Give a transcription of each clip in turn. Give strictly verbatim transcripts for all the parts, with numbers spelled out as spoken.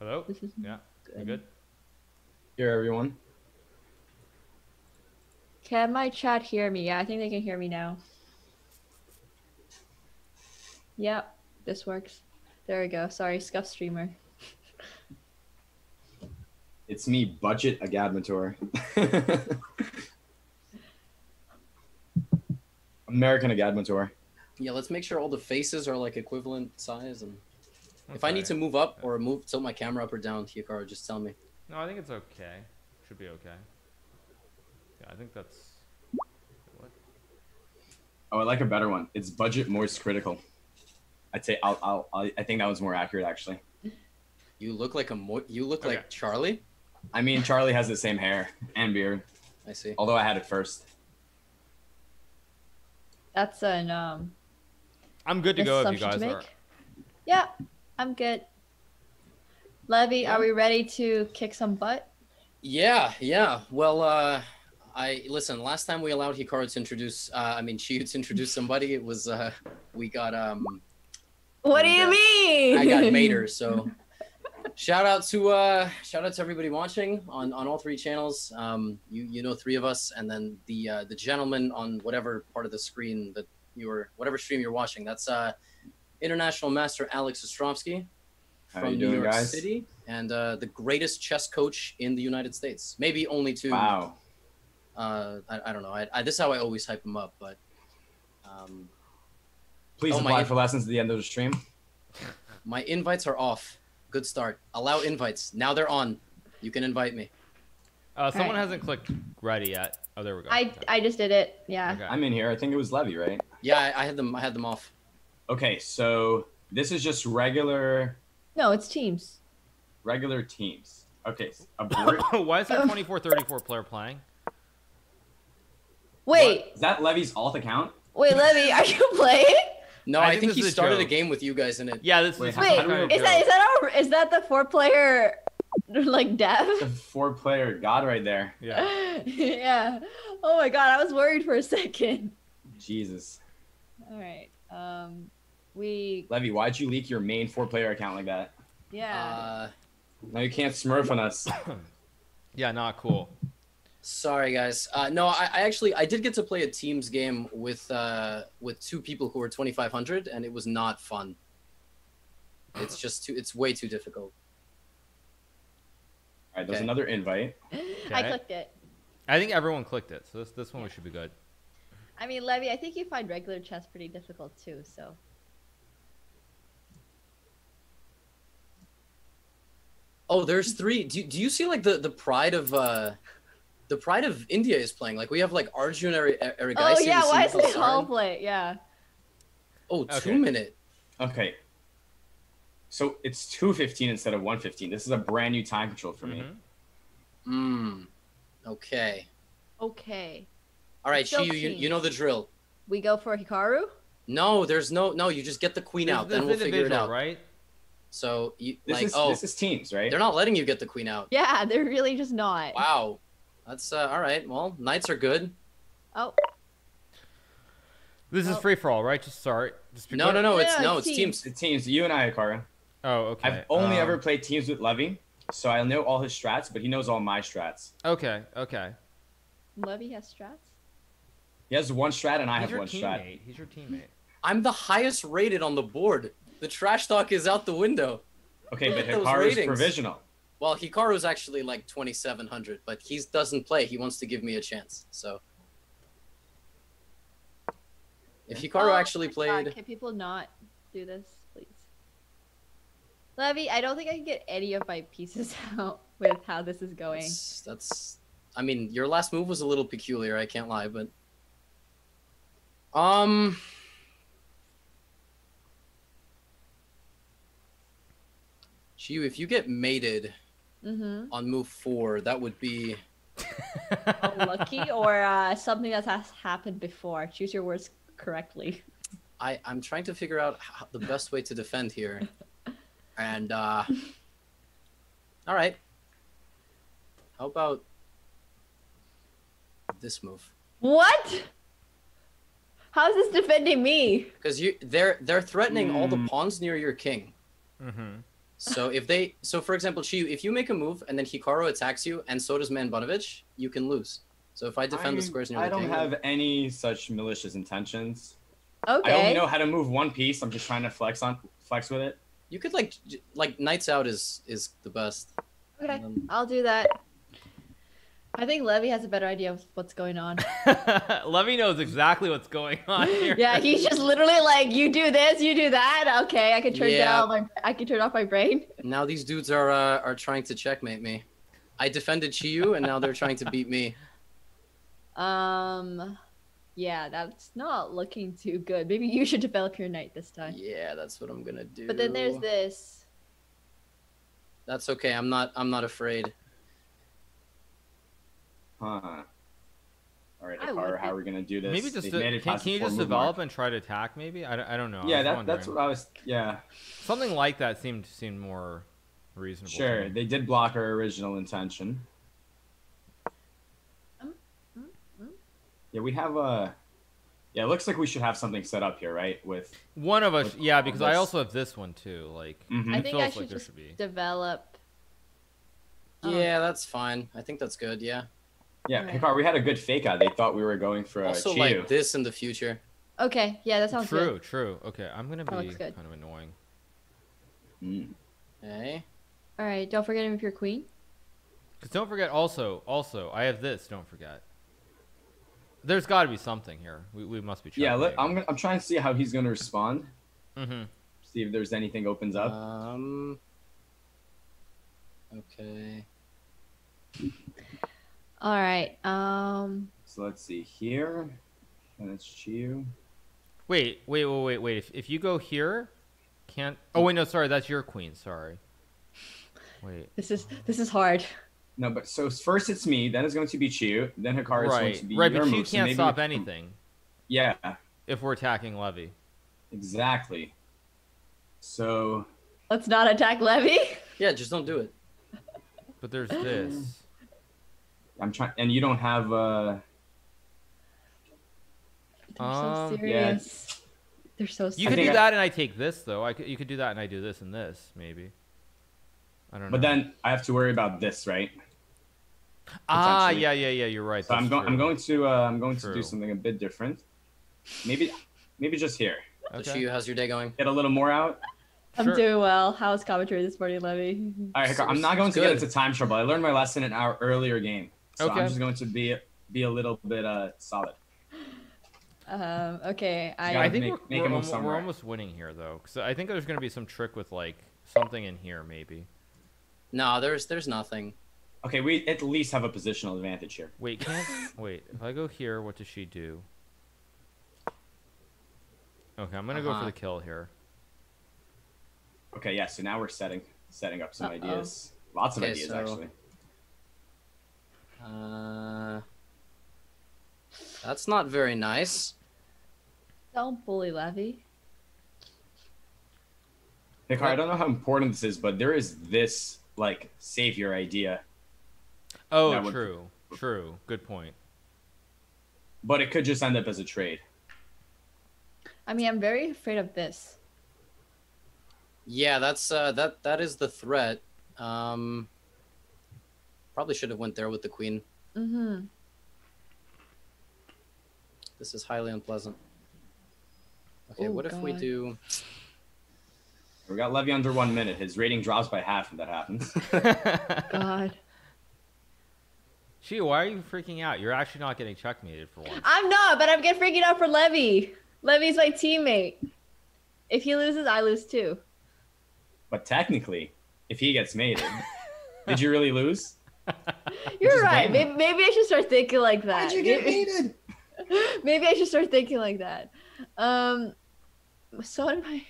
Hello? This is yeah, good. good. Here, everyone. Can my chat hear me? Yeah, I think they can hear me now. Yep, this works. There we go. Sorry, scuff streamer. It's me, budget Agadmator. American Agadmator. Yeah, let's make sure all the faces are like equivalent size. And okay. If I need to move up or move, tilt my camera up or down, Hikaru, just tell me. No, I think it's okay. Should be okay. Yeah, I think that's. What? Oh, I like a better one. It's budget Morse critical. I'd say I'll, I'll, I'll, I think that was more accurate actually. You look like a mo you look okay. like Charlie. I mean, Charlie has the same hair and beard. I see. Although I had it first. That's an um. I'm good to go if you guys are. Yeah, I'm good. Levy, yeah. Are we ready to kick some butt? Yeah, yeah. Well, uh, I listen. Last time we allowed Hikaru to introduce, uh, I mean, Qiyu to introduce somebody. It was uh, we got um. What do you uh, mean? I got Mater, so. Shout out to uh, shout out to everybody watching on, on all three channels. Um, you you know three of us, and then the uh, the gentleman on whatever part of the screen that you're whatever stream you're watching. That's uh, International Master Alex Ostrovsky from How you doing, New York guys? City, and uh, the greatest chess coach in the United States. Maybe only to wow. Uh, I, I don't know. I, I, this is how I always hype him up, but. Um, Please oh, apply for lessons at the end of the stream. My invites are off. Good start. Allow invites. Now they're on. You can invite me. Uh, someone right. hasn't clicked ready yet. Oh, there we go. I okay. I just did it. Yeah. Okay. I'm in here. I think it was Levy, right? Yeah, I, I had them. I had them off. Okay, so this is just regular. No, it's teams. Regular teams. Okay. Why is there twenty-four thirty-four player playing? Wait. What? Is that Levy's alt account? Wait, Levy, are you playing? No, I, I think, think he started a, a game with you guys in it. Yeah, this Wait, is. Wait, is that is that our, is that the four-player like dev? The four-player god right there. Yeah. Yeah. Oh my god, I was worried for a second. Jesus. All right. Um, we. Levy, why'd you leak your main four-player account like that? Yeah. Uh, now you can't smurf on us. Yeah, not cool. Sorry guys. Uh, no, I, I actually I did get to play a teams game with uh, with two people who were twenty-five hundred, and it was not fun. It's just too. It's way too difficult. All right, there's okay. another invite. Okay. I clicked it. I think everyone clicked it, so this this one yeah. we should be good. I mean, Levy, I think you find regular chess pretty difficult too. So. Oh, there's three. Do do you see like the the pride of. Uh... The pride of India is playing. Like we have like Arjun Erigaisi. Oh yeah, why is they all play? Yeah. Oh, okay. two minute. Okay. So it's two fifteen instead of one fifteen. This is a brand new time control for mm -hmm. me. Hmm. Okay. Okay. All right, Qiyu, you you know the drill. We go for Hikaru. No, there's no no. You just get the queen this, out, this then we'll figure it out, right? So you this like is, oh, this is teams, right? They're not letting you get the queen out. Yeah, they're really just not. Wow. That's uh, all right. Well, knights are good. Oh. This oh. is free for all, right? Just start. Just no, no, no, no. It's no, no it's teams. teams. It's teams. You and I, Hikaru. Oh, okay. I've only um, ever played teams with Levy, so I know all his strats, but he knows all my strats. Okay, okay. Levy has strats. He has one strat, and I He's have one teammate. strat. He's your teammate. I'm the highest rated on the board. The trash talk is out the window. Okay, but Hikaru's provisional. Well, Hikaru's actually like twenty-seven hundred, but he doesn't play. He wants to give me a chance. So, if Hikaru oh, actually played, God. Can people not do this, please? Levy, I don't think I can get any of my pieces out with how this is going. That's, that's I mean, your last move was a little peculiar. I can't lie, but um. Qiyu, if you get mated. Mm-hmm. On move four, that would be unlucky or uh, something that has happened before. Choose your words correctly. I I'm trying to figure out how, the best way to defend here, and uh, all right. How about this move? What? How's this defending me? Because you they're they're threatening mm. all the pawns near your king. Mm-hmm. So if they, so for example, Qiyu, if you make a move and then Hikaru attacks you, and so does Manbanovic, you can lose. So if I defend I, the squares near I the I don't have any such malicious intentions. Okay. I only know how to move one piece. I'm just trying to flex on, flex with it. You could like, like knights out is is the best. Okay, um, I'll do that. I think Levy has a better idea of what's going on. Levy knows exactly what's going on here. Yeah, he's just literally like, you do this, you do that. Okay, I can turn yeah. down my, I can turn off my brain. Now these dudes are uh, are trying to checkmate me. I defended Qiyu, and now they're trying to beat me. Um, yeah, that's not looking too good. Maybe you should develop your knight this time. Yeah, that's what I'm gonna do. But then there's this. That's okay. I'm not. I'm not afraid. Huh. All right, Hikaru, how are we gonna do this? Maybe just de can, can you just develop mark. and try to attack? Maybe I, I don't know. Yeah, that, that's what I was. Yeah, something like that seemed seemed more reasonable. Sure, they did block our original intention. Mm, mm, mm. Yeah, we have a. Yeah, it looks like we should have something set up here, right? With one of us. With, yeah, because I also have this one too. Like, mm-hmm. I think I should like just should be. develop. Yeah, um, that's fine. I think that's good. Yeah. Yeah, right. Hikaru, we had a good fake out. They thought we were going for a also Qiyu. Like this in the future. Okay, yeah, that sounds true, good. True, true. Okay, I'm gonna be kind of annoying. Mm. Okay. All right, don't forget him if you're queen. Cause don't forget also, also, I have this. Don't forget. There's got to be something here. We we must be. Yeah, let, I'm gonna, I'm trying to see how he's gonna respond. Mm-hmm. See if there's anything opens up. Um. Okay. All right. Um. So let's see here, and it's Qiyu. Wait, wait, wait, wait, wait. If if you go here, can't. Oh wait, no, sorry, that's your queen. Sorry. Wait. This is this is hard. No, but so first it's me, then it's going to be Qiyu, then Hikaru is right. going to be right. Your but move, Qiyu can't so maybe stop anything. Yeah. If we're attacking Levy. Exactly. So. Let's not attack Levy. Yeah, just don't do it. But there's this. I'm trying, and you don't have. Uh... They're um, so serious. Yeah. They're so. Serious. You could do I... that, and I take this though. I could, you could do that, and I do this and this maybe. I don't know. But then I have to worry about this, right? Ah, yeah, yeah, yeah. You're right. So I'm going. I'm going to. Uh, I'm going true. to do something a bit different. Maybe, maybe just here. Okay. Qiyu, how's your day going? Get a little more out. I'm sure. doing well. How was commentary this morning, Levy? All right, Hikaru, I'm not going to good. get into time trouble. I learned my lesson in our earlier game. So okay. I'm just going to be be a little bit uh solid. Um. Okay. I, I think make, we're, make we're, almost, we're almost winning here, though. So I think there's going to be some trick with like something in here, maybe. No, there's there's nothing. Okay, we at least have a positional advantage here. Wait, can't wait. If I go here, what does she do? Okay, I'm gonna uh-huh. go for the kill here. Okay. Yeah. So now we're setting setting up some uh-oh. ideas. Lots of okay, ideas, so... actually. Uh, that's not very nice. Don't bully Levy. Hikaru, I don't know how important this is, but there is this like savior idea. Oh, would... true, true. Good point. But it could just end up as a trade. I mean, I'm very afraid of this. Yeah, that's uh, that that is the threat. Um. Probably should have went there with the queen. Mm-hmm. This is highly unpleasant. Okay, oh, what God. if we do? We got Levy under one minute. His rating drops by half if that happens. God. Qiyu, why are you freaking out? You're actually not getting checkmated for once. I'm not, but I'm getting freaking out for Levy. Levy's my teammate. If he loses, I lose too. But technically, if he gets mated, did you really lose? You're right. Maybe, maybe I should start thinking like that. How'd you get mated? Maybe I should start thinking like that. Um, so did I.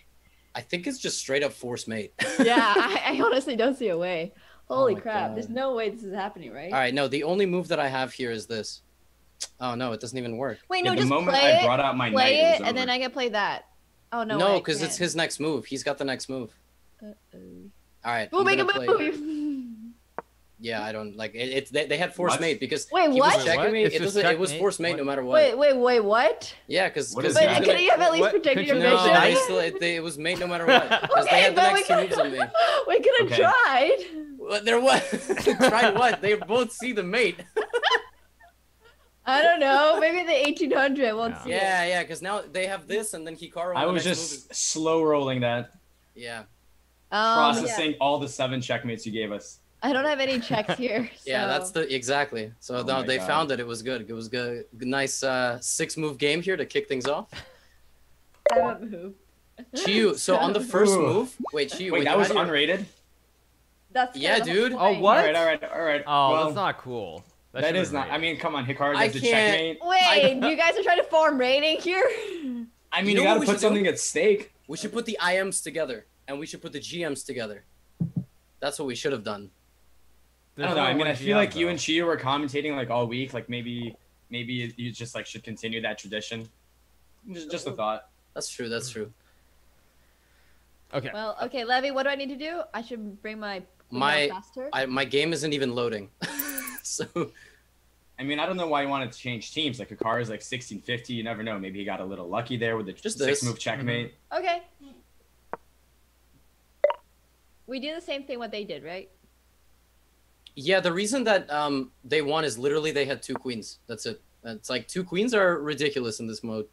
I think it's just straight up force mate. Yeah, I, I honestly don't see a way. Holy oh crap! God. There's no way this is happening, right? All right, no. The only move that I have here is this. Oh no, it doesn't even work. Wait, no, yeah, the just moment play I brought out my play knight, it, it and then I can play that. Oh no. No, because it's his next move. He's got the next move. Uh-oh. All right. We'll I'm make a move. Yeah, I don't like it. It's they, they had force what? mate because wait, he what? was checking wait, what? me. It's it, doesn't, it was force mate what? no matter what. Wait, wait, wait, what? Yeah, because could like, you have at least what? protected your vision? No, isolate, they, it was mate no matter what. Because okay, they had the next two moves on me. We could have okay. tried. Well, there was tried what? They both see the mate. I don't know. Maybe the eighteen hundred won't no. see yeah, it. Yeah, yeah, because now they have this, and then Hikaru. I was just slow rolling that. Yeah. Processing all the seven checkmates you gave us. I don't have any checks here. So. Yeah, that's the exactly. So oh no, they God. found it. It was good. It was good. Nice uh, six-move game here to kick things off. I don't move. Qiyu. So on the first Ooh. move, wait, Qiyu. Wait, wait that was unrated. That's yeah, dude. Oh what? All right, all right, all right. Oh, well, that's not cool. That, that is not. Rated. I mean, come on, Hikaru does a checkmate. Wait, you guys are trying to farm rating here. I mean, you, you know gotta put something do? at stake. We should put the I Ms together, and we should put the G Ms together. That's what we should have done. I don't know. I mean, I feel like you and Qiyu were commentating like all week. Like maybe, maybe you just like should continue that tradition. Just, just a thought. That's true. That's true. Okay. Well, okay, Levy. What do I need to do? I should bring my my faster. I, my game isn't even loading. So, I mean, I don't know why you wanted to change teams. Like Hikaru is like sixteen fifty. You never know. Maybe he got a little lucky there with the just six this. move checkmate. Mm-hmm. Okay. We do the same thing what they did, right? Yeah, the reason that um, they won is literally they had two queens. That's it. It's like two queens are ridiculous in this mode.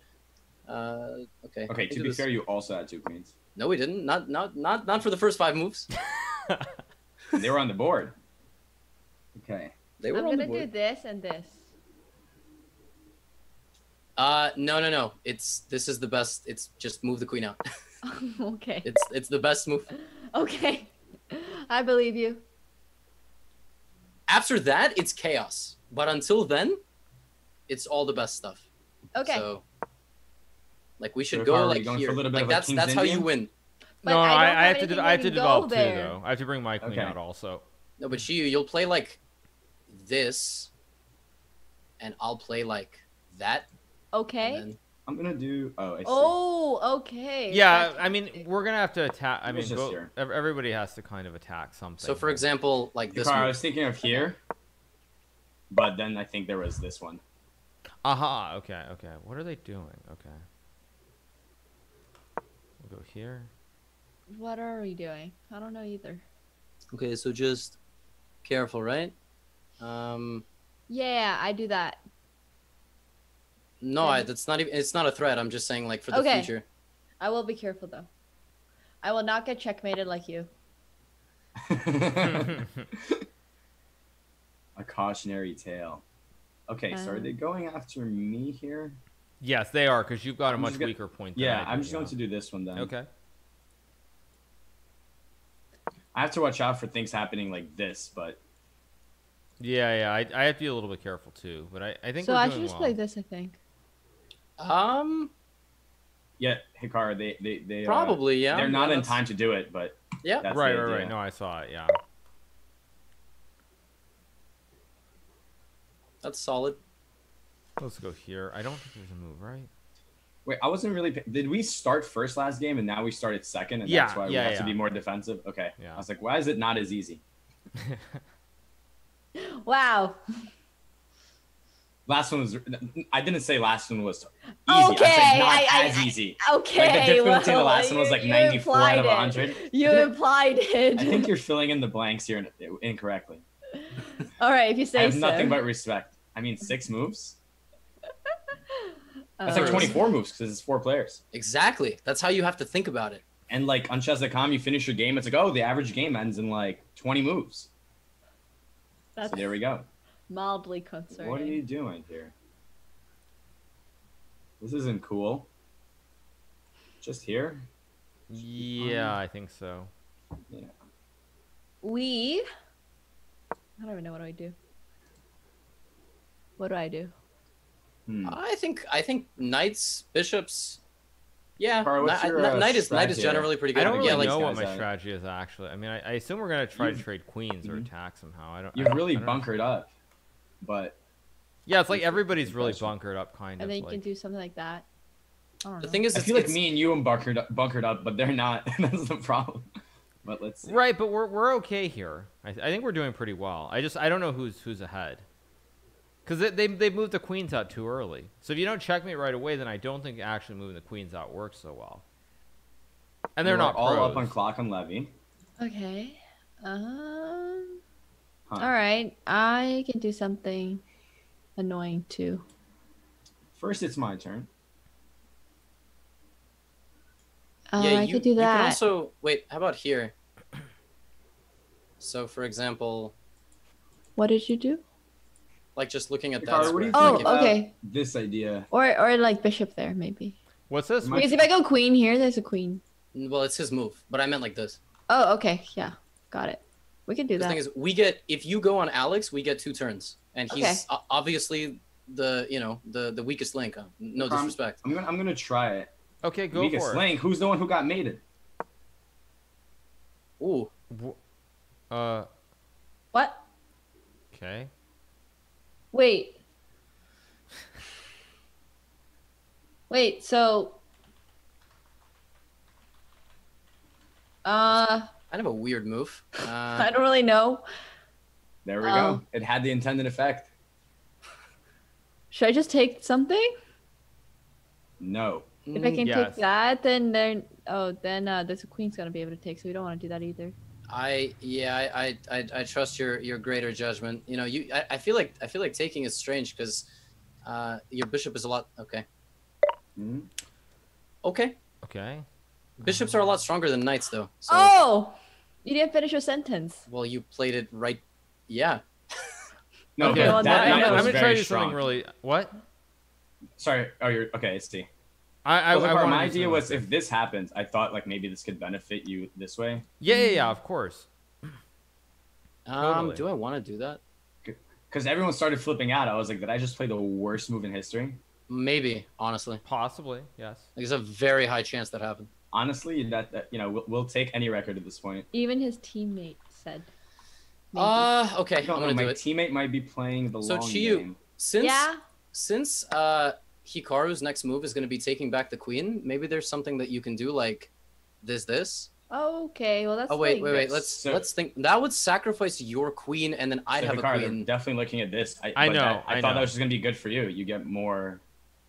Uh, okay. Okay. To be fair, you also had two queens. No, we didn't. Not not not not for the first five moves. They were on the board. Okay. They were I'm on the board. I'm gonna do this and this. Uh no no no. It's this is the best. It's just move the queen out. Okay. It's it's the best move. Okay. I believe you. After that, it's chaos. But until then, it's all the best stuff. Okay. So, like we should so go like here. Like that's like that's Indian? how you win. But no, I, I, have to do, I have to develop too though. I have to bring my queen okay. out also. No, but Qiyu, you'll play like this, and I'll play like that. Okay. Then... I'm gonna do. Oh. I see. Oh. Okay. Yeah. That's... I mean, we're gonna have to attack. I mean, go... everybody has to kind of attack something. So, for example, like this. Hikaru, I was thinking of here, but then I think there was this one. Aha. Uh-huh. Okay. Okay. What are they doing? Okay. We'll go here. What are we doing? I don't know either. Okay. So just careful, right? Um, yeah, I do that. No, I, that's not even, it's not a threat. I'm just saying like for the okay. future. I will be careful though. I will not get checkmated like you. A cautionary tale. Okay, um, so are they going after me here? Yes, they are because you've got I'm a much gonna, weaker point. Than yeah, I do, I'm just yeah. going to do this one then. Okay. I have to watch out for things happening like this, but. Yeah, yeah, I, I have to be a little bit careful too, but I, I think so. We're doing I should just well. play this, I think. Um. Yeah, Hikaru, they they they probably uh, yeah. They're not yeah, in that's... time to do it, but yeah, that's right, right, right. No, I saw it. Yeah, that's solid. Let's go here. I don't think there's a move, right? Wait, I wasn't really. Did we start first last game and now we started second, and yeah, that's why yeah, we have yeah. to be more defensive? Okay. Yeah. I was like, why is it not as easy? Wow. Last one was. I didn't say last one was easy. Okay, I said not I, I, as easy. I, okay. Like the difference well, between the last you, one was like ninety-four out of one hundred. You implied it. I think you're filling in the blanks here incorrectly. All right, if you say so. I have so. nothing but respect. I mean, six moves. That's um, like twenty-four moves because it's four players. Exactly. That's how you have to think about it. And like on chess dot com, you finish your game. It's like, oh, the average game ends in like twenty moves. That's so there we go. Mildly concerning. What are you doing here? This isn't cool. Just here? Yeah, um, I think so. Yeah. We. I don't even know what do I do. What do I do? Hmm. I think I think knights, bishops. Yeah, Carl, knight, your, uh, knight is knight is generally pretty good. I don't really yeah, know what my strategy is actually. I mean, I, I assume we're gonna try you've, to trade queens or attack somehow. I don't. You've I don't, really I don't bunkered know. up, but yeah, it's like everybody's really bunkered up, kind of. And then you like... can do something like that. I don't know. The thing is, I feel like me and you and bunkered up, bunkered up, but they're not. That's the problem. but let's see. Right, but we're we're okay here. I, th I think we're doing pretty well. I just I don't know who's who's ahead, because they, they they've moved the queens out too early. So if you don't checkmate right away, then I don't think actually moving the queens out works so well. And they're we're not all pros. Up on clock on Levy. Okay. Um. Huh. All right, I can do something annoying too. First, it's my turn. Oh, yeah, I you, could do that. You can also wait. How about here? So, for example, what did you do? Like just looking at Hikaru, that. What do you oh, think okay. This idea. Or, or like bishop there, maybe. What's this? Because if I go queen here, there's a queen. Well, it's his move, but I meant like this. Oh, okay, yeah, got it. We could do that. The thing is, we get if you go on Alex, we get two turns, and he's okay. obviously the you know the the weakest link. No disrespect. I'm, I'm gonna I'm gonna try it. Okay, go Mika for it. Link. Who's the one who got mated? Ooh. Uh. What? Okay. Wait. Wait, so... Uh... Kind of a weird move. Uh, I don't really know. There we um, go. It had the intended effect. Should I just take something? No. If I can yes. take that, then then oh, then uh, there's a queen's gonna be able to take, so we don't want to do that either. I yeah, I I I trust your your greater judgment. You know, you I, I feel like I feel like taking is strange because uh, your bishop is a lot okay. Mm-hmm. Okay. Okay. Bishops are a lot stronger than knights, though. So. Oh, you didn't finish your sentence. Well, you played it right. Yeah. No, okay. That, that knight was I'm gonna try to do something really. What? Sorry. Oh, you're okay. It's T. I, I, well, like I my idea was if this happens, I thought like maybe this could benefit you this way. Yeah, yeah, yeah, of course. Um, totally. Do I want to do that? Because everyone started flipping out. I was like, did I just play the worst move in history? Maybe, honestly. Possibly, yes. Like, there's a very high chance that happened. Honestly, that, that you know, we'll, we'll take any record at this point. Even his teammate said. Maybe. Uh, okay, I'm gonna know, do my it. teammate might be playing the so long Qiyu, game. Since, yeah. Since uh. Hikaru's next move is going to be taking back the queen. Maybe there's something that you can do like this, this. Oh, okay. Well, that's Oh, wait, wait, wait. Let's so, let's think. That would sacrifice your queen, and then I'd so have Hikaru, a queen. Definitely looking at this. I, I like, know. I, I, I thought know. that was just going to be good for you. You get more.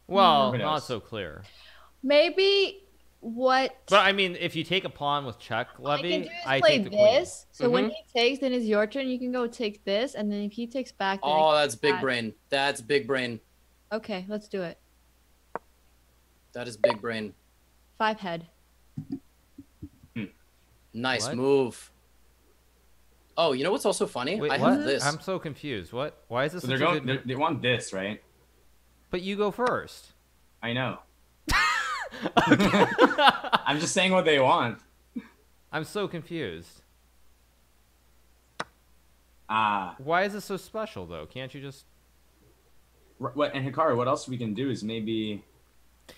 Well, not so clear. Maybe what. But I mean, if you take a pawn with check, Levy, I, can do is I play take the this. Queen. So mm-hmm. when he takes, then it's your turn. You can go take this, and then if he takes back. Then oh, that's big back. brain. That's big brain. Okay, let's do it. That is big brain. Five head. Hmm. Nice what? move. Oh, you know what's also funny? Wait, I what? have this. I'm so confused. What? Why is this? So they're going, they're, they want this, right? But you go first. I know. I'm just saying what they want. I'm so confused. Ah. Uh, Why is this so special, though? Can't you just? What and Hikaru? What else we can do is maybe.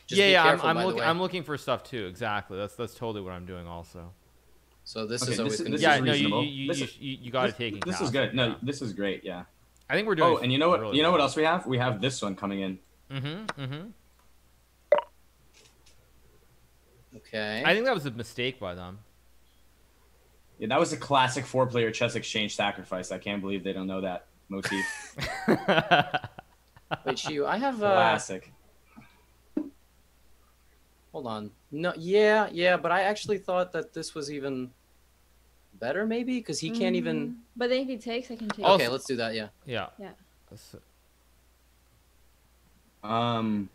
Just yeah, yeah, careful, I'm, I'm looking. I'm looking for stuff too. Exactly. That's that's totally what I'm doing also. So this okay, is always. This, this yeah, is no, you you, this you, is, you you got to take it. This account. is good. No, yeah. this is great. Yeah. I think we're doing. Oh, and you know what? Really you know well. what else we have? We have this one coming in. Mm-hmm. Mm-hmm. Okay. I think that was a mistake by them. Yeah, that was a classic four-player chess exchange sacrifice. I can't believe they don't know that motif. Wait, Qiyu, I have a classic. Hold on. No, yeah, yeah, but I actually thought that this was even better, maybe, because he can't mm. even. But then if he takes, I can take. Okay, also... let's do that. Yeah. Yeah. Yeah. Um.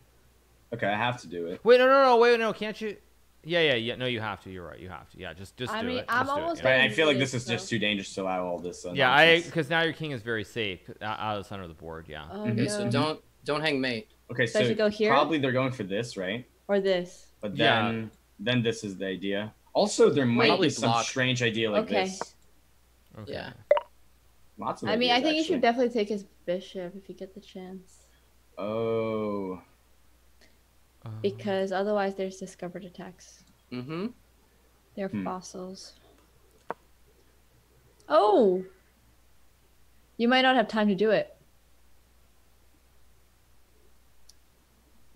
Okay, I have to do it. Wait, no, no, no, wait, no, can't you? Yeah, yeah, yeah. No, you have to. You're right. You have to. Yeah, just, just I do mean, it. I'm just almost. It, yeah. I feel like this is so. just too dangerous to allow all this. Uh, yeah, nonsense. I because now your king is very safe out of the center of the board. Yeah. Oh, mm-hmm. no. So don't don't hang mate. Okay, so, so I should go here? Probably they're going for this, right? Or this. But then, yeah. then this is the idea. Also, there might Wait, be some block. strange idea like okay. this. Okay. Yeah. Lots of. I mean, ideas, I think actually. you should definitely take his bishop if you get the chance. Oh. Because otherwise, there's discovered attacks. Mm-hmm. They're hmm. fossils. Oh. You might not have time to do it.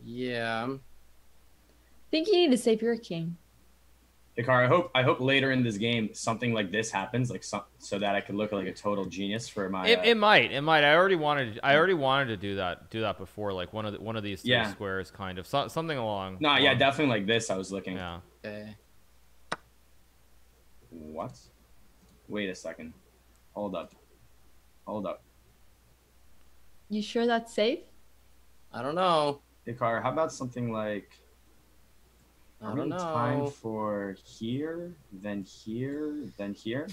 Yeah. I think you need to save your king. Hikaru, I hope I hope later in this game something like this happens, like some, so that I could look like a total genius for my. It, uh, it might, it might. I already wanted, I already wanted to do that, do that before, like one of the, one of these three yeah. squares, kind of so, something along. No, along. yeah, definitely like this. I was looking. Yeah. Okay. What? Wait a second. Hold up. Hold up. You sure that's safe? I don't know. Hikaru, how about something like? I don't know. Time for here, then here, then here.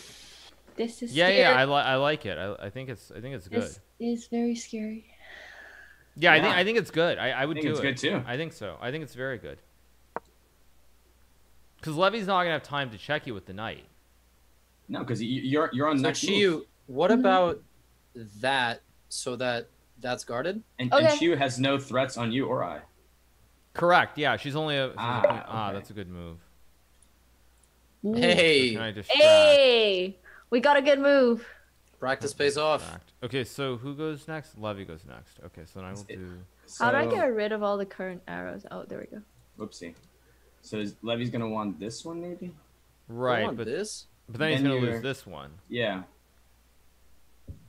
This is yeah, scary. yeah. I like I like it. I I think it's I think it's good. This is very scary. Yeah, yeah. I think I think it's good. I I would I think do it's it. It's good too. I think so. I think it's very good. Because Levy's not gonna have time to check you with the knight. No, because you're you're on so next Qiyu, move. What mm-hmm. about that? So that that's guarded. And okay. and Qiyu has no threats on you or I. Correct. Yeah, she's only a. She's ah, only, okay. ah, that's a good move. Ooh. Hey, I hey, we got a good move. Practice pays off. Okay, so who goes next? Levy goes next. Okay, so then I will do. So... How do I get rid of all the current arrows? Oh, there we go. Whoopsie. So is Levy's gonna want this one, maybe. Right, but this. But then, then he's gonna you're... lose this one. Yeah.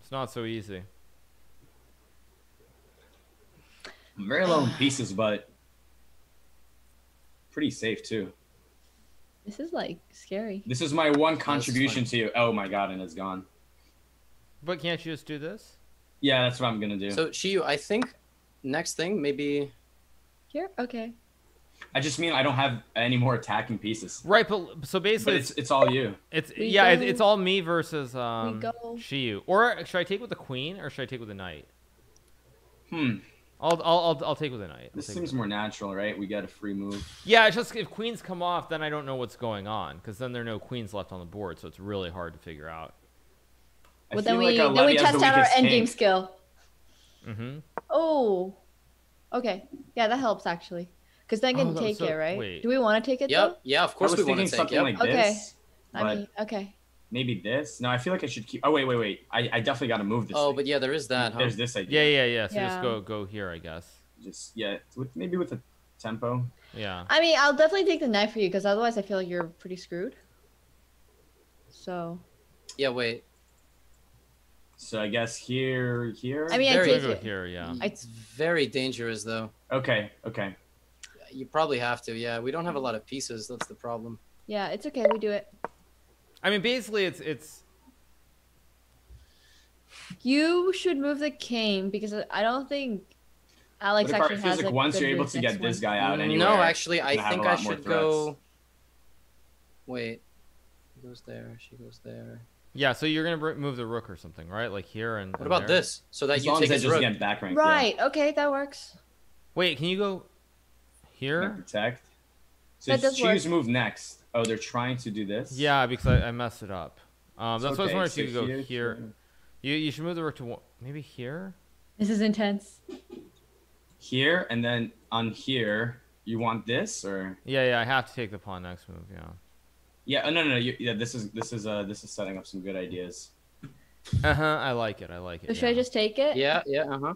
It's not so easy. I'm very low in pieces, but. Pretty safe too. This is like scary. This is my one contribution to you. Oh my god, and it's gone. But can't you just do this? Yeah, that's what I'm gonna do. So Qiyu, I think next thing maybe here. Okay. I just mean I don't have any more attacking pieces. Right, but so basically but it's, it's it's all you. It's we yeah, it's, it's all me versus um Qiyu. Or should I take with the queen or should I take with the knight? Hmm. I'll, I'll, I'll take with a knight. I'll this seems more natural, right? We got a free move. Yeah, it's just if queens come off, then I don't know what's going on. Because then there are no queens left on the board, so it's really hard to figure out. Well, then we, like then we test the out our endgame king. skill. Mm-hmm. Oh. Okay. Yeah, that helps, actually. Because then I can oh, take so, it, right? Wait. Do we want to take it, yep. though? Yeah, of course we want to take something it. Like okay. This, I mean, okay. Maybe this? No, I feel like I should keep... Oh, wait, wait, wait. I, I definitely got to move this. Oh, thing. But yeah, there is that, huh? There's this idea. Yeah, yeah, yeah. So yeah. just go go here, I guess. Just, yeah, with, maybe with a tempo. Yeah. I mean, I'll definitely take the knife for you, because otherwise I feel like you're pretty screwed. So... Yeah, wait. So I guess here, here? I mean, very, I take it. Here, yeah. It's very dangerous, though. Okay, okay. You probably have to, yeah. We don't have a lot of pieces. That's the problem. Yeah, it's okay. We do it. I mean, basically, it's it's. You should move the king because I don't think Alex but actually has. Like once you're able to get this guy out, anyway. No, actually, I think I should go. Wait, he goes there. She goes there. Yeah, so you're gonna move the rook or something, right? Like here and. What about this? So that you take his rook. Right. Okay, that works. Wait, can you go here? Protect. So choose move next. Oh, they're trying to do this? Yeah, because I, I messed it up. Um, that's okay. What I was wondering if so you could go here. here. You, you should move the rook to one, maybe here? This is intense. Here, and then on here, you want this, or? Yeah, yeah, I have to take the pawn next move, yeah. Yeah, oh, no, no, no, you, yeah, this is, this, is, uh, this is setting up some good ideas. Uh-huh, I like it, I like it. So yeah. Should I just take it? Yeah, yeah, uh-huh.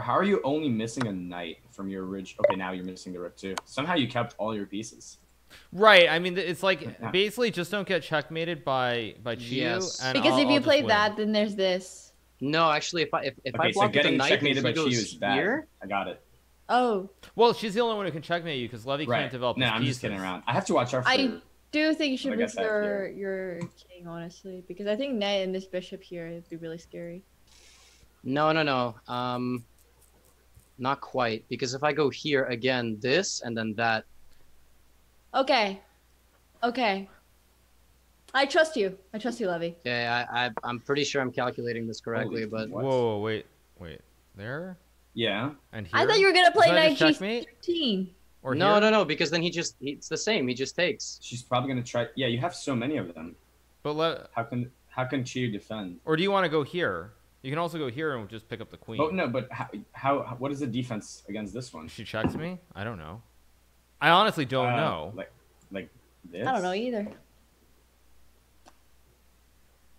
How are you only missing a knight from your ridge? Okay, now you're missing the rook, too. Somehow you kept all your pieces. Right, I mean, it's like basically just don't get checkmated by by Qiyu. Yes. And because I'll, if you I'll play that, then there's this. No, actually, if I if, if okay, I block so getting the knight, checkmated by Qiyu is bad. I got it. Oh. Well, she's the only one who can checkmate you because Levy right. can't develop. No, his I'm pieces. Just kidding around. I have to watch our. Food. I do think you should move your your king honestly because I think knight and this bishop here would be really scary. No, no, no. Um, not quite because if I go here again, this and then that. Okay, okay. I trust you. I trust you, Levy. Yeah, I, I, I'm pretty sure I'm calculating this correctly, Holy but... What? Whoa, wait, wait. There? Yeah. And here? I thought you were going to play knight G thirteen. Or no, here? no, no, because then he just... He, it's the same. He just takes. She's probably going to try... Yeah, you have so many of them. But let... How can how can Qiyu defend? Or do you want to go here? You can also go here and just pick up the queen. Oh, no, but how, how what is the defense against this one? She checks me? I don't know. I honestly don't uh, know. Like, like this? I don't know either.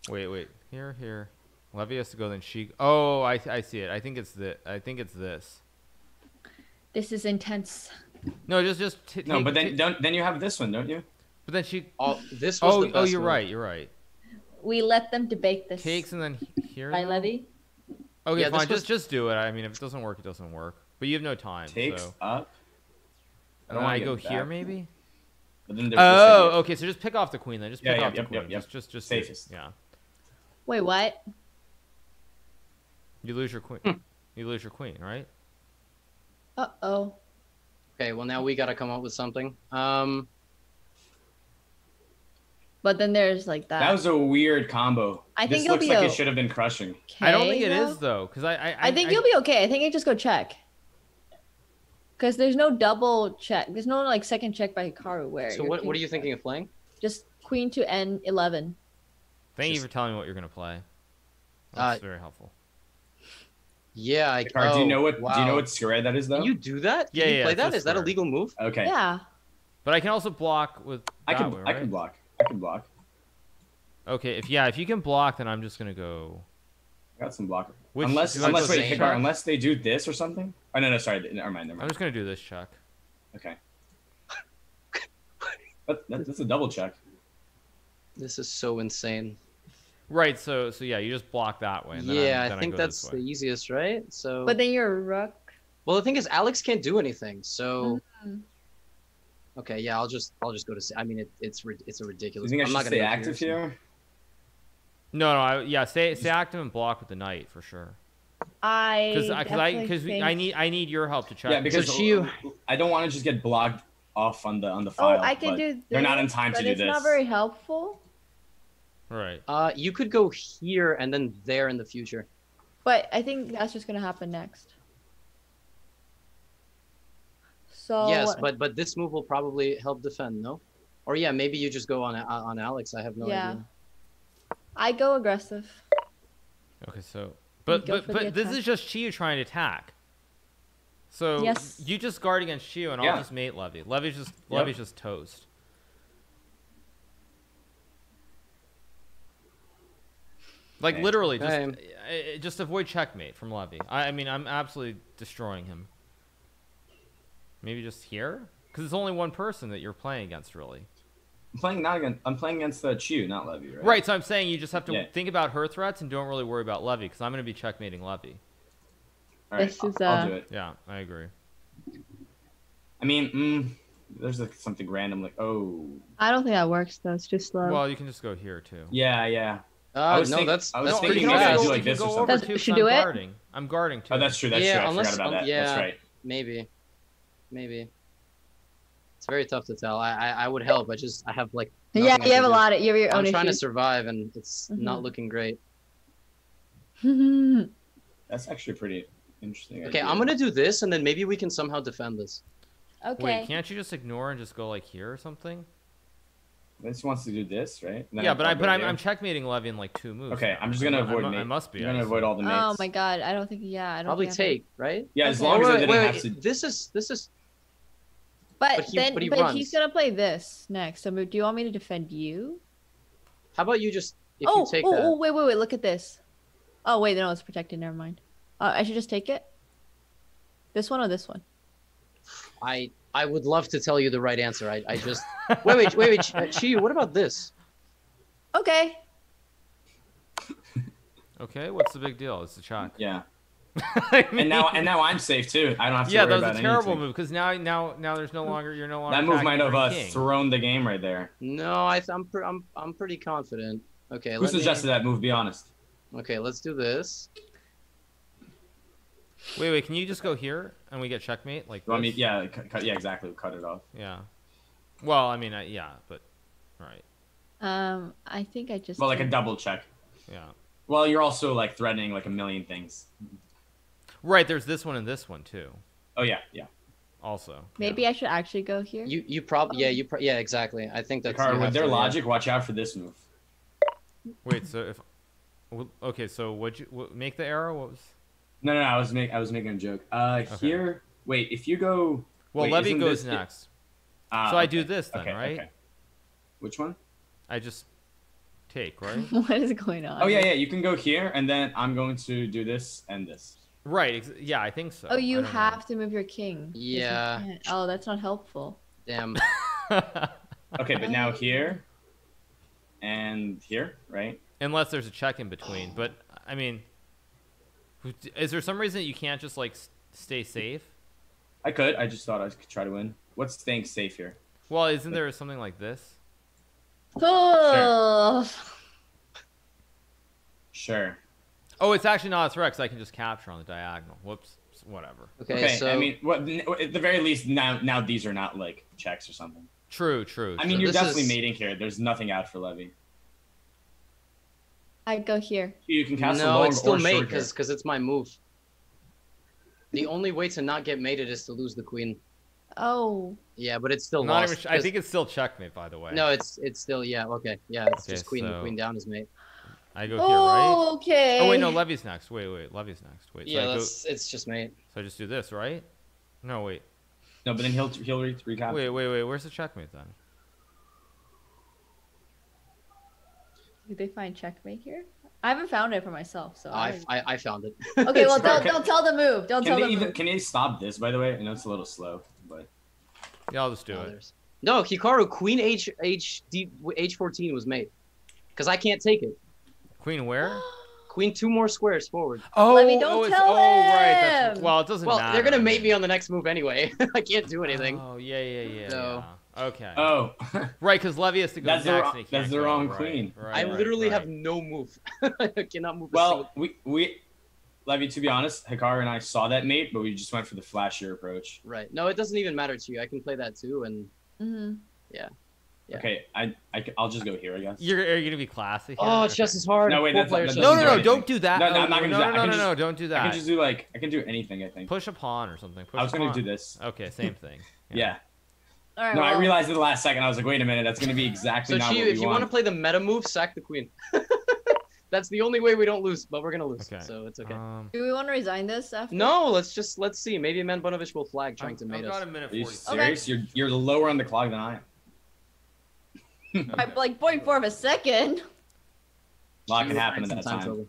Wait, wait. Here, here. Levy has to go. Then she. Oh, I, I see it. I think it's the. I think it's this. This is intense. No, just, just. T no, but then, don't, then you have this one, don't you? But then she. Oh, this was oh, the best. Oh, you're one. right. You're right. We let them debate this. Cakes and then here. By Levy. Okay, yeah, fine. Was... Just just do it. I mean, if it doesn't work, it doesn't work. But you have no time. Takes so. up. I don't want to go here, maybe. But then oh, the okay. So just pick off the queen then. Just pick yeah, off yeah, the yep, queen. Yep, yep. Just just just. Yeah. Wait, what? You lose your queen. Hmm. You lose your queen, right? Uh oh. Okay. Well, now we got to come up with something. Um. But then there's like that. That was a weird combo. I think this looks like it should have been crushing. Okay, I don't think it though. is though, because I I, I I think I, you'll be okay. I think I just go check. Because there's no double check. There's no like second check by Hikaru. Where? So what what are you thinking of playing? Just queen to N eleven. Thank just, you for telling me what you're gonna play. That's uh, very helpful. Yeah. I, Hikaru, oh, do you know what? Wow. Do you know what square that is though? Can you do that? Can yeah. You yeah, play yeah, that? Is square. that a legal move? Okay. Yeah. But I can also block with. I can. Way, right? I can block. I can block. Okay, if yeah, if you can block, then I'm just gonna go. I got some blocker. Which, unless unless wait, Hikaru, unless they do this or something. Oh no no sorry, never mind, never mind. I'm just gonna do this check. Okay. that, that, that's a double check. This is so insane. Right, so so yeah, you just block that way. And then yeah, I, then I think I that's the easiest, right? So. But then you're a rook. Well, the thing is, Alex can't do anything, so. Mm-hmm. Okay, yeah, I'll just I'll just go to. I mean, it, it's it's a ridiculous. You think I I'm not gonna stay active here. here? No, no, I, yeah, stay stay active and block with the knight for sure. I because I because think... I need I need your help to check. Yeah, because so you, I don't want to just get blocked off on the on the file. Oh, I can do. This, they're not in time to do this. It's not very helpful. Right. Uh, you could go here and then there in the future. But I think that's just gonna happen next. So yes, what? but but this move will probably help defend, no? Or yeah, maybe you just go on on Alex. I have no yeah. idea. I go aggressive. Okay, so but but but this is just Qiyu trying to attack. So yes. you just guard against Qiyu and yeah. I'll just mate Levy. Levy's just yep. Levy's just toast. Like okay. literally, just okay. just avoid checkmate from Levy. I, I mean, I'm absolutely destroying him. Maybe just here, because it's only one person that you're playing against, really. I'm playing not against. I'm playing against the uh, Qiyu, not Levy, right? Right. So I'm saying you just have to yeah. think about her threats and don't really worry about Levy, because I'm going to be checkmating Levy. All right, this I'll, is, uh... I'll do it. Yeah, I agree. I mean, mm, there's like something random, like oh. I don't think that works though. It's just slow. Well, you can just go here too. Yeah, yeah. Uh, I was no, thinking, that's. I was that's thinking you guys do like this or something. That's, should I'm do guarding. it. I'm guarding too. Oh, that's true. That's yeah, true. I unless, forgot about um, that. Yeah, that's right. Maybe. Maybe it's very tough to tell. I I, I would help. I just I have like yeah. You have a lot of you have your own. I'm issues. trying to survive, and it's mm-hmm. not looking great. That's actually pretty interesting. Okay, idea. I'm gonna do this, and then maybe we can somehow defend this. Okay. Wait, can't you just ignore and just go like here or something? This wants to do this, right? Yeah, but I but I'm, I'm checkmating Levy in like two moves. Okay, now. I'm just gonna I'm, avoid. I'm, mate. I must be. I'm gonna avoid all the mates. Oh my god, I don't think. Yeah, I don't. Probably think take I right. Yeah, okay. as long wait, as I didn't wait, have to. This is this is. But, but he, then, but, he but he's gonna play this next. So, do you want me to defend you? How about you just? If oh, you take oh, that... oh, wait, wait, wait! Look at this. Oh, wait, no, it's protected. Never mind. Uh, I should just take it. This one or this one? I I would love to tell you the right answer. I I just wait, wait, wait, wait, Qiyu, what about this? Okay. Okay, what's the big deal? It's the chalk. Yeah. I mean, and now, and now I'm safe too. I don't have to yeah, worry about anything. Yeah, that was a terrible anything. move because now, now, now there's no longer you're no longer. That move might have uh, thrown the game right there. No, I, I'm, pre I'm, I'm pretty confident. Okay. Who let suggested me... that move? Be honest. Okay, let's do this. Wait, wait. Can you just go here and we get checkmate? Like, well, I mean, yeah, cut, yeah, exactly. Cut it off. Yeah. Well, I mean, I, yeah, but all right. Um, I think I just. Well, like a double check. Yeah. Well, you're also like threatening like a million things. Right, there's this one and this one too. Oh yeah, yeah. Also, maybe yeah. I should actually go here. You, you probably, yeah, you, pro yeah, exactly. I think that's. Hikaru, with their to, logic, yeah. watch out for this move. Wait, so if, okay, so would you what, make the arrow? What was? No, no, no, I was make, I was making a joke. Uh, okay. Here, wait, if you go. Well, wait, Levy goes this, next. Uh, so okay. I do this then, okay, right? Okay. Which one? I just take right. What is going on? Oh yeah, yeah. You can go here, and then I'm going to do this and this. Right. Yeah, I think so. Oh, you have know. to move your king. Yeah. You oh, that's not helpful. Damn. Okay, but now here and here, right? Unless there's a check in between. But, I mean, is there some reason that you can't just, like, stay safe? I could. I just thought I could try to win. What's staying safe here? Well, isn't there something like this? Oh. Sure. Sure. Oh, it's actually not its Rex. I can just capture on the diagonal. Whoops. Whatever. Okay, okay so... I mean, what, at the very least, now now these are not, like, checks or something. True, true. I true. mean, you're this definitely is... mating here. There's nothing out for Levy. I'd go here. You can cast no, a long or it's still mate, because it's my move. The only way to not get mated is to lose the queen. Oh. Yeah, but it's still not lost. Even, I think it's still checkmate, by the way. No, it's it's still, yeah, okay. Yeah, it's okay, just queen, so... queen down is mate. I go oh, here, right? Oh, okay. Oh, wait, no, Levy's next. Wait, wait, Levy's next. Wait. So yeah, I that's, go... it's just mate. So I just do this, right? No, wait. No, but then he'll he'll re recap. Wait, wait, wait. Where's the checkmate then? Did they find checkmate here? I haven't found it for myself, so. Oh, I, I I found it. Okay, well, don't, don't tell the move. Don't can tell the even, move. Can they stop this? By the way, I know it's a little slow, but. Yeah, I'll just do oh, it. There's... No, Hikaru, Queen H H D H fourteen was mate, because I can't take it. Queen where? Queen two more squares forward. Oh, Levy, don't oh, tell oh, him. Right. That's, well, it doesn't well, matter. Well, they're going to mate me on the next move anyway. I can't do anything. Oh, yeah, yeah, yeah. So. yeah. Okay. Oh. Right, because Levy has to go that's next. The wrong, that's the wrong right, queen. Right, right, I literally right. have no move. I cannot move. Well, we, we, Levy, to be honest, Hikaru and I saw that mate, but we just went for the flashier approach. Right. No, it doesn't even matter to you. I can play that too. And mm-hmm. yeah. Yeah. Okay, I, I, I'll just go here, I guess. You're, are you going to be classy? Here? Oh, it's just as hard. No, wait, that's, that, that no, no, no, do don't do that. No, no, I'm not going to no, do that. No, no, no, just, no, don't do that. I can just do, like, I can do anything, I think. Push a pawn or something. Push I was going to do this. Okay, same thing. Yeah. yeah. All right, no, well, I realized in the last second, I was like, wait a minute, that's going to be exactly so not Qiyu, what we want. So, Qiyu, if you want to play the meta move, sack the queen. That's the only way we don't lose, but we're going to lose, okay. so it's okay. Um, do we want to resign this after? No, let's just, let's see. Maybe Man Bonovich will flag trying to mate us. Are you serious? You're lower on the clock than I am. By like zero point four of a second. A lot can happen at that time. Over.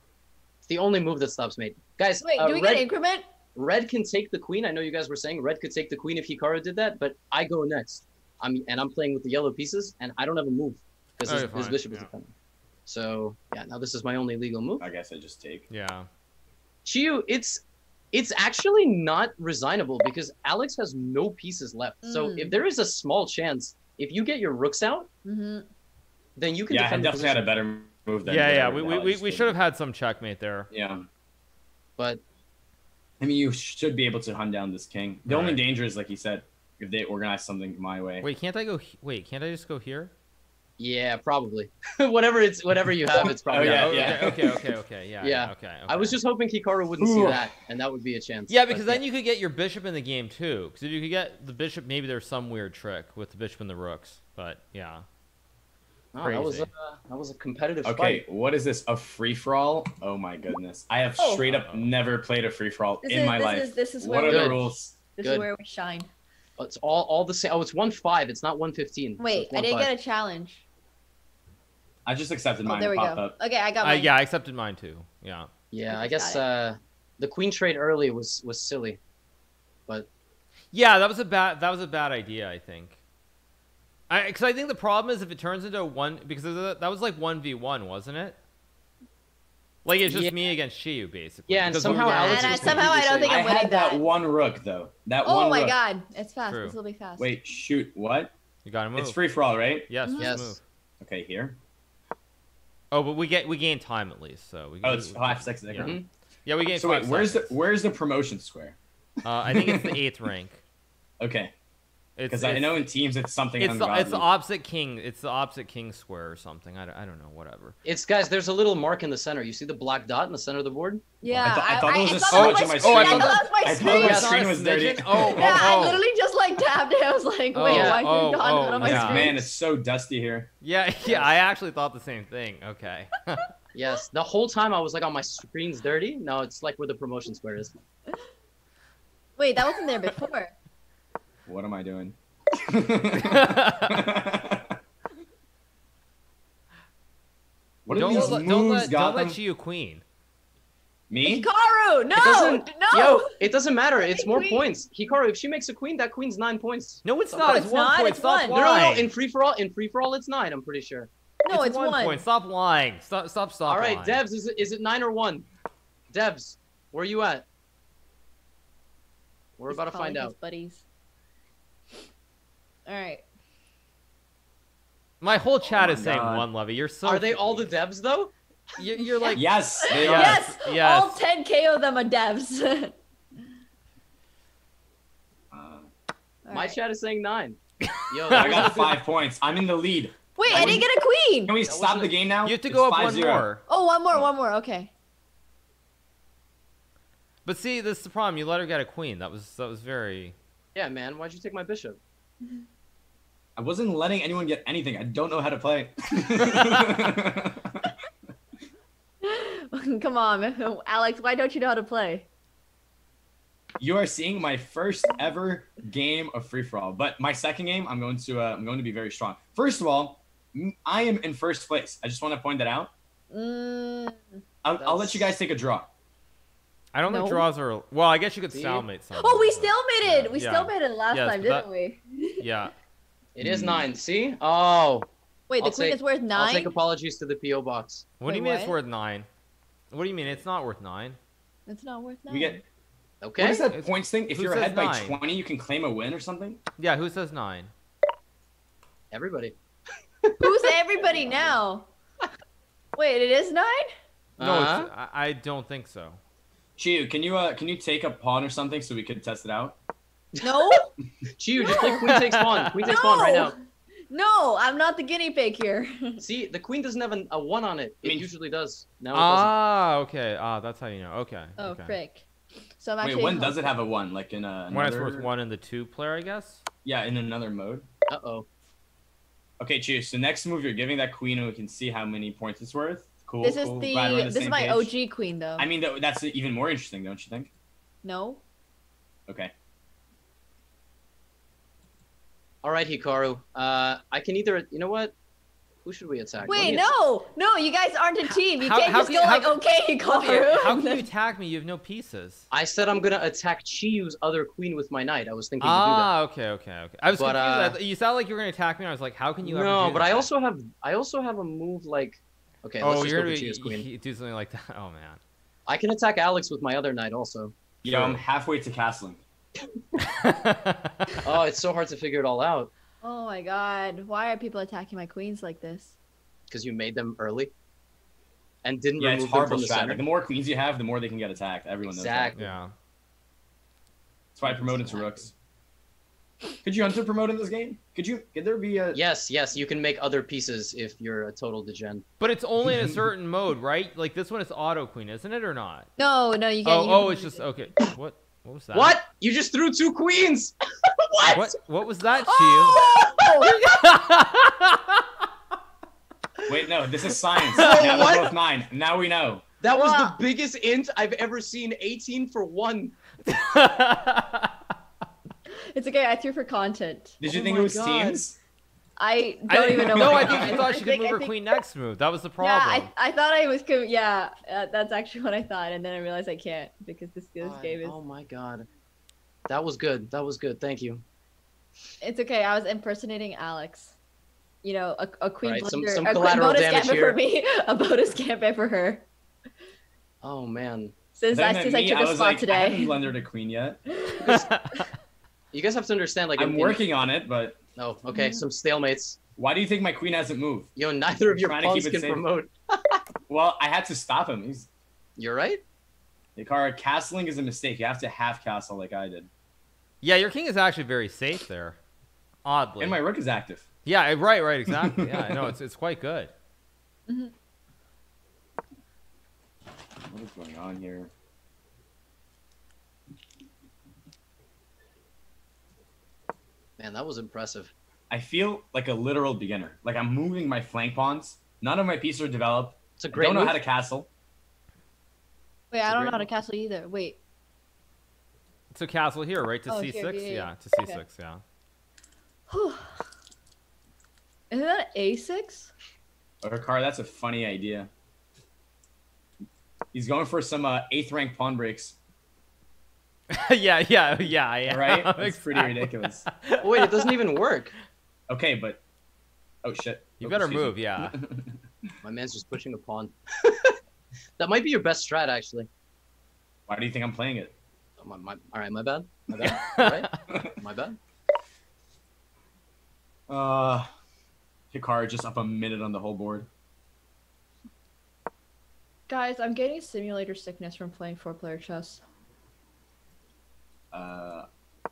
It's the only move that stops mate. Guys, wait, uh, do we Red, get increment? Red can take the queen. I know you guys were saying Red could take the queen if Hikaru did that, but I go next. I'm and I'm playing with the yellow pieces, and I don't have a move because his, his bishop yeah. is defending. So yeah, now this is my only legal move. I guess I just take. Yeah. Qiyu, it's it's actually not resignable because Alex has no pieces left. Mm. So if there is a small chance. If you get your rooks out, mm-hmm. then you can. Yeah, defend I definitely had a better move. Than yeah, yeah, we we, we, we should have had some checkmate there. Yeah, but I mean, you should be able to hunt down this king. The right. only danger is, like he said, if they organize something my way. Wait, can't I go? Wait, can't I just go here? Yeah, probably. whatever it's whatever you have, it's probably. oh, yeah, yeah. Okay, okay, okay, okay, yeah, yeah. Okay, okay. I was just hoping Hikaru wouldn't see that, and that would be a chance. Yeah, because but, then yeah. you could get your bishop in the game too. Because if you could get the bishop, maybe there's some weird trick with the bishop and the rooks. But yeah, oh, crazy. That was a that was a competitive. Okay, fight. What is this? A free for all? Oh my goodness! I have oh. straight up never played a free for all this in is, my this life. Is, this is what where are the rules? This Good. is where we shine. Oh, it's all all the same. Oh, it's one five. It's not one fifteen. Wait, so I didn't get a challenge. I just accepted mine. Oh, there we go. Up. Okay, I got mine. Uh, yeah, I accepted mine too. Yeah. Yeah, I, I guess uh, the queen trade early was was silly, but yeah, that was a bad that was a bad idea. I think. I because I think the problem is if it turns into a one because a, that was like one v one, wasn't it? Like it's just yeah. me against Qiyu, basically. Yeah, and somehow we Alex and I, somehow I don't think I'm I winning had that. that one rook though. That oh one. Oh my rook. God, it's fast. True. This will be fast. Wait, shoot, what? You gotta move. It's free for all, right? Yes. Mm-hmm. Yes. Move. Okay, here. Oh, but we get we gain time at least, so we. Oh, it's five seconds. Yeah. Mm-hmm. yeah, we gain. So five wait, where's seconds. the where's the promotion square? Uh, I think it's the eighth rank. Okay. Because I know in teams it's something. It's the, it's the opposite king. It's the opposite king square or something. I don't, I don't know. Whatever. It's guys. There's a little mark in the center. You see the black dot in the center of the board? Yeah. I, th I thought I, it was I, a I switch. Oh, I thought that was my screen. I thought my screen was dirty. Oh, oh, yeah. Oh. I literally just like tabbed it. I was like, wait, oh, why oh, did oh, on my yeah. screen? Man, it's so dusty here. Yeah, yeah. I actually thought the same thing. Okay. Yes. The whole time I was like, oh, my screen's dirty. No, it's like where the promotion square is. Wait, that wasn't there before. What am I doing? What don't, these let, don't, let, don't let you queen. Me? Hikaru, no, it doesn't, no. Yo, it doesn't matter. It's more points. Hikaru, if she makes a queen, that queen's nine points. No, it's not. It's one point. Stop lying. No, no, no. In free for all, in free for all, it's nine. I'm pretty sure. No, it's, it's one, one point. Stop lying. Stop, stop, stop. All right, lying. Devs, is it, is it nine or one? Devs, where are you at? We're He's about to find out, buddies. All right. My whole chat oh is saying God. one, Levy. You're so. Are crazy. They all the devs though? You're, you're like yes, they are. yes, yes. All ten K of them are devs. uh, my right. chat is saying nine. Yo, I got five points. I'm in the lead. Wait, I, I didn't get a queen. Can we stop the game now? You have to it's go up one zero. more. Oh, one more, one more. Okay. But see, this is the problem. You let her get a queen. That was that was very. Yeah, man. Why'd you take my bishop? I wasn't letting anyone get anything. I don't know how to play. Come on, Alex, why don't you know how to play? You are seeing my first ever game of free-for-all, but my second game, I'm going to, uh, I'm going to be very strong. First of all, I am in first place. I just want to point that out. Mm, I'll, I'll let you guys take a draw. I don't no. think draws are, well, I guess you could See? stalemate something. Oh, we stalemated. Yeah. We yeah. stalemated last yes, time, didn't that, we? Yeah. It is nine. See? Oh. Wait, the I'll queen take, is worth nine? I'll take apologies to the P O box. What Wait, do you mean what? it's worth nine? What do you mean it's not worth nine? It's not worth nine. We get, okay. What is that it's, points thing? If you're ahead nine? by twenty, you can claim a win or something? Yeah, who says nine? Everybody. Who's everybody now? Wait, it is nine? No, uh-huh. it's, I, I don't think so. Qiyu, can you uh, can you take a pawn or something so we could test it out? No. Qiyu, no. just play queen takes pawn. Queen takes no. pawn right now. No, I'm not the guinea pig here. See, the queen doesn't have an, a one on it. It I mean, usually does. No, it ah, doesn't. okay. Ah, that's how you know. Okay. Oh, okay. frick. So I'm actually Wait, when does it have a one? Like in a. When another... it's worth one in the two player, I guess? Yeah, in another mode. Uh oh. Okay, Qiyu, so next move, you're giving that queen and we can see how many points it's worth. Cool. This cool. is the. the this is my page. O G queen, though. I mean, that, that's even more interesting, don't you think? No. Okay. All right, Hikaru. Uh, I can either. You know what? Who should we attack? Wait, no, attack. no. You guys aren't a team. You how, can't how just can, go how, like, how, okay, Hikaru. How can you attack me? You have no pieces. I said I'm gonna attack Qiyu's other queen with my knight. I was thinking. Ah, to do that. okay, okay, okay. I was but, confused. Uh, you sounded like you were gonna attack me. And I was like, how can you? No, ever do but that? I also have. I also have a move like. Okay. Oh, let's just you're go gonna queen. You do something like that. Oh man. I can attack Alex with my other knight also. Yo, sure. I'm halfway to castling. Oh, it's so hard to figure it all out. Oh my god, why are people attacking my queens like this? Because you made them early and didn't yeah, remove it's them from the center. The more queens you have, the more they can get attacked. Everyone exactly. knows that. Yeah. That's why I promoted to rooks. Could you hunter promote in this game? Could you? Could there be a? Yes, yes. You can make other pieces if you're a total degen. But it's only in a certain mode, right? Like this one is auto queen, isn't it, or not? No, no. You get. Oh, you oh, it's just it. okay. What? What was that? What? You just threw two queens. What? What? What was that, Qiyu? Oh! Wait, no. This is science. Now we're both nine. Now we know. That was wow. the biggest int I've ever seen. Eighteen for one. It's okay. I threw for content. Did you oh think it was God. teams? I don't I even know. No, I think you thought she could move her think... queen next move. That was the problem. Yeah, I, I thought I was. Yeah, uh, that's actually what I thought, and then I realized I can't because this, this game is. Oh my God, that was good. That was good. Thank you. It's okay. I was impersonating Alex. You know, a, a queen right, blunder, some, some a collateral queen bonus gambit for me, a bonus gambit for her. Oh man. Since I since me, I took I a spot like, today. I haven't blundered a queen yet. You guys have to understand, like I'm in, working in, on it, but no, oh, okay, yeah. some stalemates. Why do you think my queen hasn't moved? Yo, neither of your pawns can promote. Well, I had to stop him. He's. You're right. Hikaru, castling is a mistake. You have to half castle like I did. Yeah, your king is actually very safe there. Oddly. And my rook is active. Yeah, right, right, exactly. Yeah, I know it's it's quite good. Mm-hmm. What is going on here? Man, that was impressive. I feel like a literal beginner. Like I'm moving my flank pawns. None of my pieces are developed. It's a great I don't know move. how to castle. Wait, it's I don't know how to castle either. Wait. To castle here, right? To oh, c six? Here, yeah, yeah, to c six, okay. yeah. Whew. Isn't that a six? Hikaru, that's a funny idea. He's going for some uh, eighth rank pawn breaks. yeah, yeah, yeah, yeah. Right? That's pretty ridiculous. Wait, it doesn't even work. Okay, but... Oh, shit. You oh, better move, me. yeah. My man's just pushing a pawn. That might be your best strat, actually. Why do you think I'm playing it? Oh, my, my, all right, my bad. My bad. All right. My bad. Uh, Hikaru just up a minute on the whole board. Guys, I'm getting simulator sickness from playing four-player chess. Uh,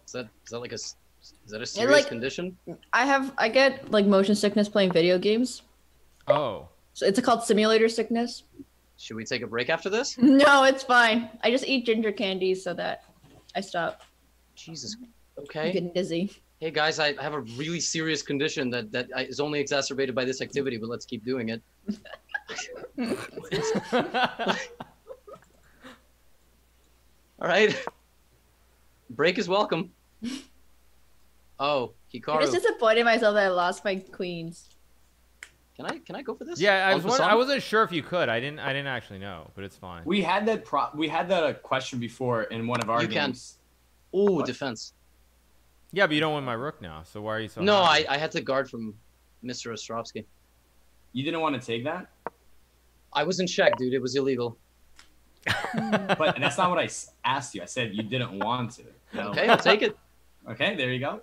is that is that like a is that a serious like, condition? I have I get like motion sickness playing video games. Oh. So it's called simulator sickness. Should we take a break after this? No, it's fine. I just eat ginger candy so that I stop. Jesus. Okay. I'm getting dizzy. Hey guys, I have a really serious condition that that is only exacerbated by this activity, but let's keep doing it. All right, break is welcome. Oh, Hikaru. I just disappointed myself that I lost my queens. Can I can I go for this? Yeah, I was wondering, I wasn't sure if you could. I didn't I didn't actually know, but it's fine. We had that pro we had that uh, question before in one of our you games. Oh, defense. Yeah, but you don't win my rook now, so why are you so? No, I, I had to guard from Mister Ostrovsky. You didn't want to take that? I was in check, dude. It was illegal. But that's not what I asked you. I said you didn't want to. No. Okay, I'll take it. Okay, there you go.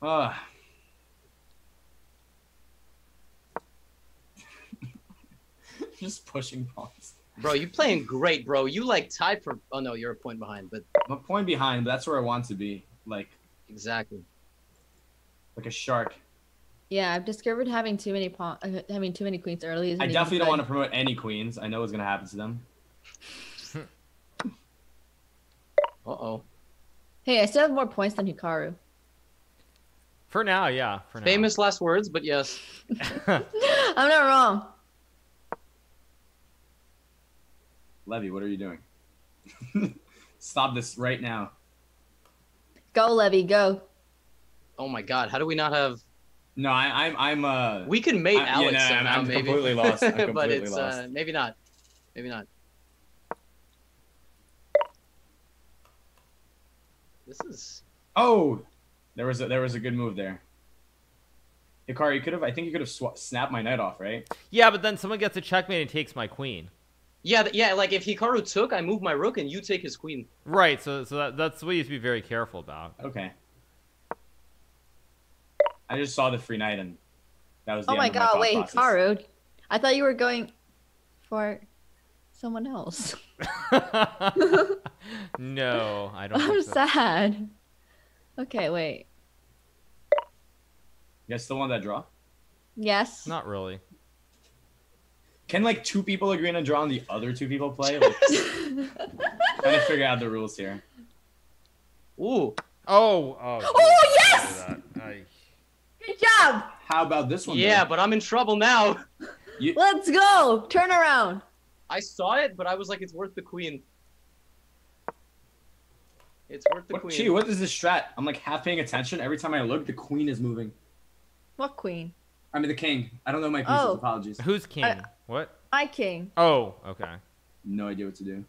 Uh. Just pushing pawns. Bro, you're playing great, bro. You like tied for... Oh, no, you're a point behind, but... I'm a point behind, but that's where I want to be. Like... Exactly. Like a shark. Yeah, I've discovered having too many pawn, uh, having too many queens early. Isn't I definitely don't want to promote any queens. I know what's going to happen to them. Uh-oh. Hey, I still have more points than Hikaru. For now, yeah. For now. Famous last words, but yes. I'm not wrong. Levy, what are you doing? Stop this right now. Go, Levy, go. Oh my God, how do we not have? No, I, I'm, I'm. Uh, we can mate I, Alex. Yeah, no, somehow, I'm, I'm maybe. completely lost. I'm completely but it's lost. Uh, maybe not. Maybe not. This is. Oh, there was a, there was a good move there. Hikaru, you could have. I think you could have sw snapped my knight off, right? Yeah, but then someone gets a checkmate and takes my queen. Yeah, yeah. Like if Hikaru took, I move my rook and you take his queen. Right. So, so that, that's what you have to be very careful about. Okay. I just saw the free knight and that was. The oh my God! My wait, process. Hikaru, I thought you were going for someone else. No, I don't. I'm so. sad. Okay, wait. You guys still want that draw? Yes. Not really. Can like two people agree on a draw and the other two people play? Like, trying to figure out the rules here. Ooh. Oh. Oh, oh yes! I... Good job. How about this one? Yeah, though? But I'm in trouble now. You... Let's go. Turn around. I saw it, but I was like, it's worth the queen. It's worth the what, queen. Gee, what is this strat? I'm like half paying attention. Every time I look, the queen is moving. What queen? I mean, the king. I don't know my pieces. Oh. Apologies. Who's king? I... What? My king. Oh, okay. No idea what to do.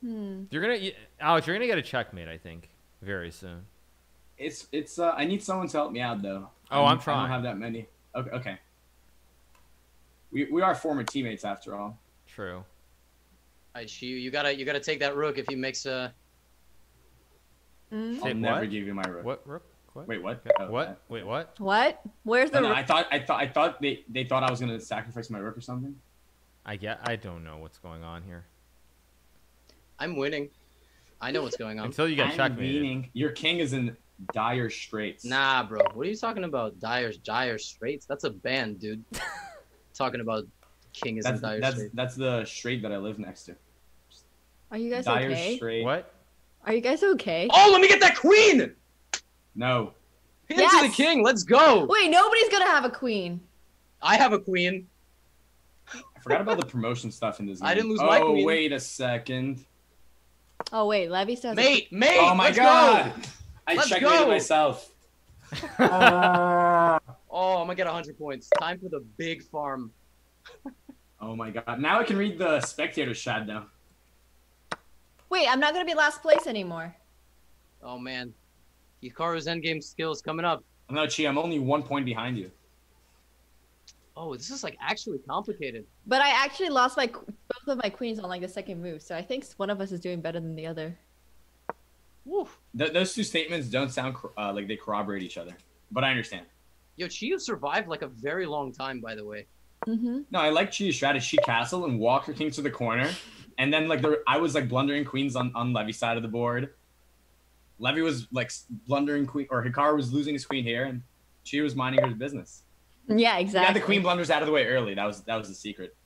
Hmm. You're gonna, you, Alex. You're gonna get a checkmate, I think, very soon. It's, it's. Uh, I need someone to help me out, though. Oh, I'm, I'm trying. I don't have that many. Okay, okay. We, we are former teammates after all. True. All right, Qiyu, you gotta, you gotta take that rook if he makes a. Mm. I'll Say never what? give you my rook. What rook? What? Wait, what? Oh, what? That. Wait, what? What? Where's the? No, no, I thought, I thought, I thought they, they thought I was gonna sacrifice my rook or something. I get. I don't know what's going on here. I'm winning. I know what's going on. Until you get checkmated. Your king is in dire straits. Nah, bro. What are you talking about? Dire, dire straits? That's a band, dude. Talking about king is that's, in dire that's, straits. That's the strait that I live next to. Are you guys dire okay? Strait. What? Are you guys okay? Oh, let me get that queen! No. Hand yes! to the king. Let's go. Wait, nobody's going to have a queen. I have a queen. I forgot about the promotion stuff in this game. I didn't lose oh, my queen. Oh, wait a second. Oh wait, Levy says. Mate, mate. Oh my let's God! Go. I checkmated myself. uh, oh my gonna get one hundred points. Time for the big farm. Oh my god. Now I can read the spectator's shadow. Wait, I'm not gonna be last place anymore. Oh man. Hikaru's endgame skills coming up. No, Chi, I'm only one point behind you. Oh, this is like actually complicated. But I actually lost my both of my queens on like the second move, so I think one of us is doing better than the other. Woof. Th those two statements don't sound uh, like they corroborate each other, but I understand. Yo, Qiyu survived like a very long time, by the way. Mm-hmm. No, I like Qiyu's strategy. She castle and walk her king to the corner, and then like there, I was like blundering queens on on Levy's side of the board. Levy was like blundering queen, or Hikaru was losing his queen here, and Qiyu was minding her business. Yeah, exactly. Yeah, the queen blunders out of the way early. That was that was the secret.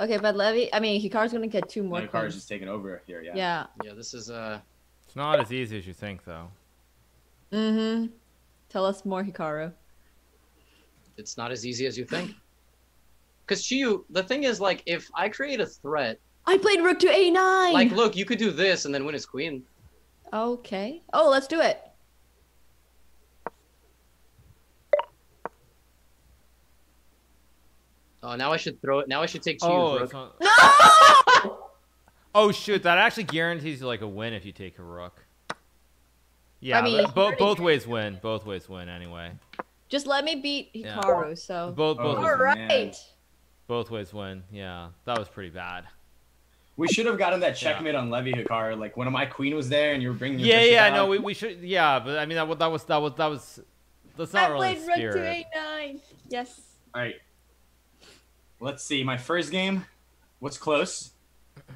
Okay, but Levy, I mean, Hikaru's gonna get two more. Hikaru's just taking over here. Yeah. Yeah. Yeah. This is uh. It's not as easy as you think, though. Mm-hmm. Tell us more, Hikaru. It's not as easy as you think. Because Qiyu, the thing is, like, if I create a threat, I played rook to a nine. Like, look, you could do this and then win his queen. Okay. Oh, let's do it. Oh, now I should throw it. Now I should take Qiyu's oh, rook. No! Oh, shoot. That actually guarantees you, like, a win if you take a rook. Yeah, I mean, bo both ways win. Both ways win, anyway. Just let me beat Hikaru, yeah. so. Both, both oh, All right. Man. Both ways win. Yeah, that was pretty bad. We should have gotten that checkmate yeah. on Levy, Hikaru. Like, when my queen was there and you were bringing your Yeah, yeah, out. no, we, we should. Yeah, but, I mean, that, that was, that was, that was, that's not I really I played rook to a nine. Yes. All right. Let's see, my first game, what's close?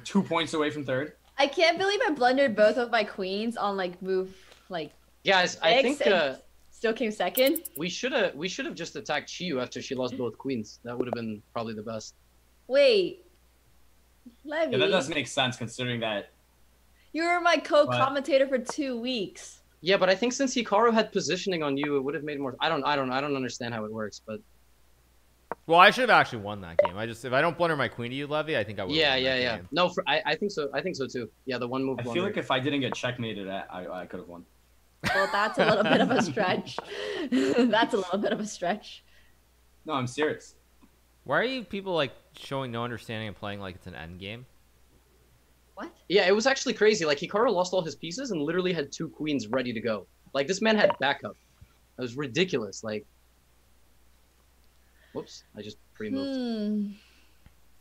Two points away from third. I can't believe I blundered both of my queens on like move, like. Guys, I think uh, still came second. We should have we should have just attacked Qiyu after she lost both queens. That would have been probably the best. Wait, Levy. Yeah, that doesn't make sense considering that. You were my co-commentator for two weeks. Yeah, but I think since Hikaru had positioning on you, it would have made more. I don't, I don't, I don't understand how it works, but. Well, I should have actually won that game. I just, if I don't blunder my queen to you, Levy, I think I would. Yeah, yeah, yeah. Game. No, for, I, I think so. I think so too. Yeah, the one move. I feel like if I didn't get checkmated, I, I, I could have won. Well, that's a little bit of a stretch. That's a little bit of a stretch. No, I'm serious. Why are you people like showing no understanding and playing like it's an end game? What? Yeah, it was actually crazy. Like Hikaru lost all his pieces and literally had two queens ready to go. Like this man had backup. It was ridiculous. Like. Whoops, I just pre-moved. Hmm.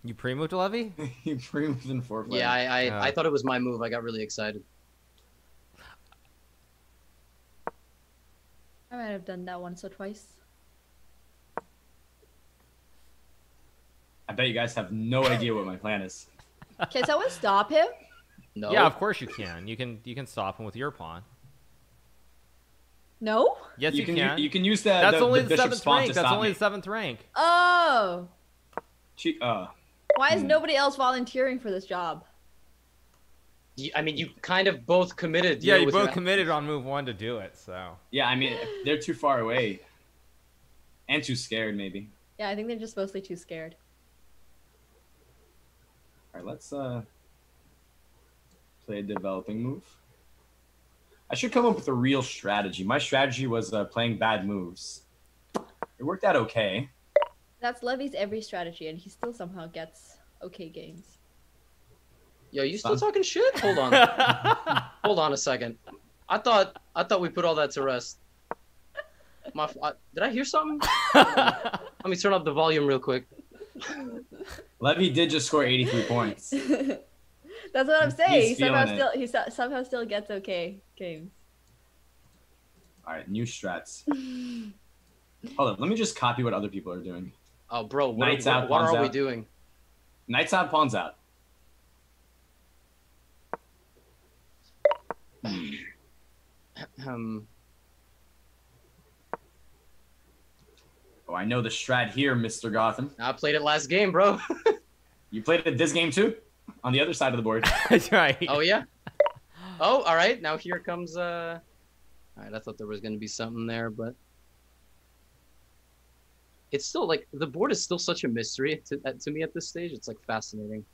You pre-moved, Levy? You pre-moved in four play. Yeah, I I, uh, I thought it was my move. I got really excited. I might have done that once or twice. I bet you guys have no idea what my plan is. Can someone stop him? No. Yeah, of course you can. You can you can stop him with your pawn. No? Yes, you, you can. can. You, you can use that. That's the, only the, the seventh rank. That's only me. the seventh rank. Oh. She, uh, Why is mm. nobody else volunteering for this job? You, I mean, you kind of both committed. Yeah, you, know, you both committed on move one to do it. So. Yeah, I mean, they're too far away. And too scared, maybe. Yeah, I think they're just mostly too scared. All right, let's uh, play a developing move. I should come up with a real strategy. My strategy was uh, playing bad moves. It worked out okay. That's Levy's every strategy, and he still somehow gets okay games. Yo, you still um. talking shit? Hold on. Hold on a second. I thought I thought we put all that to rest. My, I, did I hear something? Let me turn up the volume real quick. Levy did just score eighty-three points. That's what I'm saying. He's somehow still, he somehow still gets okay games. All right, new strats. Hold on, let me just copy what other people are doing. Oh, bro, what, Knights what, out, what are out. we doing? Knights out, pawns out. um. Oh, I know the strat here, Mister Gotham. I played it last game, bro. You played it this game too? On the other side of the board. That's right. Oh, yeah? Oh, all right. Now here comes... Uh... All right, I thought there was going to be something there, but... It's still, like, the board is still such a mystery to, to me at this stage. It's, like, fascinating.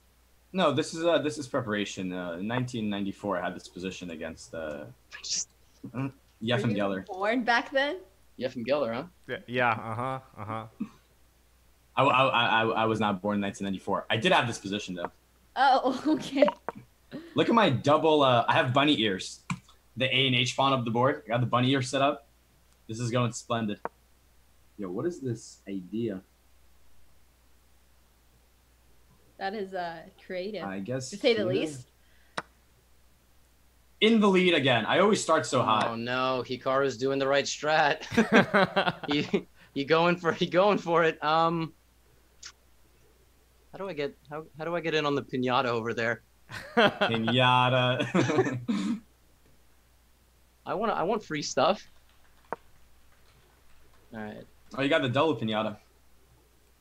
No, this is uh, this is preparation. Uh, in nineteen ninety-four, I had this position against... Uh... Just... Yefim Geller. Born back then? Jeff and Geller, huh? Yeah, yeah uh-huh, uh-huh. I, I, I, I was not born in nineteen ninety-four. I did have this position, though. Oh, okay. Look at my double, uh, I have bunny ears. The A and H font of the board. I got the bunny ear set up. This is going splendid. Yo, what is this idea? That is uh, creative, I guess, to say the least. In the lead again. I always start so high. Oh no, Hikaru's doing the right strat. you, you going for you going for it. Um, how do I get how how do I get in on the pinata over there? Pinata. I want I want free stuff. All right. Oh, you got the double pinata.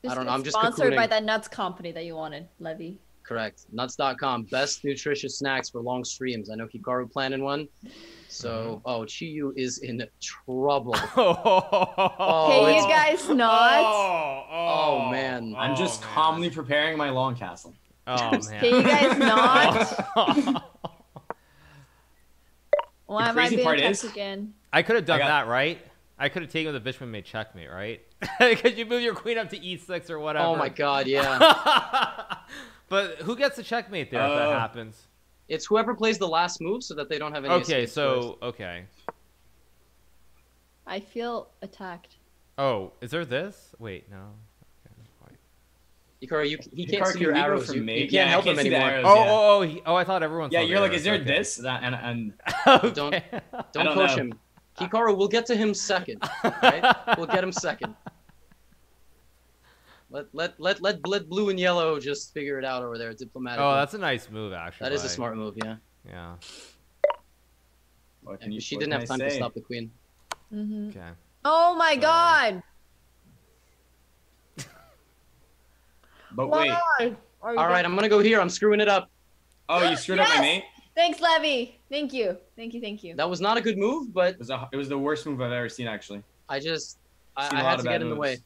This I don't know. I'm just sponsored cocooning. By that nuts company that you wanted, Levy. Correct. Nuts dot com. Best nutritious snacks for long streams. I know Hikaru planning one. So, oh, Qiyu is in trouble. oh, oh, Can you guys not? Oh, oh, oh man. I'm just oh, calmly man. preparing my long castle. Oh, man. Can you guys not? Why am I being touched again? I could have done that, right? I could have taken the bishop made checkmate, right? Because you move your queen up to e six or whatever. Oh my god, yeah. But who gets the checkmate there uh, if that happens? It's whoever plays the last move so that they don't have any. Okay, so first. okay. I feel attacked. Oh, is there this? Wait, no. Hikaru, you he can't Hikaru see your arrows. You, you can't yeah, help can't him anymore. Arrows, oh, yeah. oh, oh, he, oh! I thought everyone. Yeah, you're like, arrows. is there okay. this? That, and and okay. don't don't, don't push know. him. Hikaru, we'll get to him second. Right? We'll get him second. Let let let let blue and yellow just figure it out over there diplomatically. Oh, that's a nice move, actually. That is a smart move, yeah. Yeah. What can you, she didn't have time say? to stop the queen. Mm-hmm. Okay. Oh my so. God. But wait. All right, I'm gonna go here. I'm screwing it up. Oh, you screwed yes! up my mate. Thanks, Levy. Thank you. Thank you. Thank you. That was not a good move, but it was, a, it was the worst move I've ever seen. Actually, I just I, I had to get in moves. the way.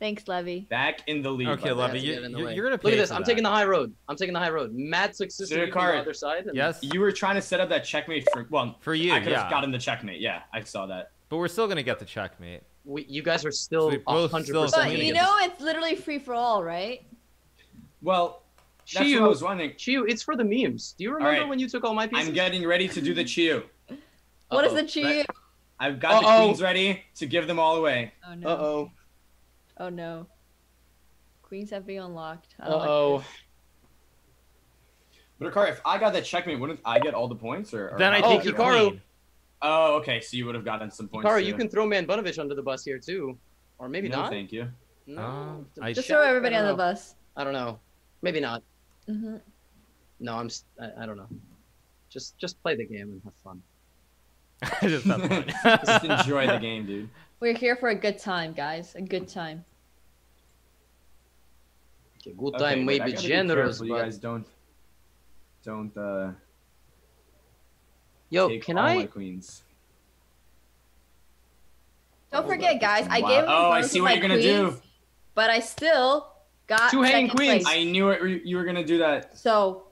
Thanks, Levy. Back in the lead. Okay, Levy, you, you, you're gonna pay look at this. I'm that. taking the high road. I'm taking the high road. Matt's existing on the other side. And yes. You were trying to set up that checkmate for well for you. I could have yeah. gotten the checkmate. Yeah, I saw that. But we're still gonna get the checkmate. We, you guys are still one hundred percent. So you know it's literally free for all, right? Well, that's Qiyu, what I was wondering. Qiyu, it's for the memes. Do you remember right. when you took all my pieces? I'm getting ready to do the Qiyu. What is the Qiyu? I've got uh -oh. the queens ready to give them all away. Oh no. Uh oh. Oh no. Queens have been unlocked. I don't uh oh. Like but Hikaru, if I got that checkmate, wouldn't I get all the points? Or, or then I take Hikaru. Oh, okay. So you would have gotten some points. Hikaru, you can throw Manbunovich under the bus here too, or maybe no, not. Thank you. No, uh, just throw everybody on the bus. I don't know. Maybe not. Mm-hmm. No, I'm. I, I don't know. Just, just play the game and have fun. just have fun. Just enjoy the game, dude. We're here for a good time, guys. A good time. Okay, good okay, time may be generous, but you guys don't, don't. Uh... Yo, Take can all I? My queens. Don't oh, forget, guys. I gave him oh, I see what you're queens, gonna do. But I still got two hanging queens. Place. I knew it, you were gonna do that. So,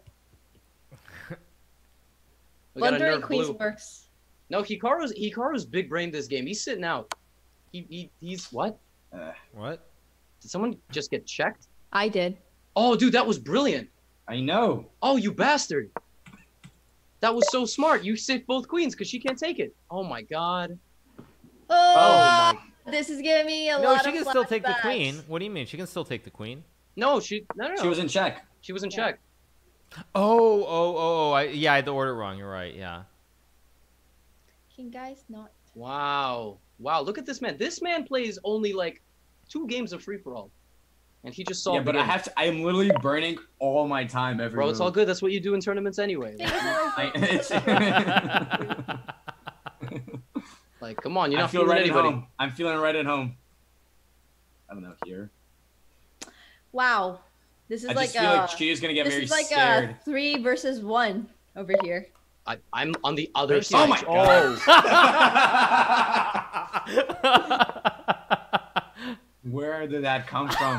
blundering queens blue. works. No, Hikaru's Hikaru's big brain this game. He's sitting out. He, he he's what? Uh, what? Did someone just get checked? I did. Oh, dude, that was brilliant. I know. Oh, you bastard. That was so smart. You sit both queens because she can't take it. Oh my god. Oh, oh my. This is giving me a no, lot of No, she can still take backs. the queen. What do you mean? She can still take the queen? No, she no no. no. She was in check. She was in yeah. check. Oh, oh, oh, I yeah, I had the order wrong. You're right. Yeah. Can guys not Wow. Wow, look at this man. This man plays only like two games of free for all. And he just saw Yeah, but game. I have to. I am literally burning all my time every. Bro, it's move. all good. That's what you do in tournaments anyway. Like, come on, you're not I feel feeling right anybody. At home. I'm feeling right at home. I don't know here. Wow, this is I like just feel a. Like Qiyu's gonna get this very is like scared. a three versus one over here. I, I'm on the other side. Oh my god. Where did that come from?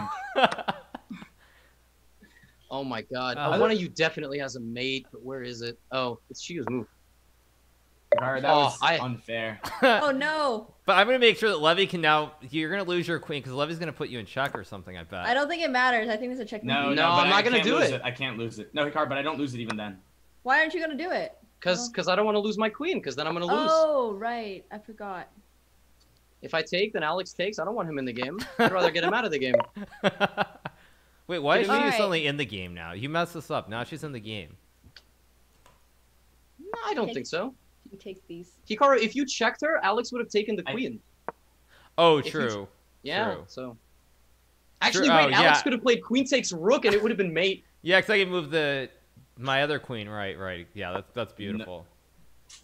Oh my god. Uh, one of you definitely has a mate, but where is it? Oh, it's Qiyu's move. That oh, was I... unfair. Oh, no. But I'm going to make sure that Levy can now... You're going to lose your queen because Levy's going to put you in check or something, I bet. I don't think it matters. I think there's a check. No, no, no I'm not going to do it. it. I can't lose it. No, Hikaru, but I don't lose it even then. Why aren't you going to do it? Because oh. I don't want to lose my queen because then I'm going to lose. Oh, right. I forgot. If I take, then Alex takes. I don't want him in the game. I'd rather get him out of the game. Wait, why is she right. suddenly in the game now? You messed this up. Now she's in the game. No, I don't take, think so. You take these. Hikaru, if you checked her, Alex would have taken the queen. I... Oh, if true. Yeah, true. so. Actually, true. wait, oh, Alex yeah. could have played queen takes rook, and it would have been mate. Yeah, because I can move the my other queen. Right, right. Yeah, that's, that's beautiful. No.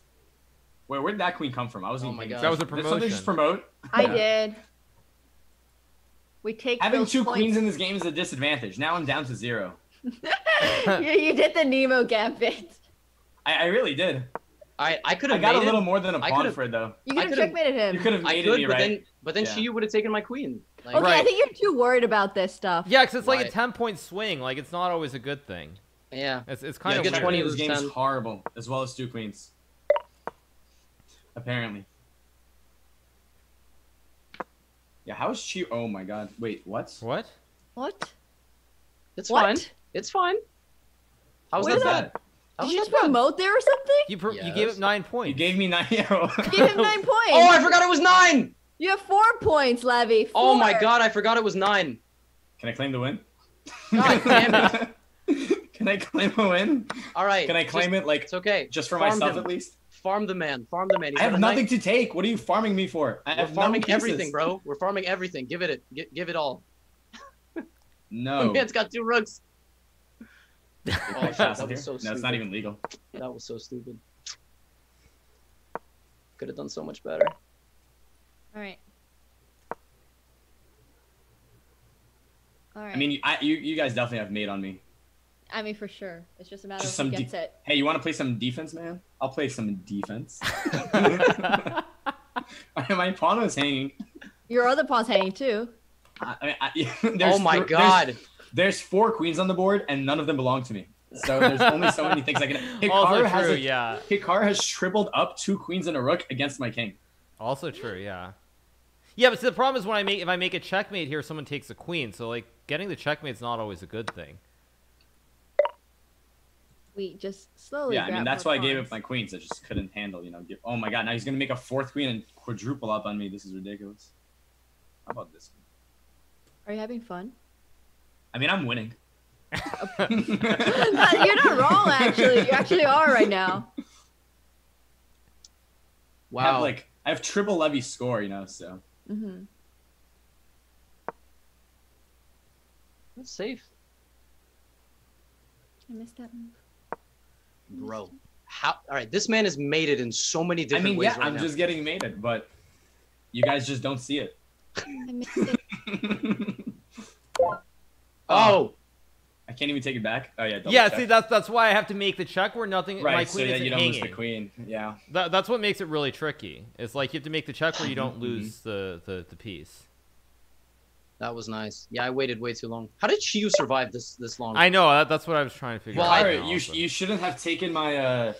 Wait, where did that queen come from? I was oh my god. That was a promotion. Did somebody just promote? I yeah. did. We take Having two points. queens in this game is a disadvantage. Now I'm down to zero. you, you did the Nemo gambit. I, I really did. I, I could have. I got a little more than a pawn for it, though. You could have checkmated him. You could have made me, right? But then, but then yeah. she would have taken my queen. Like, okay, right. I think you're too worried about this stuff. Yeah, because it's right. like a ten-point swing. Like it's not always a good thing. Yeah. It's it's kind yeah, of twenty. This game is horrible, as well as two queens. Apparently. Yeah, how is she? Oh my god. Wait, what? What? What? It's what? fine. It's fine. How was that bad? Did you just promote there or something? You, yes. you gave up nine points. You gave me nine. you gave him nine points. Oh, I forgot it was nine. You have four points, Levy. Four. Oh my god, I forgot it was nine. Can I claim the win? God damn it. Can I claim a win? All right. Can I claim just, it like it's okay. just for Farm myself him. at least? Farm the man. Farm the man. He's I have nothing nice... to take. What are you farming me for? I have We're farming everything, bro. We're farming everything. Give it it. G give it all. No. The man's got two rooks. Oh, shit, that was so no, it's not even legal. That was so stupid. Could have done so much better. All right. All right. I mean, I, you you guys definitely have made on me. I mean, for sure. It's just a matter just of who gets it. Hey, you want to play some defense, man? I'll play some defense. My pawn was hanging. Your other pawn's hanging too. I, I mean, I, yeah, oh my th god. There's, There's four queens on the board, and none of them belong to me. So there's only so many things I can. Hikaru has true, a, yeah. Hikaru has tripled up two queens and a rook against my king. Also true, yeah. Yeah, but see, the problem is when I make if I make a checkmate here, someone takes a queen. So like getting the checkmate's not always a good thing. We just slowly. Yeah, I mean that's why pawns. I gave up my queens. I just couldn't handle, you know. Give, oh my god! Now he's gonna make a fourth queen and quadruple up on me. This is ridiculous. How about this one? Are you having fun? I mean, I'm winning. You're not wrong, actually. You actually are right now. Wow. I have, like, I have triple Levy's score, you know, so. Mm-hmm. That's safe. I missed that move. Bro. How? All right, this man is mated in so many different I mean, ways yeah, right I'm now. just getting mated, but you guys just don't see it. I missed it. Oh, I can't even take it back. Oh yeah. Yeah, check. see that's that's why I have to make the check where nothing. Right, my queen so yeah, you don't hanging. lose the queen. Yeah. That, that's what makes it really tricky. It's like you have to make the check where you don't lose the, the the piece. That was nice. Yeah, I waited way too long. How did Qiyu survive this this long? I know. That, that's what I was trying to figure well, out. Well, right, you sh you shouldn't have taken my uh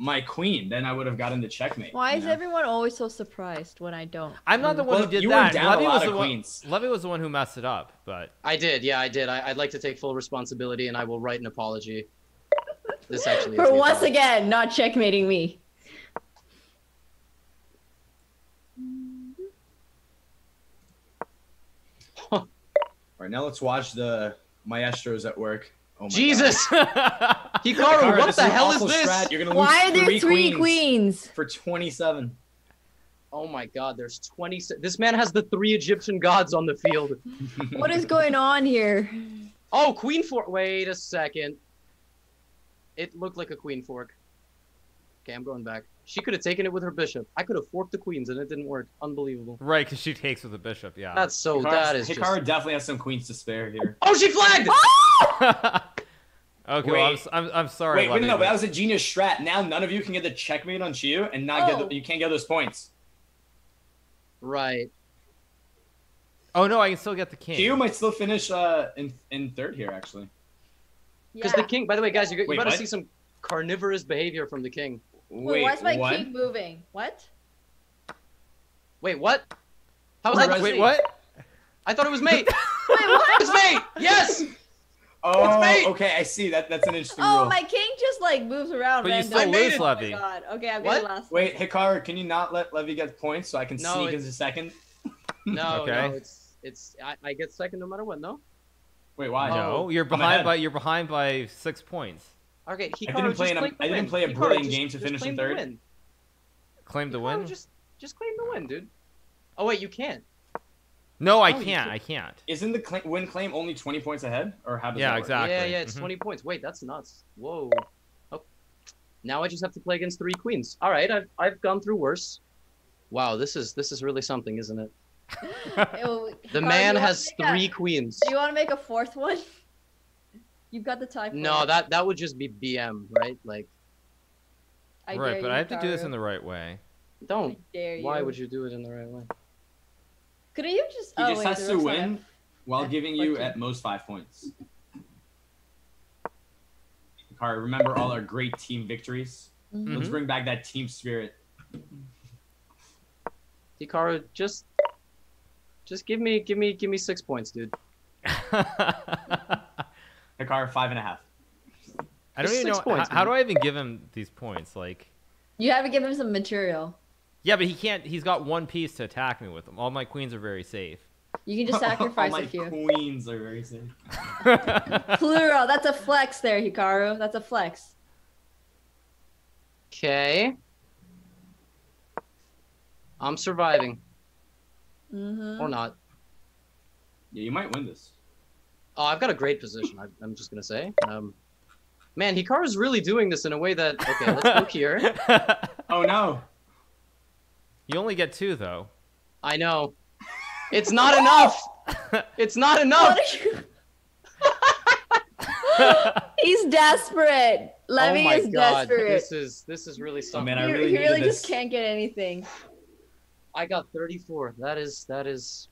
my queen. Then I would have gotten the checkmate. Why is know? everyone always so surprised when I don't? I'm not the one well, who did you that. Were down Levy a lot was of the queens. one. Levy was the one who messed it up. But I did, yeah, I did. I, I'd like to take full responsibility, and I will write an apology. This actually for is once apology. again not checkmating me. All right, now let's watch the maestros at work. Oh my Jesus! Hikaru, what the hell is this? Strat. You're gonna lose Why are there three, three queens? queens? For twenty-seven. Oh my god, there's twenty-seven. This man has the three Egyptian gods on the field. What is going on here? Oh, queen fork. Wait a second. It looked like a queen fork. Okay, I'm going back. She could have taken it with her bishop. I could have forked the queens and it didn't work. Unbelievable. Right, because she takes with the bishop, yeah. That's so, Hikaru's, that is Hikaru just... definitely has some queens to spare here. Oh, she flagged! Okay, well, I'm, I'm, I'm sorry. Wait, wait, no, but that was a genius strat. Now none of you can get the checkmate on Qiyu and not oh. get the, you can't get those points. Right. Oh, no, I can still get the king. Qiyu might still finish uh, in, in third here, actually. Because yeah. the king, by the way, guys, you, you got to see some carnivorous behavior from the king. Wait, Wait why is my what? King moving? What? Wait, what? How was what? That? Wait, me? What? I thought it was mate. Wait, what? It's mate. Yes. Oh, it's mate. Okay, I see. That that's an interesting oh, rule. Oh, my king just like moves around. But randomly. You still lose, Levy. Oh my God. Okay, I'm getting lost. Wait, Hikaru, can you not let Levy get points so I can no, sneak it's... in a second? No, okay. no, it's it's I, I get second no matter what. No. Wait, why? No, oh, you're behind by you're behind by six points. Okay, Hikaru, I didn't play. An, I didn't play a Hikaru, brilliant just, game to finish in third. Win. Claim the Hikaru, win. Just just claim the win, dude. Oh wait, you can't. No, I oh, can't. I can't. Isn't the claim, win claim only twenty points ahead, or how does yeah, that work? Exactly. Yeah, yeah, it's mm-hmm. twenty points. Wait, that's nuts. Whoa. Oh, now I just have to play against three queens. All right, I've I've gone through worse. Wow, this is this is really something, isn't it? Ew, the man has three a, queens. Do you want to make a fourth one? You've got the time. No, that that would just be B M, right? Like. I right, dare but you, I have Hikaru. to do this in the right way. Don't. Why would you do it in the right way? Could you just? He oh, just wait, has to win like while yeah, giving you at most five points. Hikaru, remember all our great team victories. Mm-hmm. Let's bring back that team spirit. Hikaru, just. Just give me, give me, give me six points, dude. Hikaru, five and a half. I don't Just even know points, how, how do I even give him these points? Like, you have to give him some material. Yeah, but he can't. He's got one piece to attack me with them. All my queens are very safe. You can just sacrifice a few. All my queens are very safe. Plural. That's a flex, there, Hikaru. That's a flex. Okay. I'm surviving. Mm-hmm. Or not. Yeah, you might win this. Oh, I've got a great position. I, I'm just gonna say, um, man, Hikaru's really doing this in a way that. Okay, let's look here. Oh no. You only get two though. I know. It's not enough. It's not enough. You... He's desperate. Levy oh my is God. desperate. This is this is really something. Oh, man, I really he really this. just can't get anything. I got thirty-four. That is that is.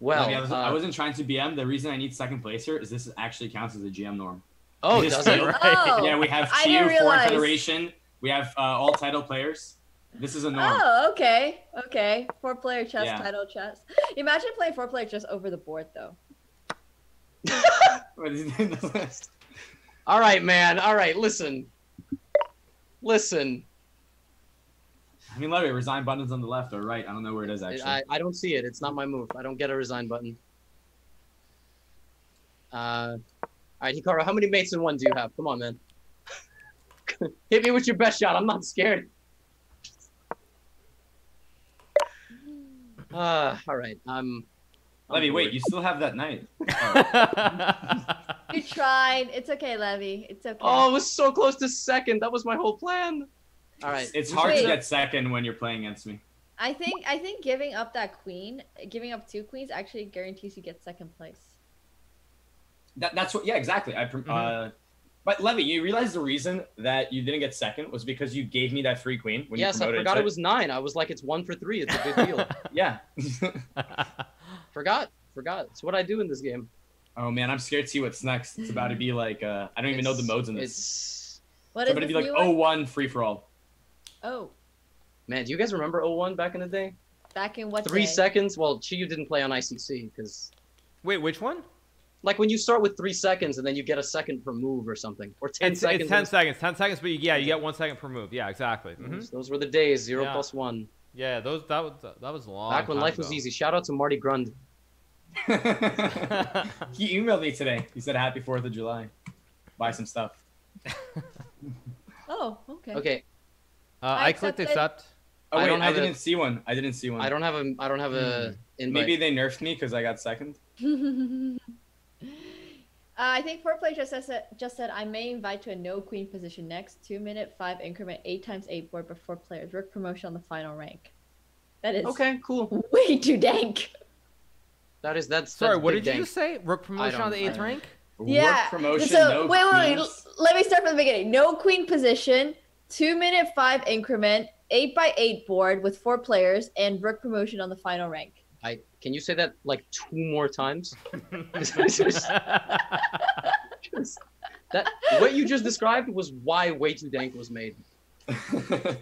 Well, okay, I, was, uh, I wasn't trying to B M. The reason I need second place here is this actually counts as a G M norm. Oh, it does it? Right? Oh, yeah, we have Qiyu, Foreign Federation. We have uh, all title players. This is a norm. Oh, okay, okay. Four-player chess, yeah. title chess. Imagine playing four-player chess over the board, though. What is in the list? All right, man. All right, listen, listen. I mean, literally, resign button's on the left or right. I don't know where it is, actually. I, I don't see it. It's not my move. I don't get a resign button. Uh, all right, Hikaru, how many mates in one do you have? Come on, man. Hit me with your best shot. I'm not scared. Uh, all right. I'm, I'm Levy, bored. Wait. You still have that knight. Oh. You tried. It's okay, Levy. It's okay. Oh, it was so close to second. That was my whole plan. All right. It's hard Wait. to get second when you're playing against me. I think I think giving up that queen, giving up two queens, actually guarantees you get second place. That that's what. Yeah, exactly. I. Mm-hmm. uh, but Levy, you realize the reason that you didn't get second was because you gave me that free queen when yes, you promoted. Yes, I forgot it was nine. I was like, it's one for three. It's a big deal. Yeah. forgot. Forgot. It's what I do in this game. Oh man, I'm scared to see what's next. It's about to be like uh, I don't even it's, know the modes in this. It's... What so is I'm gonna be like oh one free for all. Oh. Man, do you guys remember oh one back in the day? Back in what Three day? seconds? Well, Qiyu didn't play on I C C because... Wait, which one? Like when you start with three seconds and then you get a second per move or something. Or ten it's, seconds. It's ten and... seconds. ten seconds, but you, yeah, you get one second per move. Yeah, exactly. Mm-hmm. So those were the days, zero yeah. plus one. Yeah, those that was, that was long Back when life ago. was easy. Shout out to Marty Grund. He emailed me today. He said, happy fourth of July. Buy some stuff. Oh, okay. Okay. Uh, I, I clicked accept. Oh wait, I, don't I didn't a... see one. I didn't see one. I don't have a. I don't have a. Mm. Maybe they nerfed me because I got second. uh, I think four player just said. Just said I may invite to a no queen position next two minute five increment eight times eight board by four players. Rook promotion on the final rank. That is okay. Cool. Way too dank. That is that's. Sorry, that's what did dank. you say? Rook promotion on the eighth rank. Yeah. Promotion, so no wait, wait, wait. Let me start from the beginning. No queen position, two minute five increment, eight by eight board with four players, and rook promotion on the final rank. I can you say that like two more times? That what you just described was why Way Too Dank was made. Oh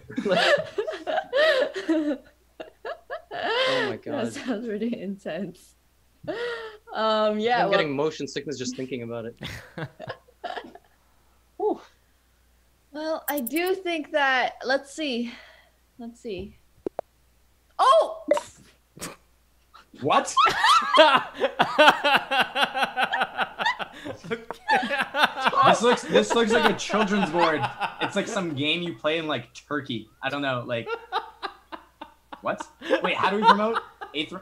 my god. That sounds really intense. Um, yeah. I'm well, getting motion sickness just thinking about it. Well, I do think that, let's see. Let's see. Oh! What? This looks this looks like a children's board. It's like some game you play in like Turkey. I don't know, like what? Wait, how do we promote? Eighth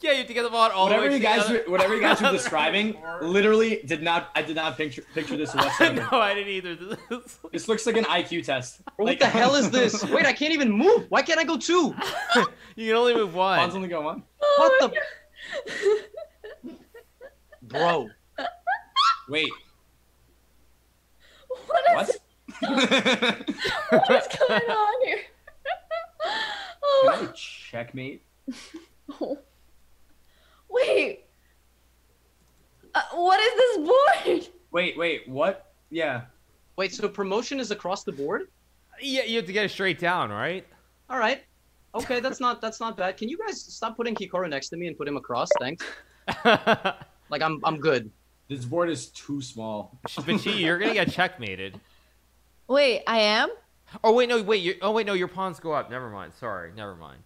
Yeah, you have to get the mod all whatever the way you guys were, whatever you guys were describing, literally did not I did not picture picture this whatsoever. No, I didn't either. This looks like an I Q test. What like, the hell is this? Wait, I can't even move. Why can't I go two? You can only move one. One's only go one. Oh, what the bro. Wait. What is what? What is going on here? Oh. Can I checkmate? Oh. Wait, uh, what is this board? Wait, wait, what? Yeah. Wait, so promotion is across the board? Yeah, you have to get it straight down, right? All right. Okay, that's not that's not bad. Can you guys stop putting Hikaru next to me and put him across? Thanks. Like I'm I'm good. This board is too small. Bichi, you're gonna get checkmated. Wait, I am? Oh wait, no, wait. You're, oh wait, no, your pawns go up. Never mind. Sorry, never mind.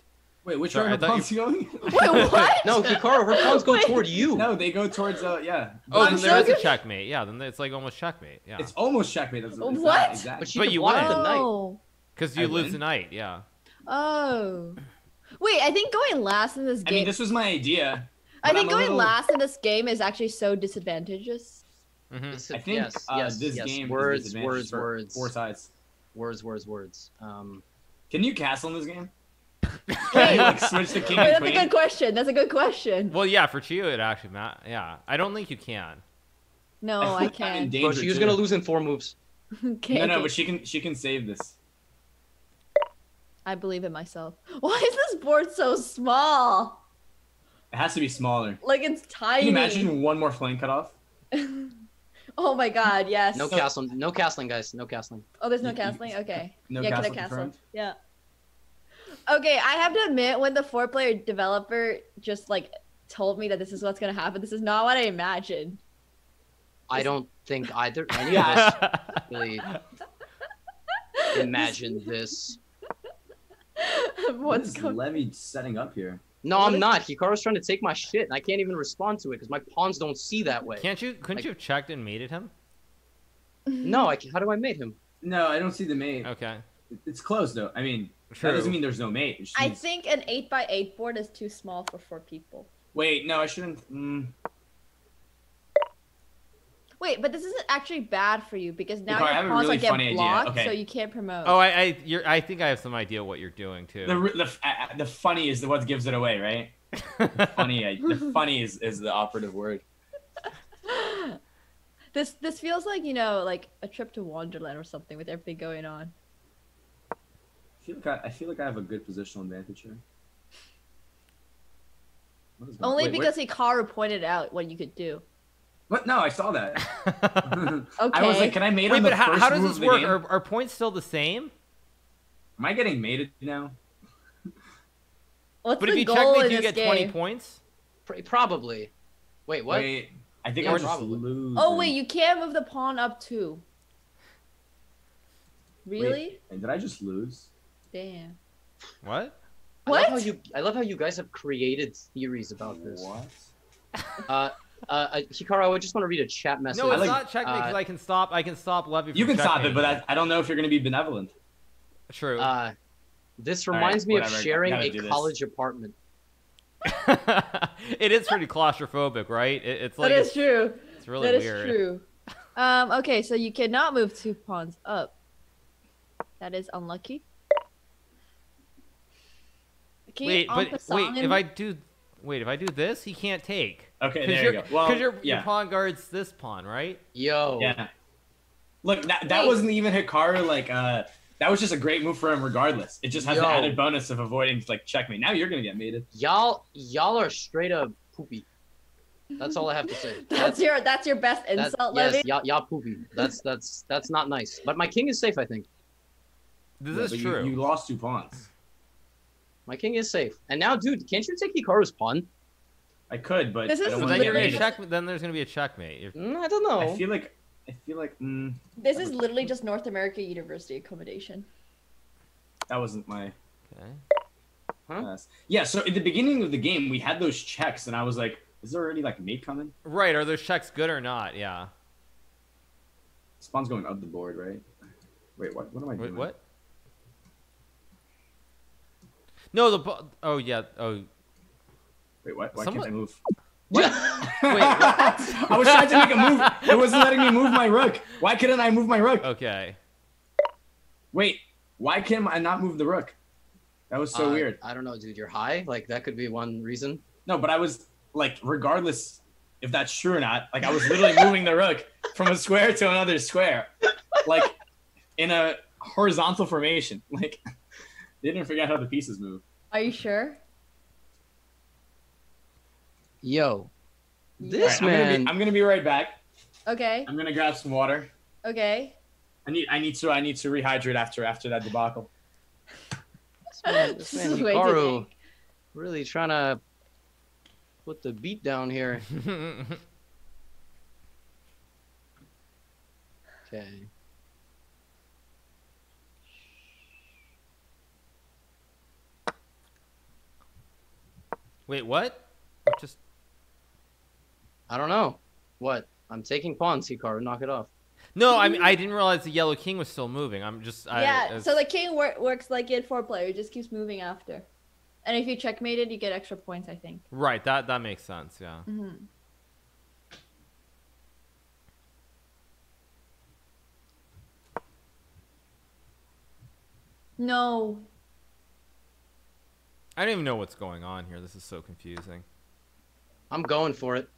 Wait, which one are her pawns you... going? Wait, what? No, Hikaru, her pawns go Wait. toward you. No, they go towards, uh, yeah. Oh, then there is a checkmate. Yeah, then it's like almost checkmate. Yeah. It's almost checkmate. It's what? Exactly. But, she but you won the night. Because you I lose win? the night, yeah. Oh. Wait, I think going last in this game... I mean, this was my idea. I think I'm going little... last in this game is actually so disadvantageous. Mm-hmm. I think yes, uh, yes, this yes. game words, is Words, words, four sides. Words, words, words. Um, Can you castle in this game? Hey, like switch to king Wait, that's queen? a good question. That's a good question. Well, yeah, for Qiyu, it actually matters. Yeah, I don't think you can. No, I can't. But Qiyu's gonna lose in four moves. Okay. No, no, okay. But she can. She can save this. I believe in myself. Why is this board so small? It has to be smaller. Like it's tiny. Can you imagine one more flank cutoff? Oh my god, yes. No so, castling. No castling, guys. No castling. Oh, there's no castling. Okay. No yeah, castling. Castle. Yeah. Okay, I have to admit, when the four-player developer just like told me that this is what's gonna happen, this is not what I imagined. I don't think either any of us really imagined this. What's what Levy setting up here? No, what I'm not. Hikaru's trying to take my shit, and I can't even respond to it because my pawns don't see that way. Can't you? Couldn't like, you have checked and mated him? No, I. How do I mate him? No, I don't see the mate. Okay, it's closed though. I mean. True. That doesn't mean there's no mate. I means... think an eight by eight board is too small for four people. Wait, no, I shouldn't. Mm. Wait, but this isn't actually bad for you because now Hikaru, your pawns really get blocked, okay. So you can't promote. Oh, I, I, you're, I think I have some idea what you're doing too. The the, uh, the funny is what gives it away, right? the funny, I, the funny is, is the operative word. this this feels like you know, like a trip to Wonderland or something with everything going on. I feel, like I, I feel like I have a good positional advantage here. What is Only Wait, because where? Hikaru pointed out what you could do. What? No, I saw that. Okay. I was like, can I mate Wait, on the but first how, how does this work? Are, are points still the same? Am I getting mated now? What's but the if you goal check me, do you get game? twenty points? Probably. Wait, what? Wait, I think yeah, I would probably lose. Oh, wait, you can't move the pawn up too. Really? Wait, did I just lose? Damn. What? What? I love how you, I love how you guys have created theories about this. What? Uh, uh, Hikaru, I just want to read a chat message. No, it's like, not checkmate because uh, I can stop. I can stop Levy. From you can stop it, but I, I don't know if you're going to be benevolent. True. Uh, this reminds right, me whatever. of sharing a college this. apartment. It is pretty claustrophobic, right? It, it's like that is it's, true. It's really that weird. That is true. Um, okay, so you cannot move two pawns up. That is unlucky. Can wait, but wait, if I do, wait, if I do this, he can't take. Okay, there you go. Well, because your, yeah. your pawn guards this pawn, right? Yo. Yeah. Look, that, that wasn't even Hikaru, like, uh, that was just a great move for him regardless. It just has Yo. the added bonus of avoiding, like, checkmate. Now you're going to get mated. Y'all, y'all are straight up poopy. That's all I have to say. that's, that's your that's your best insult, that, Levy. Yes, y'all pooping. That's that's that's not nice. But my king is safe, I think. This yeah, is true. You, you lost two pawns. My king is safe. And now, dude, can't you take Hikaru's pawn? I could, but this I don't want to get check, then there's gonna be a checkmate. If... Mm, I don't know. I feel like I feel like. Mm, this is literally just North America University accommodation. That wasn't my. Okay. Huh? Pass. Yeah. So at the beginning of the game, we had those checks, and I was like, "Is there already like mate coming?" Right. Are those checks good or not? Yeah. Spawn's going up the board, right? Wait, what? What am I doing? Wait, what? No, the oh yeah oh. Wait, what? Why Someone... can't I move? What? Wait, what? I was trying to make a move. It wasn't letting me move my rook. Why couldn't I move my rook? Okay. Wait, why can't I not move the rook? That was so uh, weird. I don't know, dude. You're high. Like that could be one reason. No, but I was like, regardless if that's true or not, like I was literally moving the rook from a square to another square, like in a horizontal formation. Like. They didn't figure out how the pieces move. Are you sure? Yo. This right, man. I'm gonna, be, I'm gonna be right back. Okay. I'm gonna grab some water. Okay. I need I need to I need to rehydrate after after that debacle. This man, this man Hikaru really trying to put the beat down here. Okay. Wait, what? I'm just I don't know. What? I'm taking pawns, Hikaru. Knock it off. No, I mean, I didn't realize the yellow king was still moving. I'm just I, yeah. I was... So the king wor works like in foreplay. It just keeps moving after, and if you checkmate it, you get extra points. I think. Right. That that makes sense. Yeah. Mm-hmm. No. I don't even know what's going on here. This is so confusing. I'm going for it.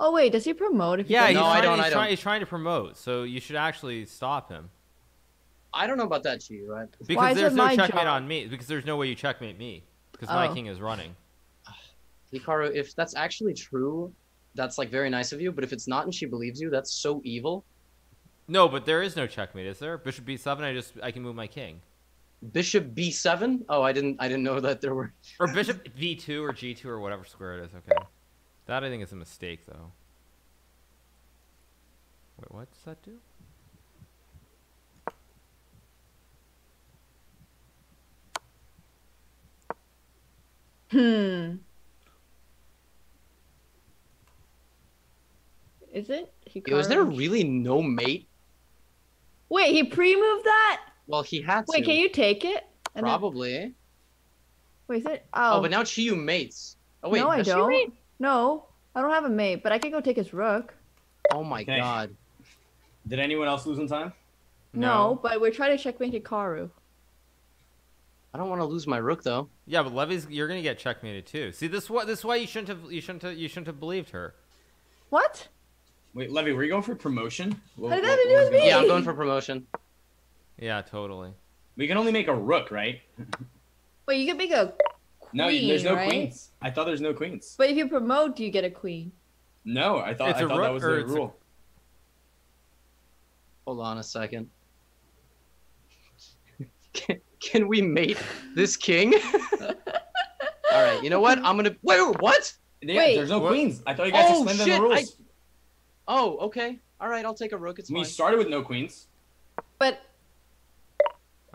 Oh wait, does he promote? If yeah, he no, trying, I don't. He's, I don't. Trying, he's trying to promote, so you should actually stop him. I don't know about that, Qiyu, right? Because Why there's no checkmate job? on me. Because there's no way you checkmate me. Because oh. my king is running. Hikaru, if that's actually true, that's like very nice of you. But if it's not, and she believes you, that's so evil. No, but there is no checkmate, is there? Bishop b seven. I just I can move my king. Bishop b seven? Oh, I didn't I didn't know that there were... Or bishop d two or g two or whatever square it is. Okay. That I think is a mistake, though. Wait, what does that do? Hmm. Is it? Hikaru? Was there really no mate? Wait, he pre-moved that? Well, he had to. Wait, can you take it? And Probably. Then... Wait, is it? Oh. oh, but now Qiyu mates. Oh, wait, no, I don't. Mate? No, I don't have a mate, but I can go take his rook. Oh my okay. god. Did anyone else lose in time? No, no but we're trying to checkmate Hikaru. I don't want to lose my rook though. Yeah, but Levy's you're gonna get checkmated too. See, this what this why you shouldn't have you shouldn't have, you shouldn't have believed her. What? Wait, Levy, were you going for promotion? What, what, what, what me? Yeah, I'm going for promotion. Yeah, totally. We can only make a rook, right? Wait, you can make a queen, No, there's no right? queens. I thought there's no queens. But if you promote, you get a queen. No, I thought, I thought that was the rule. A... Hold on a second. Can, can we mate this king? All right, you know what? I'm going to... Wait, what? Yeah, wait. There's no what? queens. I thought you guys oh, just explained the rules. I... Oh, okay. All right, I'll take a rook. It's We fine. started with no queens. But...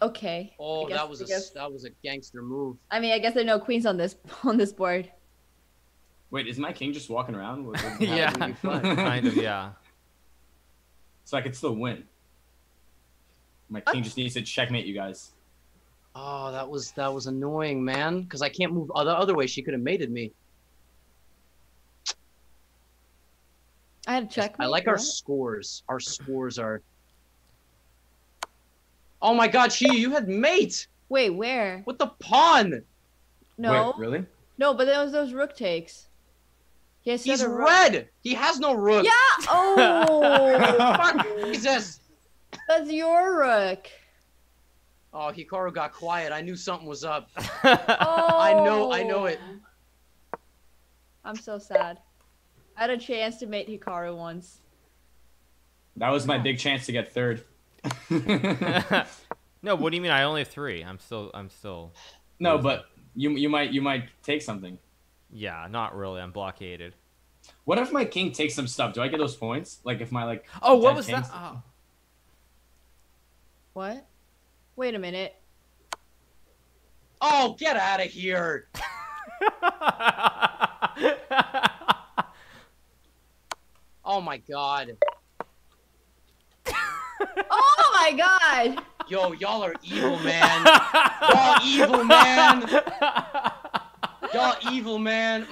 Okay. Oh, guess, that was a that was a gangster move. I mean, I guess there are no queens on this on this board. Wait, is my king just walking around? What, what yeah, kind of. Yeah. So I could still win. My king oh. just needs to checkmate you guys. Oh, that was that was annoying, man. Because I can't move the other way. She could have mated me. I had a checkmate. I like our scores. Our scores are. Oh my god, Qiyu, you had mate! Wait, where? With the pawn! No. Wait, really? No, but there was those rook takes. Yes, he He's red! He has no rook! Yeah! Oh! Fuck, Jesus! That's your rook. Oh, Hikaru got quiet. I knew something was up. Oh. I know, I know it. I'm so sad. I had a chance to mate Hikaru once. That was my big chance to get third. No, what do you mean? I only have three. I'm still, I'm still. No, but you, you might, you might take something. Yeah, not really. I'm blockaded. What if my king takes some stuff? Do I get those points? Like if my like. Oh, what was that? Oh. What? Wait a minute. Oh, get out of here! Oh my god. Oh my god! Yo, y'all are evil, man. Y'all evil, man. Y'all evil, man.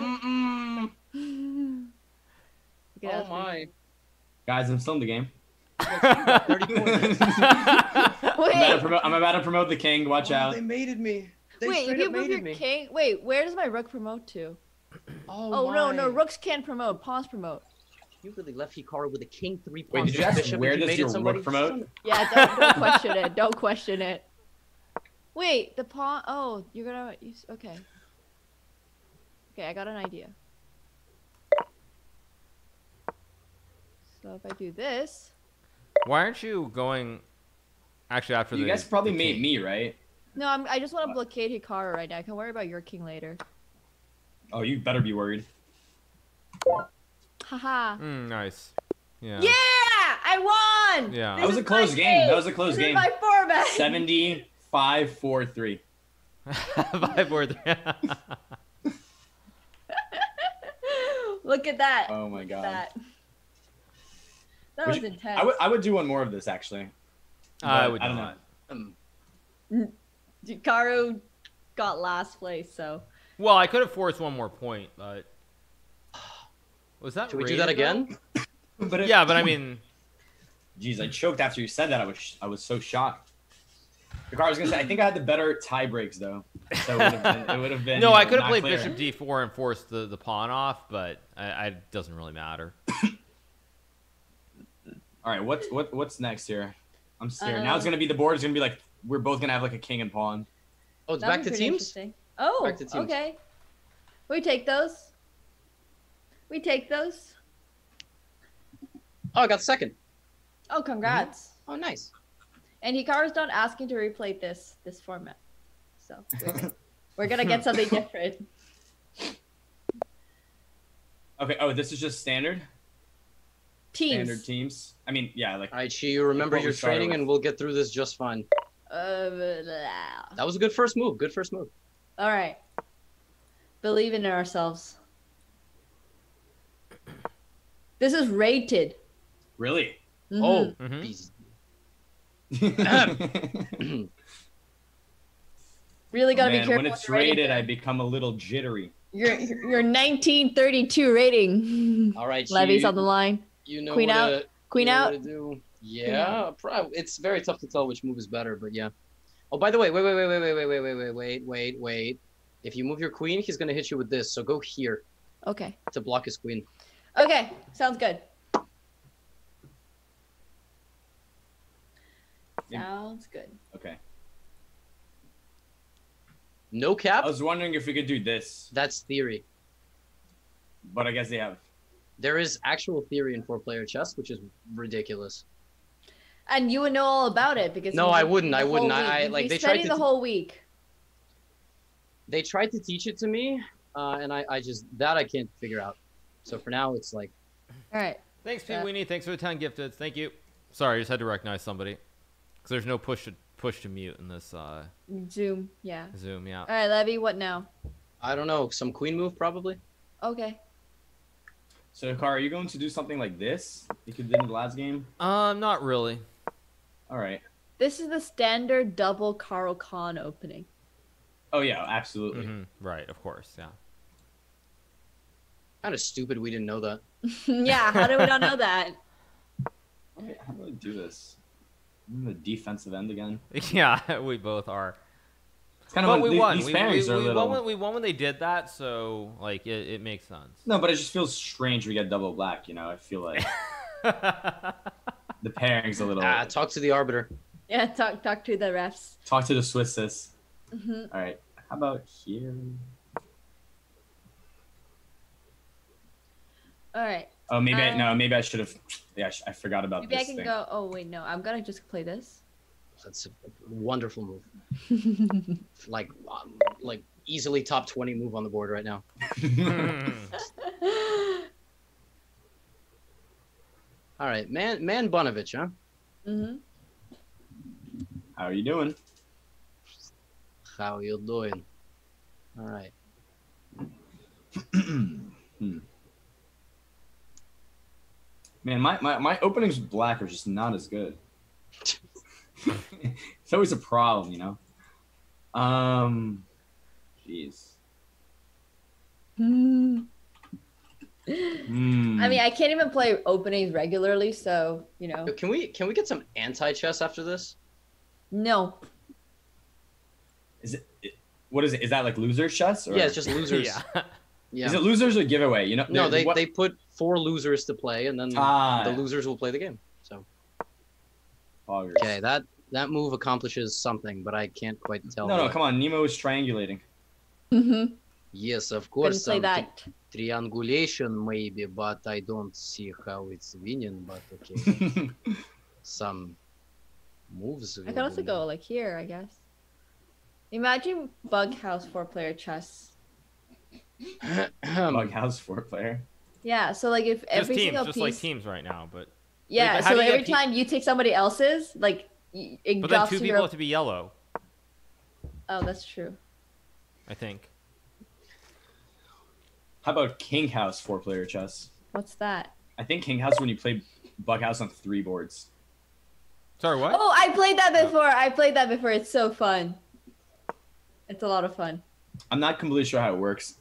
Mm-mm. Oh my. Guys, I'm still in the game. thirty points. Wait. I'm, about to promote, I'm about to promote the king. Watch oh, out. They mated me. They Wait, you can move your me. king. Wait, where does my rook promote to? Oh, oh my. no, no, rooks can't promote. Pawns promote. You really left Hikaru with a king three points. Wait, did you ask Bishop, where you does your somebody... rook promote? Yeah, don't, don't question it. Don't question it. Wait, the pawn. Oh, you're gonna. You, okay. Okay, I got an idea. So if I do this. Why aren't you going? Actually, after you the. You guys probably made me, right? No, I'm, I just want to blockade Hikaru right now. I can worry about your king later. Oh, you better be worried. Haha. Mm, nice. Yeah. Yeah, I won. Yeah. That was a close game. That was a close game. This is my format. seventy-five, four, three. five, four, three. Look at that. Oh my god. That, that was you, intense. I would, I would do one more of this actually. Uh, I would. I don't not. know. Hikaru got last place, so. Well, I could have forced one more point, but. Was that Should we do that again? but yeah, but I mean... Jeez, I choked after you said that. I was I was so shocked. Hikaru, I was going to say, I think I had the better tie breaks, though. So it would have been... It been no, you know, I could have played clear. Bishop d four and forced the, the pawn off, but I, I, it doesn't really matter. All right, what's, what, what's next here? I'm scared. Uh, now it's going to be the board. It's going to be like, we're both going to have like a king and pawn. Oh, it's back to teams? Oh, back to teams. Okay. We take those. We take those. Oh, I got second. Oh, congrats. Mm-hmm. Oh, nice. And Hikaru's not asking to replay this this format. So we're, we're going to get something different. Okay. Oh, this is just standard? Teams. Standard teams. I mean, yeah. Like, all right, Qiyu, you remember your training and we'll get through this just fine. Uh, that was a good first move. Good first move. All right. Believe in ourselves. This is rated. Really? Mm-hmm. Oh. Mm-hmm. Really gotta oh, man, be careful. When it's rated, rated, I become a little jittery. Your your nineteen thirty-two rating. All right, Levy's on the line. You know Queen what out. To, Queen you know out. What to do. Yeah, Queen probably. It's very tough to tell which move is better, but yeah. Oh, by the way, wait, wait, wait, wait, wait, wait, wait, wait, wait, wait, wait. If you move your queen, he's gonna hit you with this. So go here. Okay. To block his queen. Okay, sounds good. Yeah. Sounds good. Okay. No cap? I was wondering if we could do this. That's theory. But I guess they have. There is actual theory in four-player chess, which is ridiculous. And you would know all about it because no, I wouldn't. I wouldn't. I, I like they tried to the whole week. They tried to teach it to me, uh, and I, I just that I can't figure out. So for now, it's like... All right. Thanks, Pete uh, Weenie. Thanks for the ten gifted. Thank you. Sorry, I just had to recognize somebody. Because there's no push to push to mute in this... Uh, Zoom, yeah. Zoom, yeah. All right, Levy, what now? I don't know. Some queen move, probably. Okay. So, Hikaru, are you going to do something like this? You could do in the last game? Um, not really. All right. This is the standard double Caro-Kann opening. Oh, yeah, absolutely. Mm-hmm. Right, of course, yeah. Kind of stupid we didn't know that. Yeah, how do we not know that? Okay, how do I do this? I'm the defensive end again. Yeah, we both are. It's kind of but we won. These we, we, are we, little... won when, we won when they did that, so like it, it makes sense. No, but it just feels strange we get double black, you know? I feel like the pairing's a little... Ah, talk to the arbiter. Yeah, talk talk to the refs. Talk to the Swiss sis. Mm-hmm. All right, how about here... All right. Oh, maybe um, I, no, maybe I should have. Yeah, I forgot about maybe this Maybe I can thing. go. Oh, wait, no. I'm going to just play this. That's a wonderful move. Like, um, like easily top twenty move on the board right now. All right, man, man Bonovich, huh? Mm-hmm. How are you doing? How you doing? All right. hmm. Man, my, my, my openings with black are just not as good. It's always a problem, you know? Um, jeez. Mm. Mm. I mean, I can't even play openings regularly, so, you know. Can we, can we get some anti-chess after this? No. Is it, what is it? Is that like loser chess? Or? Yeah, it's just losers. Yeah. Yeah. Is it losers or giveaway? You know, no, they, what... they put four losers to play, and then ah, the yeah. losers will play the game. So. Augers. Okay, that that move accomplishes something, but I can't quite tell. No, no, come on. Nemo is triangulating. Mm-hmm. Yes, of course. Play that. Triangulation maybe, but I don't see how it's winning, but okay. Some moves. I could also go like here, I guess. Imagine Bughouse four-player chess. Bughouse four-player? Yeah, so like if every teams, single just piece... Just like teams right now, but... Yeah, wait, but so every time you take somebody else's, like... It but drops then two people your... have to be yellow. Oh, that's true. I think. How about King House four-player chess? What's that? I think King House when you play Bughouse on three boards. Sorry, what? Oh, I played that before. I played that before. It's so fun. It's a lot of fun. I'm not completely sure how it works.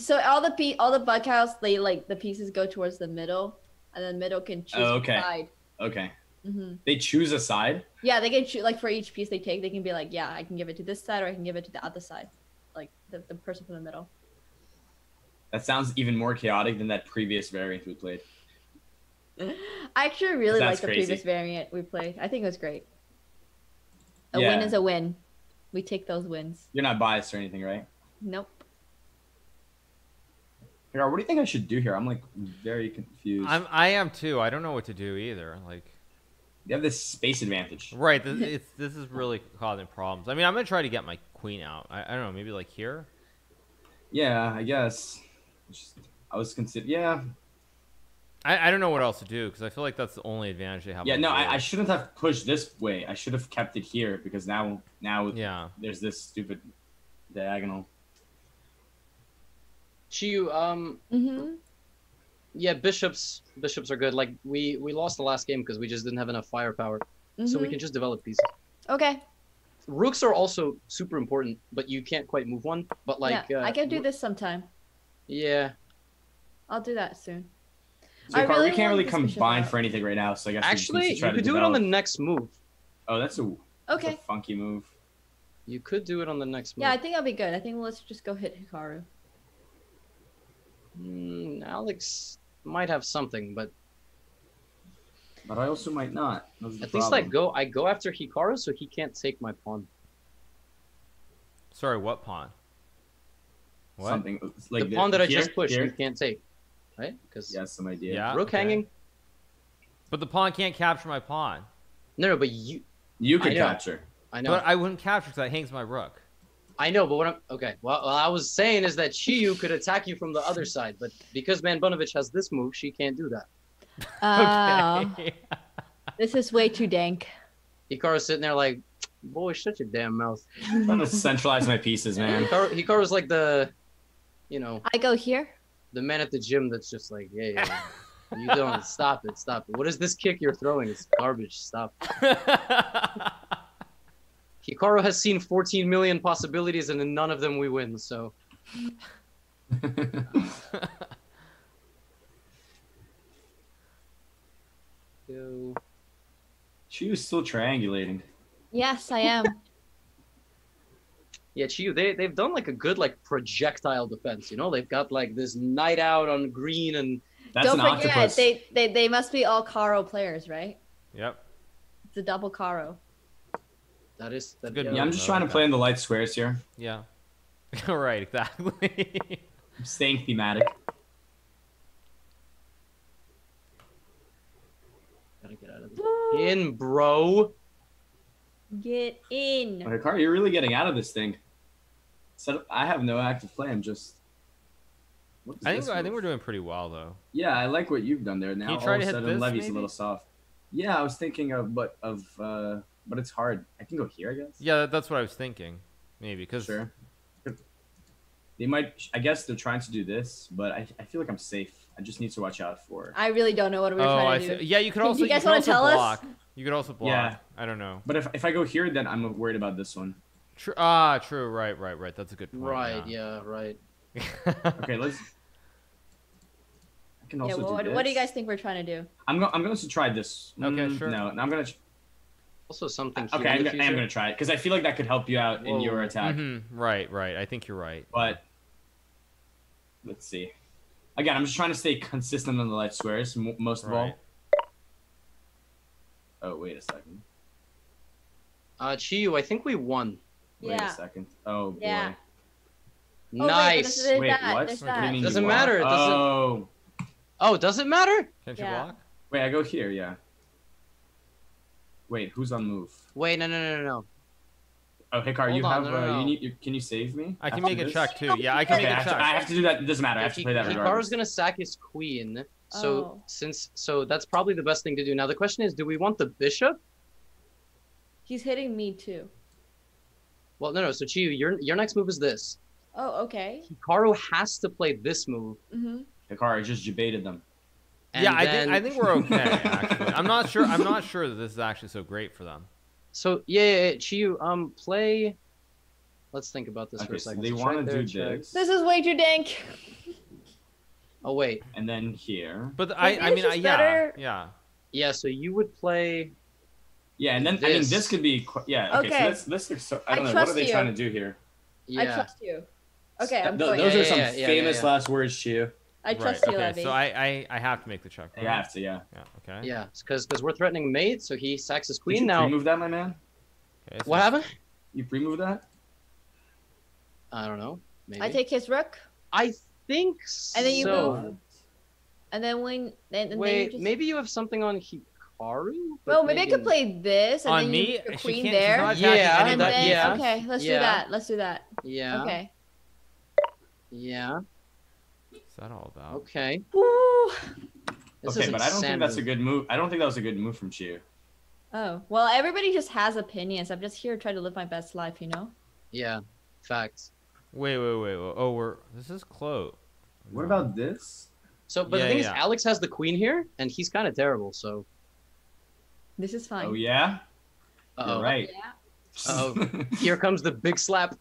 So all the pe all the Bughouse, they like the pieces go towards the middle, and then middle can choose oh, okay. a side. Okay. Mm-hmm. They choose a side. Yeah, they can choose like for each piece they take, they can be like, yeah, I can give it to this side, or I can give it to the other side, like the, the person from the middle. That sounds even more chaotic than that previous variant we played. I actually really like the previous variant we played. I think it was great. A yeah. win is a win. We take those wins. You're not biased or anything, right? Nope. What do you think I should do here? I'm like very confused. I'm, I am too. I don't know what to do either. Like, you have this space advantage. Right. This, it's, this is really causing problems. I mean, I'm going to try to get my queen out. I, I don't know. Maybe like here? Yeah, I guess. Just, I was considering. Yeah. I, I don't know what else to do because I feel like that's the only advantage they have. Yeah, no, I, I shouldn't have pushed this way. I should have kept it here because now now yeah. there's this stupid diagonal. Qiyu, um, mm-hmm. yeah, bishops bishops are good. Like we we lost the last game because we just didn't have enough firepower, mm-hmm. so we can just develop pieces. Okay. Rooks are also super important, but you can't quite move one. But like, yeah, uh, I can do this sometime. Yeah. I'll do that soon. So far, really we can't really combine for anything right now, so I guess actually we need to try you could to do it on the next move. Oh, that's a okay. That's a funky move. You could do it on the next move. Yeah, I think I'll be good. I think let's just go hit Hikaru. Mm, Alex might have something, but but I also might not. At least I go I go after Hikaru, so he can't take my pawn. Sorry, what pawn? What? Something like the, the pawn that I just pushed. He can't take. Right? Because yeah, some idea. Yeah, rook okay. hanging. But the pawn can't capture my pawn. No, no, but you. You can I capture. I know. But I wouldn't capture because that hangs my rook. I know, but what I'm okay. Well, what I was saying is that Qiyu could attack you from the other side, but because Man Bonovich has this move, she can't do that. Uh, okay. This is way too dank. Hikaru's sitting there like, boy, shut your damn mouth. I'm trying to centralize my pieces, man. Hikaru, Hikaru's like the, you know. I go here. The man at the gym that's just like, yeah, yeah, you don't stop it, stop it. What is this kick you're throwing? It's garbage. Stop. Hikaru has seen fourteen million possibilities, and in none of them we win. So. Yo. She was still triangulating. Yes, I am. Yeah, Qiyu, they, they've done like a good like projectile defense, you know? They've got like this night out on green and... That's Don't an forget, octopus. They, they, they must be all Caro players, right? Yep. It's a double Caro. That is... That, good yeah, yeah, I'm just trying to play in the light squares here. Yeah. All right, exactly. I'm staying thematic. in, bro. Get in. Hikaru, right, you're really getting out of this thing. So I have no active play. I'm just. I think I think we're doing pretty well though. Yeah, I like what you've done there. Now all of a sudden Levy's a little soft. Yeah, I was thinking of but of uh, but it's hard. I can go here, I guess. Yeah, that's what I was thinking. Maybe because sure. They might. I guess they're trying to do this, but I I feel like I'm safe. I just need to watch out for. I really don't know what we're oh, trying I to see. do. Yeah, you could also. You guys want to tell block. us? You could also block. Yeah. I don't know. But if if I go here, then I'm worried about this one. True. Ah, true. Right. Right. Right. That's a good point. Right. Yeah. yeah right. Okay. Let's. I can also yeah, well, do what, this. What do you guys think we're trying to do? I'm going. I'm going to try this. Okay. Mm, sure. No. I'm going to. Also something. Cute okay. I'm, go I'm going to try it because I feel like that could help you out Whoa. in your attack. Mm-hmm. Right. Right. I think you're right. But. Let's see. Again, I'm just trying to stay consistent on the life squares most of right. all. Oh, wait a second. Uh, Qiyu, I think we won. Yeah. Wait a second. Oh, yeah. boy. Oh, nice. Wait, wait that, what? What do doesn't matter. It doesn't... Oh. Oh, does it matter? Can't you yeah. block? Wait, I go here, yeah. Wait, who's on move? Wait, no, no, no, no. Oh, Hikaru, you on, have. No, no, uh, no. You need. You, can you save me? I can make a check too. Yeah, I can okay, make I a check. To, I have to do that. It doesn't matter. Yeah, I have he, to play that. Hikaru's gonna sack his queen. So oh. since so that's probably the best thing to do. Now the question is, do we want the bishop? He's hitting me too. Well, no, no. So Qiyu, your your next move is this. Oh, okay. Hikaru has to play this move. Mm-hmm. Hikaru just debated them. And yeah, then... I think I think we're okay. Actually, I'm not sure. I'm not sure that this is actually so great for them. So yeah, yeah, yeah, Qiyu, um, play. Let's think about this okay, for a second. So they want to do this. This is way too dank. Oh wait. And then here. But the, I, I mean, I, yeah, better... yeah. Yeah. So you would play. Yeah, and then this. I mean, this could be. Yeah. Okay. okay. So this, this looks so. I don't I know. What are they you. trying to do here? Yeah. I trust you. Okay, I'm Th going. Those yeah, are some yeah, yeah, famous yeah, yeah. last words, Qiyu. I trust right. you, okay, Levy. So I, I, I have to make the check. Right? You have to, yeah. Yeah, okay. Yeah, because because we're threatening mate, so he sacks his queen Did you now. Remove that, my man. Okay, so what happened? You remove that? I don't know. Maybe. I take his rook. I think. And then you so. move. And then when then, and wait, then you just... maybe you have something on Hikaru. Well, maybe I could play this and on then me? you queen she there. Yeah. And that, then, yeah. Okay, let's yeah. do that. Let's do that. Yeah. Okay. Yeah. That all about okay. Woo. This okay, but I don't think that's a good move. I don't think that was a good move from Qiyu. Oh well, everybody just has opinions. I'm just here trying to live my best life, you know. Yeah, facts. Wait, wait, wait. wait. Oh, we're this is close. What about this? So, but yeah, the thing yeah. is, Alex has the queen here, and he's kind of terrible. So this is fine. Oh yeah. Uh oh You're right. Oh, yeah. uh oh, here comes the big slap.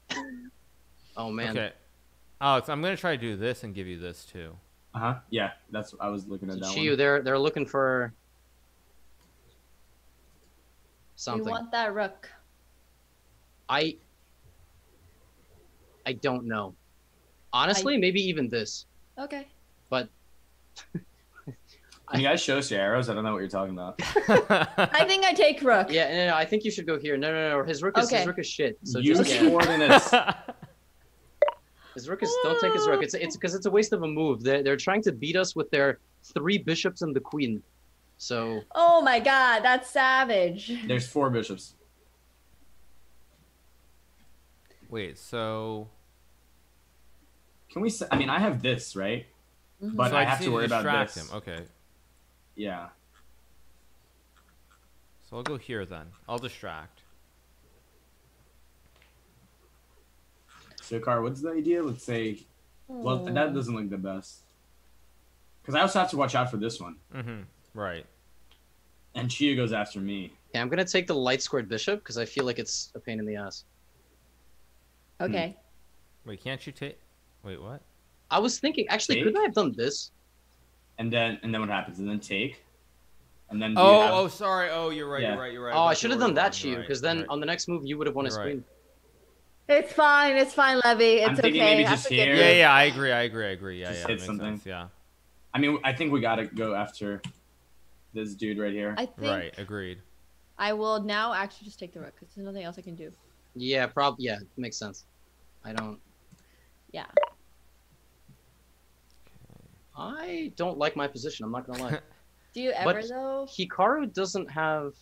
Oh man. Okay. Alex, I'm gonna try to do this and give you this too. Uh huh. Yeah, that's what I was looking at. So that Qiyu, one. they're they're looking for something. We want that rook. I. I don't know. Honestly, I... maybe even this. Okay. But. Can you guys show us your arrows? I don't know what you're talking about. I think I take rook. Yeah, no, no, I think you should go here. No, no, no. His rook is okay. his rook is shit. So you just coordinates. His rook is don't take his rook. It's it's because it's a waste of a move. They're they're trying to beat us with their three bishops and the queen. So oh my god, that's savage. There's four bishops. Wait, so can we? I mean, I have this right, mm-hmm. but so I, I have to worry about this. Him. Okay. Yeah. So I'll go here then. I'll distract. So, Car, what's the idea? Let's say, well, Aww. that doesn't look the best. Because I also have to watch out for this one. Mm-hmm. Right. And Qiyu goes after me. Yeah, I'm going to take the light squared bishop because I feel like it's a pain in the ass. Okay. Hmm. Wait, can't you take... Wait, what? I was thinking, actually, take? couldn't I have done this? And then and then what happens? And then take? And then... Oh, have... oh, sorry. Oh, you're right, yeah. you're right, you're right. Oh, I should have done that, Qiyu, because right, then right. on the next move, you would have won a right. screen. It's fine. It's fine, Levy. It's I'm okay. Maybe just here. Yeah, yeah. I agree. I agree. I agree. Yeah, just yeah. Hit something. Sense, yeah. I mean, I think we gotta go after this dude right here. I think right. Agreed. I will now actually just take the rook because there's nothing else I can do. Yeah. Probably. Yeah. Makes sense. I don't. Yeah. I don't like my position. I'm not gonna lie. Do you ever but though? Hikaru doesn't have.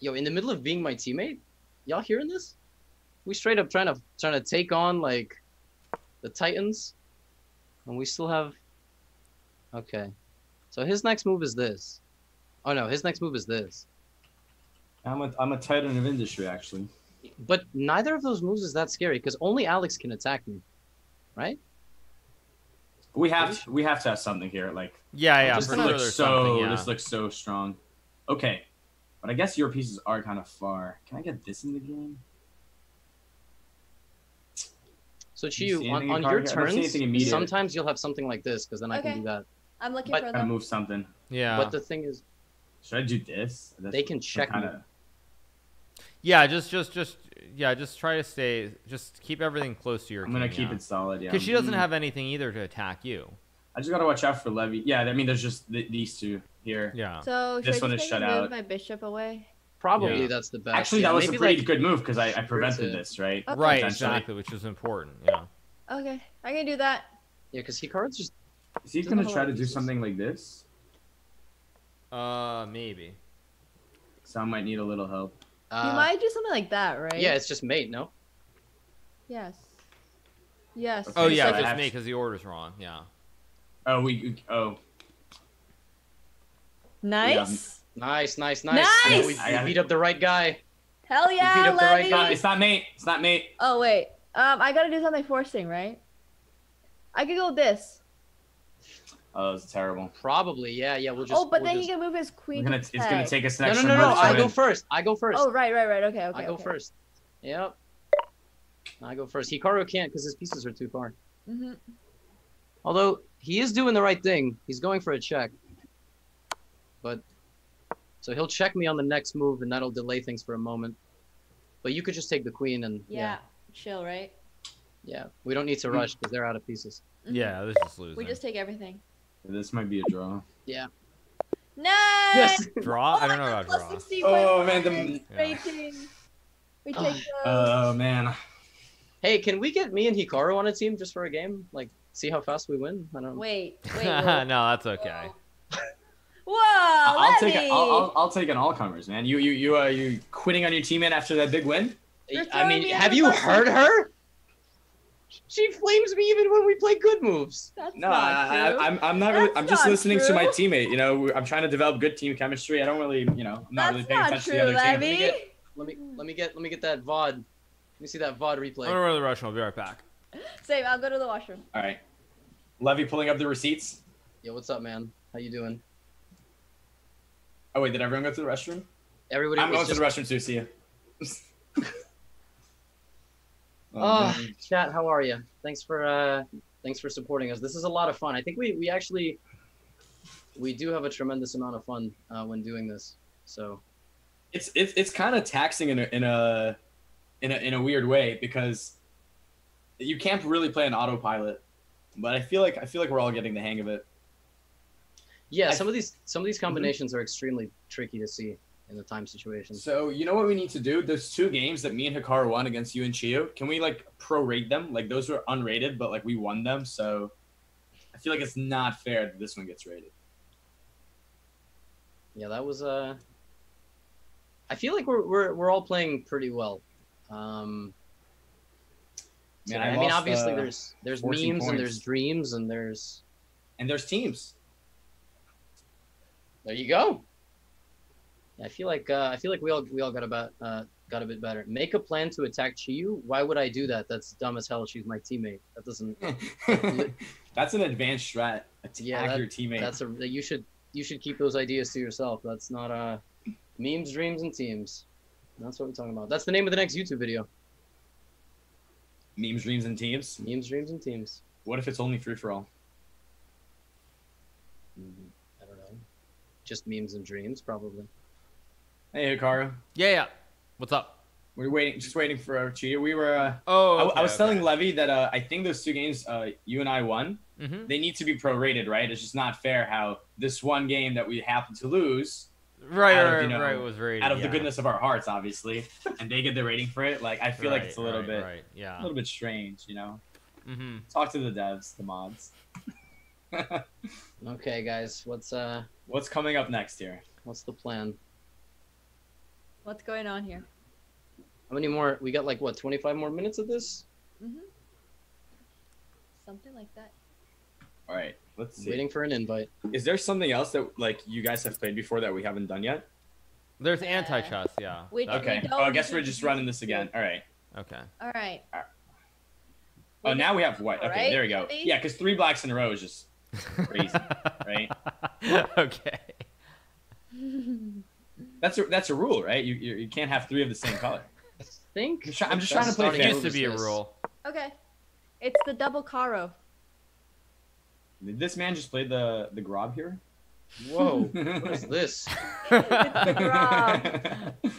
Yo, in the middle of being my teammate, y'all hearing this? We straight up trying to trying to take on like the Titans, and we still have. Okay, so his next move is this. Oh no, his next move is this. I'm a I'm a Titan of industry actually. But neither of those moves is that scary because only Alex can attack me, right? We have to, we have to have something here, like yeah, yeah. This looks so yeah. this looks so strong. Okay, but I guess your pieces are kind of far. Can I get this in the game? So Qiyu, on, on your turns, sometimes you'll have something like this because then okay. I can do that. I'm looking but, for them. I move something. Yeah. But the thing is, should I do this? That's they can check kinda... me. Yeah, just, just, just, yeah, just try to stay, just keep everything close to your. I'm gonna game, keep yeah. it solid, yeah. Because she doesn't mm-hmm. have anything either to attack you. I just gotta watch out for Levy. Yeah, I mean, there's just th these two here. Yeah. So this should one I just is shut out. Move my bishop away. Probably yeah. that's the best. Actually, that yeah, was maybe a pretty like, good move because I, I prevented this, right? Okay. Right, exactly, which is important. Yeah. Okay, I can do that. Yeah, because Hikaru's just. Is he gonna try to do something like this? Uh, maybe. Some might need a little help. Uh, you might do something like that, right? Yeah, it's just mate, no? Yes. Yes. Okay, oh yeah, so just mate because the order's wrong. Yeah. Oh, we. Oh. Nice. Yeah. Nice, nice, nice. Nice! You know, we beat up the right guy. Hell yeah, we beat up the right guy. It's not mate. It's not mate. Oh, wait. Um, I gotta do something forcing, right? I could go with this. Oh, that's terrible. Probably, yeah, yeah. We'll just. Oh, but we'll then just... he can move his queen. Gonna, it's gonna take us an extra No, no, no, no. I go first. I go first. Oh, right, right, right. Okay, okay. I go okay. first. Yep. I go first. Hikaru can't because his pieces are too far. Mm-hmm. Although, he is doing the right thing. He's going for a check. But. So he'll check me on the next move, and that'll delay things for a moment. But you could just take the queen and yeah, yeah. chill, right? Yeah, we don't need to rush because they're out of pieces. Mm-hmm. Yeah, this is losing. We just take everything. This might be a draw. Yeah. No. Yes. Draw? Oh, I don't know about draw. Oh man, the yeah. we take. Oh uh, man. Hey, can we get me and Hikaru on a team just for a game? Like, see how fast we win. I don't. Wait. Wait. No, that's okay. Whoa! I'll Levy. take I'll, I'll, I'll take an all comers, man. You you you uh you quitting on your teammate after that big win? I mean, me have you heard her? She flames me even when we play good moves. That's no, not I, true. I, I'm I'm not. Really, I'm just listening true. to my teammate. You know, I'm trying to develop good team chemistry. I don't really, you know, I'm not That's really paying not attention true, to the other Levy. team. Let me, get, let me let me get let me get that V O D. Let me see that V O D replay. I'm gonna run to the restroom. I'll be right back. Same. I'll go to the washroom. All right. Levy pulling up the receipts. Yo, what's up, man? How you doing? Oh, wait, did everyone go to the restroom? Everybody I'm going just... to the restroom, too. See ya. oh, oh chat, how are you? Thanks for uh, thanks for supporting us. This is a lot of fun. I think we, we actually, we do have a tremendous amount of fun uh, when doing this. So it's it's, it's kind of taxing in a, in a in a in a weird way because you can't really play an autopilot. But I feel like I feel like we're all getting the hang of it. Yeah, some of these some of these combinations are extremely tricky to see in the time situation. So you know what we need to do? Those two games that me and Hikaru won against you and Qiyu, can we like prorate them? Like those were unrated, but like we won them. So I feel like it's not fair that this one gets rated. Yeah, that was uh. I feel like we're we're we're all playing pretty well. Um, Man, so, I, I mean, obviously uh, there's there's memes points. and there's dreams and there's and there's teams. There you go. Yeah, I feel like uh, I feel like we all we all got about uh, got a bit better. Make a plan to attack Qiyu. Why would I do that? That's dumb as hell. She's my teammate. That doesn't. That's an advanced strat. Attack yeah, that, your teammate. That's a. You should you should keep those ideas to yourself. That's not uh, memes, dreams, and teams. That's what we're talking about. That's the name of the next YouTube video. Memes, dreams, and teams. Memes, dreams, and teams. What if it's only free for all? Mm-hmm. Just memes and dreams, probably. Hey, Hikaru. Yeah, yeah. What's up? We're waiting, just waiting for our Qiyu. We were. Uh, oh. Okay, I, I was okay. telling Levy that uh, I think those two games uh, you and I won. Mm-hmm. They need to be prorated, right? It's just not fair how this one game that we happened to lose. Right, out right, of, you know, right. Was rated out of yeah. the goodness of our hearts, obviously, and they get the rating for it. Like I feel right, like it's a little right, bit, right. yeah, a little bit strange, you know. Mm-hmm. Talk to the devs, the mods. Okay, guys, what's uh? What's coming up next here? What's the plan? What's going on here? How many more? We got like what, twenty-five more minutes of this? Mm-hmm. Something like that. All right, let's see. I'm waiting for an invite. Is there something else that like you guys have played before that we haven't done yet? There's antitrust, yeah. Which okay. Oh, I guess we're just running this again. All right. Okay. All right. All right. Oh, we now we have white. Okay, right? There we go. Yeah, because three blacks in a row is just crazy, right? Okay. That's a that's a rule, right? You you, you can't have three of the same color. I think. I'm, try, I'm just trying to play fair. It used to be a rule. Okay. It's the double Caro. Did this man just play the the grob here? Whoa! What is this? It's the grob.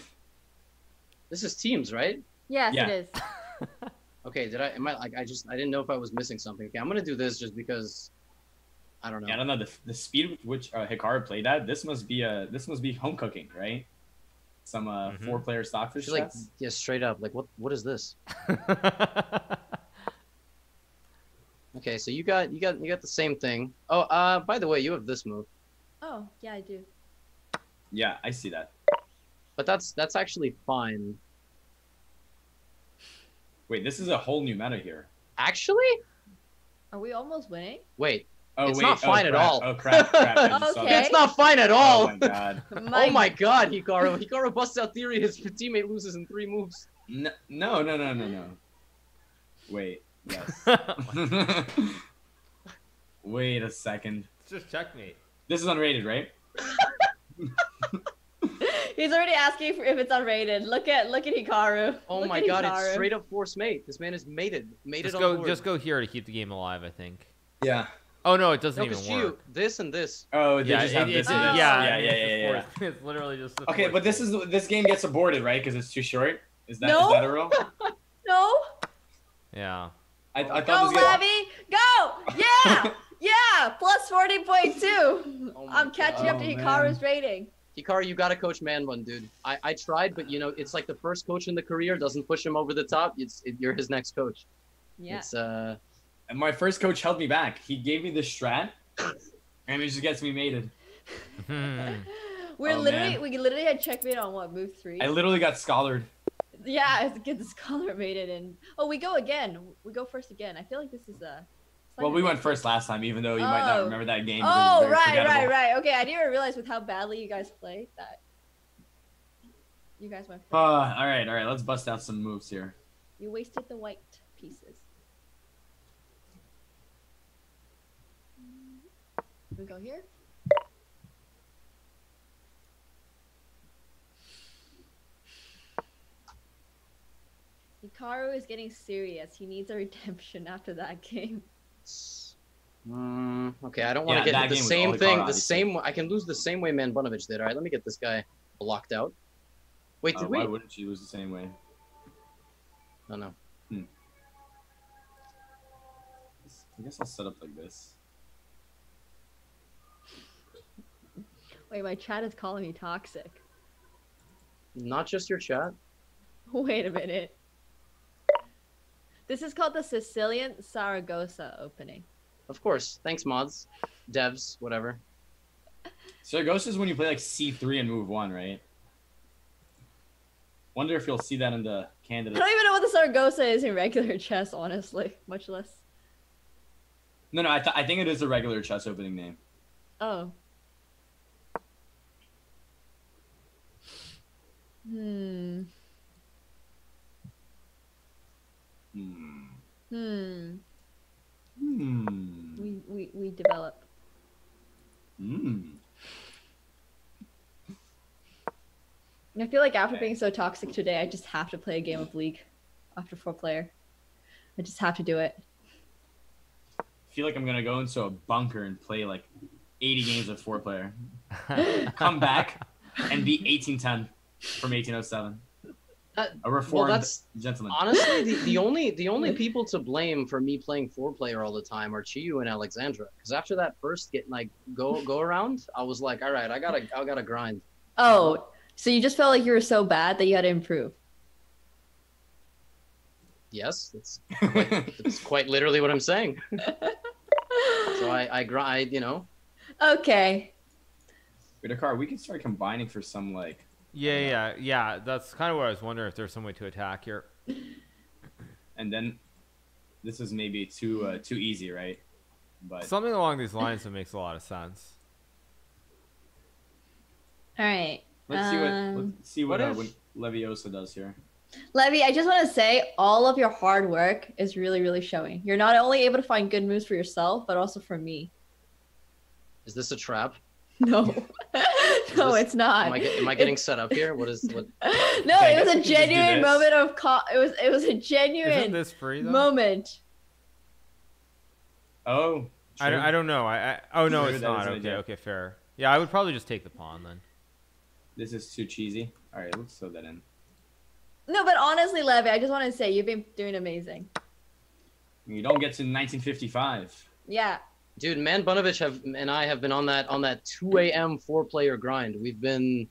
This is teams, right? Yes, yeah. It is. Okay, did I? Am I like? I just I didn't know if I was missing something. Okay, I'm gonna do this just because. I don't know. Yeah, I don't know the the speed with which uh, Hikaru played that. This must be a this must be home cooking, right? Some uh, mm-hmm. four player stockfish. Like, yeah, straight up. Like what what is this? Okay, so you got you got you got the same thing. Oh, uh, by the way, you have this move. Oh yeah, I do. Yeah, I see that. But that's that's actually fine. Wait, this is a whole new meta here. Actually, are we almost winning? Wait. Oh, it's wait. not fine oh, at all. Oh, crap, crap. Okay. It's not fine at all. Oh, my God. my oh, my God, Hikaru. Hikaru busts out theory. His teammate loses in three moves. No, no, no, no, no. no. Wait. Yes. Wait a second. Just checkmate. This is unrated, right? He's already asking for if it's unrated. Look at look at Hikaru. Oh, look my God. Hikaru. It's straight up force mate. This man is mated. Mated just on go, board. Just go here to keep the game alive, I think. Yeah. Oh no, it doesn't no, even work. You, this and this. Oh, they yeah, just have it, this. It, and this. Yeah, yeah, yeah, yeah. yeah, yeah, yeah. It's literally just. Okay, but this is this game gets aborted, right? Because it's too short. Is that no. is that a rule? No. Yeah. I, I thought go, this was Levy. Go. Yeah. Yeah. Plus forty point two. Oh I'm catching God. up to Hikaru's oh, rating. Hikaru, you gotta coach man one, dude. I I tried, but you know, it's like the first coach in the career doesn't push him over the top. It's it, you're his next coach. Yeah. It's uh. And my first coach held me back. He gave me this strat, and it just gets me mated. We're oh, literally, man. we literally had checkmate on what, move three? I literally got scholared. Yeah, I get the scholar mated, and oh, we go again. We go first again. I feel like this is a. Well, we went first last time, even though you oh. might not remember that game. Oh, right, right, right. Okay, I didn't even realize with how badly you guys played that. You guys went first. Uh, all right, all right. Let's bust out some moves here. You wasted the white pieces. We go here. Hikaru is getting serious. He needs a redemption after that game. Mm, okay, I don't want to yeah, get the same thing. Hikaru, the same. I can lose the same way Manbunovich did. All right, let me get this guy blocked out. Wait, did uh, we? Why wouldn't you lose the same way? I don't know. Hmm. I guess I'll set up like this. Wait, my chat is calling me toxic. Not just your chat. Wait a minute. This is called the Sicilian Saragossa opening. Of course. Thanks, mods, devs, whatever. Saragossa is when you play like C three and move one, right? Wonder if you'll see that in the candidates. I don't even know what the Saragossa is in regular chess, honestly. Much less. No, no, I, th I think it is a regular chess opening name. Oh. Hmm. Hmm. Hmm. Hmm. We we we develop. Hmm. I feel like after being so toxic today, I just have to play a game of League after four player. I just have to do it. I feel like I'm gonna go into a bunker and play like eighty games of four player. Come back and be eighteen ten. From eighteen oh seven, uh, a reformed well, that's, gentleman. Honestly, the, the only the only people to blame for me playing four player all the time are Qiyu and Alexandra. Because after that first get like go go around, I was like, all right, I gotta I gotta grind. Oh, so you just felt like you were so bad that you had to improve? Yes, that's quite, that's quite literally what I'm saying. So I, I, I, you know. Okay. Wait, Hikaru, we can start combining for some, like. Yeah, yeah, yeah. That's kind of what I was wondering, if there's some way to attack here. And then this is maybe too uh, too easy, right? But something along these lines that makes a lot of sense. All right. Let's um, see what let's see what, what, uh, what Leviosa does here. Levy, I just want to say all of your hard work is really, really showing. You're not only able to find good moves for yourself, but also for me. Is this a trap? No. No, this, it's not. Am I, am I getting set up here? What is what? No, it was a genuine moment of co it was it was a genuine Isn't this free, though? moment. Oh, I don't, I don't know. I, I oh no, it's not. Okay, idea. okay, fair. Yeah, I would probably just take the pawn then. This is too cheesy. All right, let's throw that in. No, but honestly, Levy, I just want to say you've been doing amazing. You don't get to nineteen fifty-five. Yeah. Dude, Man Bunovich have and I have been on that on that two A M four-player grind. We've been.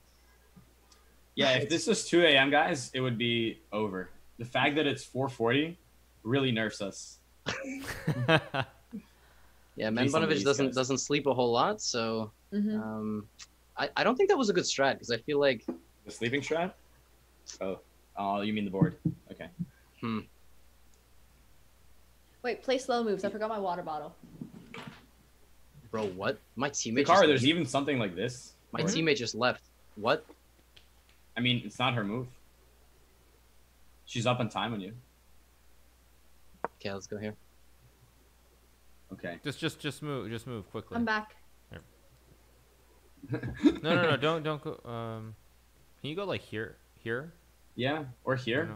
Yeah, if this was two A M, guys, it would be over. The fact that it's four forty really nerfs us. Yeah, Man Bunovich doesn't guys. doesn't sleep a whole lot, so mm-hmm. um, I I don't think that was a good strat because I feel like the sleeping strat. Oh, oh, you mean the board? Okay. Hmm. Wait, play slow moves. I forgot my water bottle. Bro, what? My teammate. Hikaru, there's even something like this. My Where? teammate just left. What? I mean, it's not her move. She's up on time on you. Okay, let's go here. Okay. Just, just, just move. Just move quickly. I'm back. No, no, no! Don't, don't go. Um, can you go like here, here? Yeah, or here.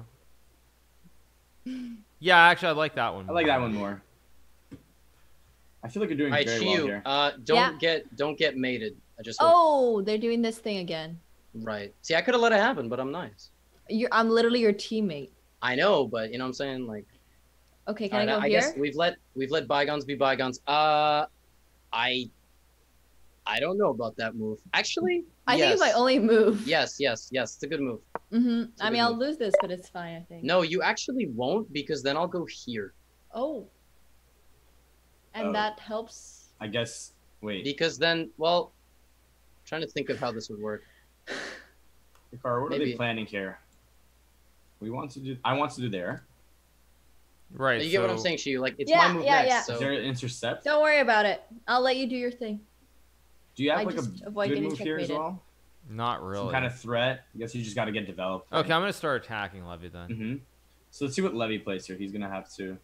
Yeah, actually, I like that one. I like that one more. I feel like you're doing right, very Qiyu, well here. Uh, don't yeah. get don't get mated. I just oh, they're doing this thing again. Right. See, I could have let it happen, but I'm nice. You're, I'm literally your teammate. I know, but you know what I'm saying, like. Okay, can right, I go I here? I guess we've let we've let bygones be bygones. Uh, I. I don't know about that move. Actually, I yes. think it's my only move. Yes, yes, yes. It's a good move. Mm-hmm. I mean, I'll move. lose this, but it's fine, I think. No, you actually won't, because then I'll go here. Oh. And oh. that helps. I guess. Wait. Because then, well, I'm trying to think of how this would work. Hikaru, what Maybe. are they planning here? We want to do. I want to do there. Right. So you so... get what I'm saying, Qiyu? Like, it's yeah, my move yeah, next. Yeah. So... Is there an intercept? Don't worry about it. I'll let you do your thing. Do you have I like a good move here as well? Not really. Some kind of threat. I guess you just got to get developed. Right? Okay, I'm going to start attacking Levy then. Mm-hmm. So let's see what Levy plays here. He's going to have to.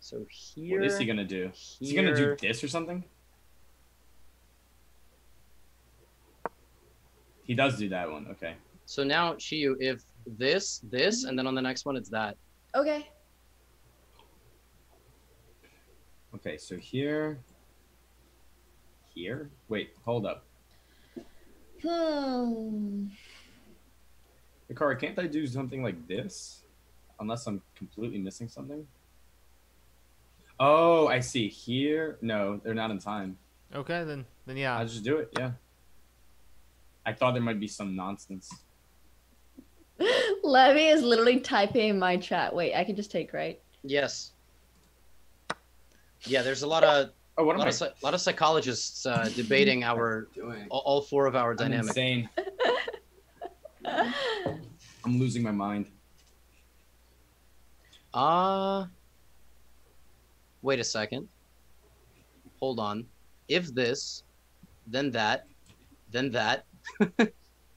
So here. What is he going to do? Here... Is he going to do this or something? He does do that one. Okay. So now, Qiyu, if this, this, mm-hmm. and then on the next one, it's that. Okay. Okay, so here. Here? Wait, hold up. Hmm. Hikaru, can't I do something like this? Unless I'm completely missing something? Oh, I see. Here? No, they're not in time. Okay, then, then yeah. I'll just do it, yeah. I thought there might be some nonsense. Levy is literally typing in my chat. Wait, I can just take, right? Yes. Yeah, there's a lot of... Oh, what am a, lot I? Of, a lot of psychologists uh, debating our all, all four of our dynamics. Insane. I'm losing my mind. Uh wait a second. Hold on. If this, then that, then that.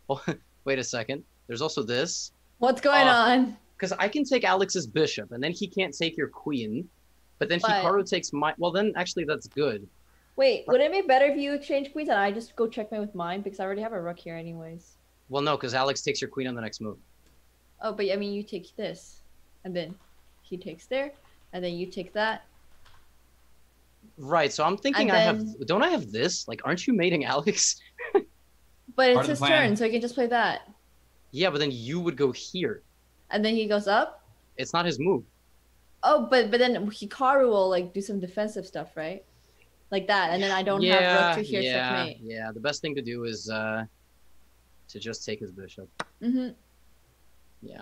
Oh, wait a second. There's also this. What's going uh, on? Because I can take Alex's bishop, and then he can't take your queen. But then but, Hikaru takes my... Well, then, actually, that's good. Wait, wouldn't it be better if you exchange queens and I just go checkmate with mine? Because I already have a rook here anyways. Well, no, because Alex takes your queen on the next move. Oh, but, I mean, you take this. And then he takes there. And then you take that. Right, so I'm thinking then, I have... Don't I have this? Like, aren't you mating Alex? But it's his turn, so he can just play that. Yeah, but then you would go here. And then he goes up? It's not his move. Oh, but but then Hikaru will like do some defensive stuff, right? Like that, and then I don't yeah, have rook to here yeah, checkmate. Yeah, the best thing to do is uh, to just take his bishop. Mm-hmm. Yeah.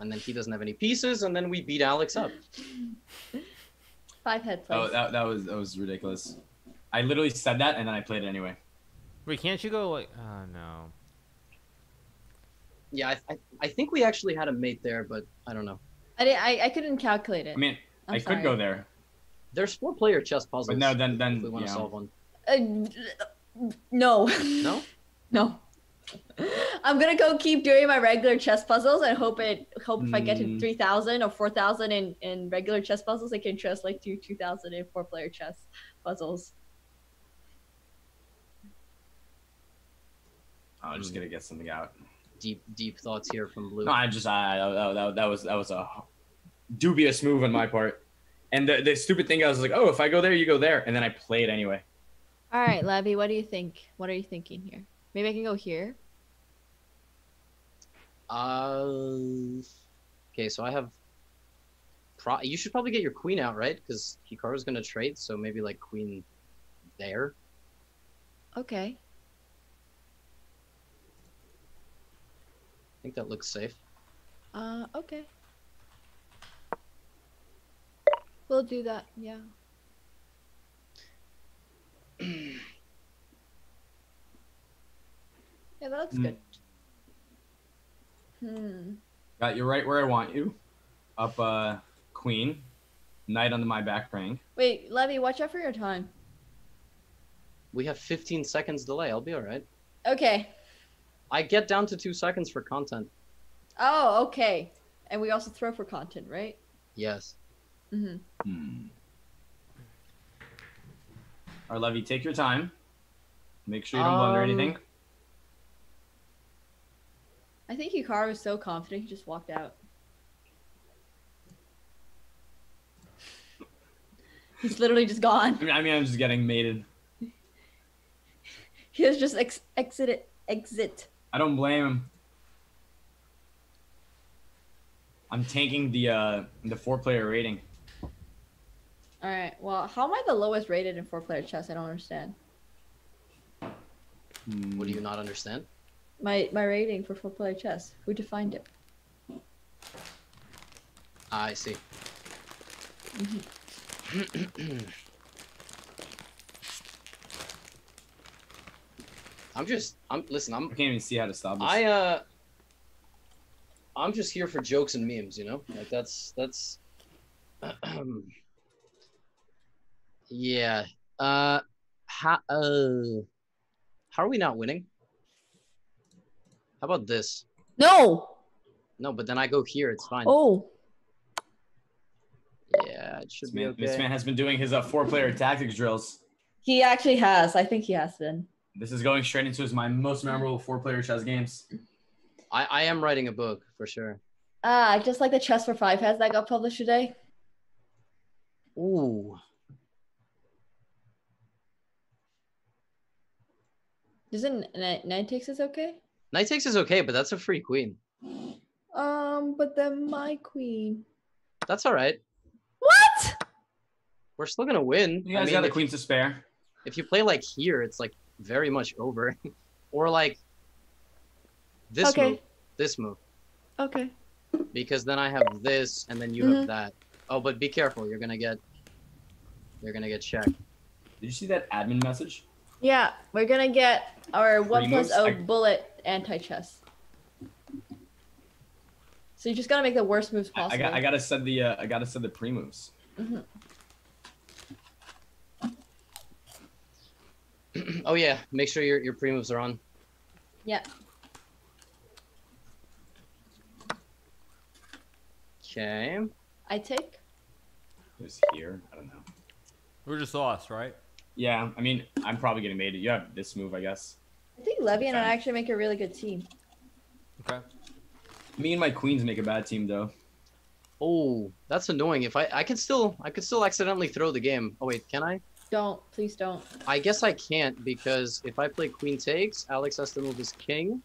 And then he doesn't have any pieces, and then we beat Alex up. Five head plays. Oh, that, that was that was ridiculous. I literally said that and then I played it anyway. Wait, can't you go like? Oh no. Yeah, I, I I think we actually had a mate there, but I don't know. I didn't, I, I couldn't calculate it. I mean, I'm I sorry. could go there. There's four-player chess puzzles. But no, then then we want to solve one. Uh, no. No. No. I'm gonna go keep doing my regular chess puzzles and hope it hope if I get to three thousand or four thousand in, in regular chess puzzles, I can translate to two thousand in four player chess puzzles. I'm just gonna get something out. Deep deep thoughts here from Blue. No, I just I that, that, that was that was a dubious move on my part, and the the stupid thing I was like, oh, if I go there, you go there, and then I played anyway. All right, Levy, what do you think? What are you thinking here? Maybe I can go here. Uh, okay, so I have... Pro you should probably get your queen out, right? Because Hikaru's going to trade, so maybe, like, queen there. Okay. I think that looks safe. Uh, okay. We'll do that, yeah. Yeah, that's mm. good. Hmm. Got you right where I want you. Up, uh, queen. Knight under my back rank. Wait, Levy, watch out for your time. We have fifteen seconds delay. I'll be all right. Okay. I get down to two seconds for content. Oh, okay. And we also throw for content, right? Yes. Mm-hmm. Hmm. All right, Levy, take your time. Make sure you don't um... blunder anything. I think Hikaru was so confident he just walked out. He's literally just gone. I mean, I mean I'm just getting mated. He was just ex exited exit. I don't blame him. I'm tanking the uh the four player rating. All right. Well, how am I the lowest rated in four player chess? I don't understand. What do you not understand? My my rating for four player chess. Who defined it? Ah, I see. Mm-hmm. I'm just I'm listen. I'm I can't even see how to stop this. I uh. I'm just here for jokes and memes, you know. Like that's that's. Yeah. Uh. How uh. How are we not winning? How about this? No. No, but then I go here. It's fine. Oh. Yeah, it should this be man, okay. This man has been doing his uh, four-player tactics drills. He actually has. I think he has been. This is going straight into his my most memorable four-player chess games. I, I am writing a book for sure. Ah, just like the Chess for Five heads that got published today. Ooh. Isn't Nine Takes is okay? Knight takes is okay, but that's a free queen. Um, but then my queen. That's all right. What? We're still gonna win. You guys I mean, got a queen to spare. If you play like here, it's like very much over, or like this okay. move, this move. Okay. Because then I have this, and then you mm-hmm. have that. Oh, but be careful. You're gonna get. You're gonna get checked. Did you see that admin message? Yeah, we're gonna get our one plus O I... bullet. Anti-chess. So you just gotta make the worst moves possible. I, I, got, I gotta set the uh, I gotta set the pre-moves. Mm-hmm. Oh yeah, make sure your your pre-moves are on. Yeah. Okay. I take. Who's here? I don't know. We're just lost, right? Yeah. I mean, I'm probably getting mated. You have this move, I guess. I think Levy and I actually make a really good team. Okay. Me and my queens make a bad team though. Oh, that's annoying. If I I could still I could still accidentally throw the game. Oh wait, can I? Don't, please don't. I guess I can't because if I play queen takes, Alex has to move his king,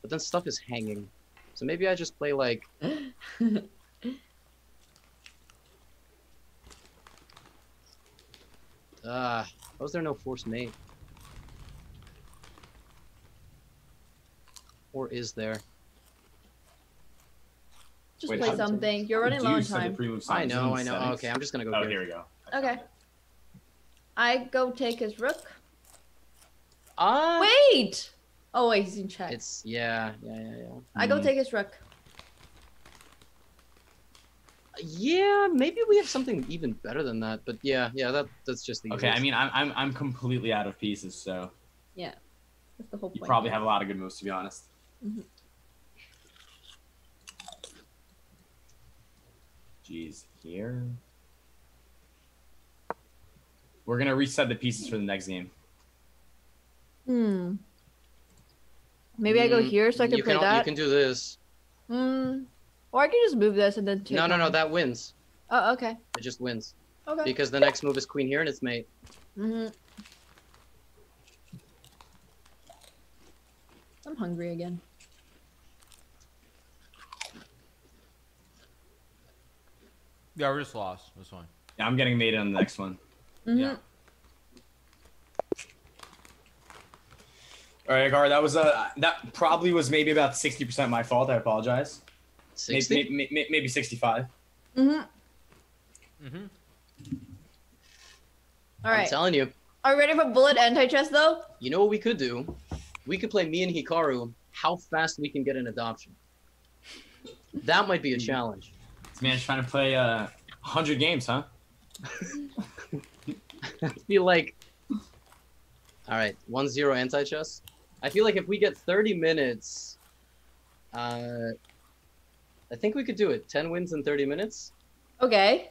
but then stuff is hanging. So maybe I just play like. Ah, uh, how is there no forced mate? Or is there? Just Wait, play something. You're running low on time. I know, I know. Oh, okay, I'm just gonna go. Oh, here we go. Okay. I go take his rook. Ah. Uh, wait! Oh wait, he's in check. It's yeah, yeah, yeah, yeah. I go take his rook. Yeah, maybe we have something even better than that. But yeah, yeah, that that's just the okay. Easiest. I mean, I'm I'm I'm completely out of pieces, so. Yeah, that's the whole point. You probably have a lot of good moves, to be honest. Mm-hmm. Geez, here. We're gonna reset the pieces for the next game. Hmm. Maybe mm, I go here so I can, you can play that. You can do this. Hmm. Or I can just move this and then take. No, no, no. That wins. Oh, okay. It just wins. Okay. Because the next move is queen here and it's mate. Mm-hmm. I'm hungry again. Yeah, we just lost this one. Yeah, I'm getting mate on the next one. Mm-hmm. Yeah. All right, Gar, that was uh that probably was maybe about sixty percent my fault. I apologize. sixty? Maybe, maybe, maybe sixty-five. Mm-hmm. Mm-hmm. All right. I'm telling you. Are we ready for bullet anti-chess, though? You know what we could do? We could play me and Hikaru how fast we can get an adoption. That might be a challenge. This man's trying to play uh, one hundred games, huh? I feel like... All right, one zero anti-chess. I feel like if we get thirty minutes... Uh, I think we could do it. ten wins in thirty minutes. Okay.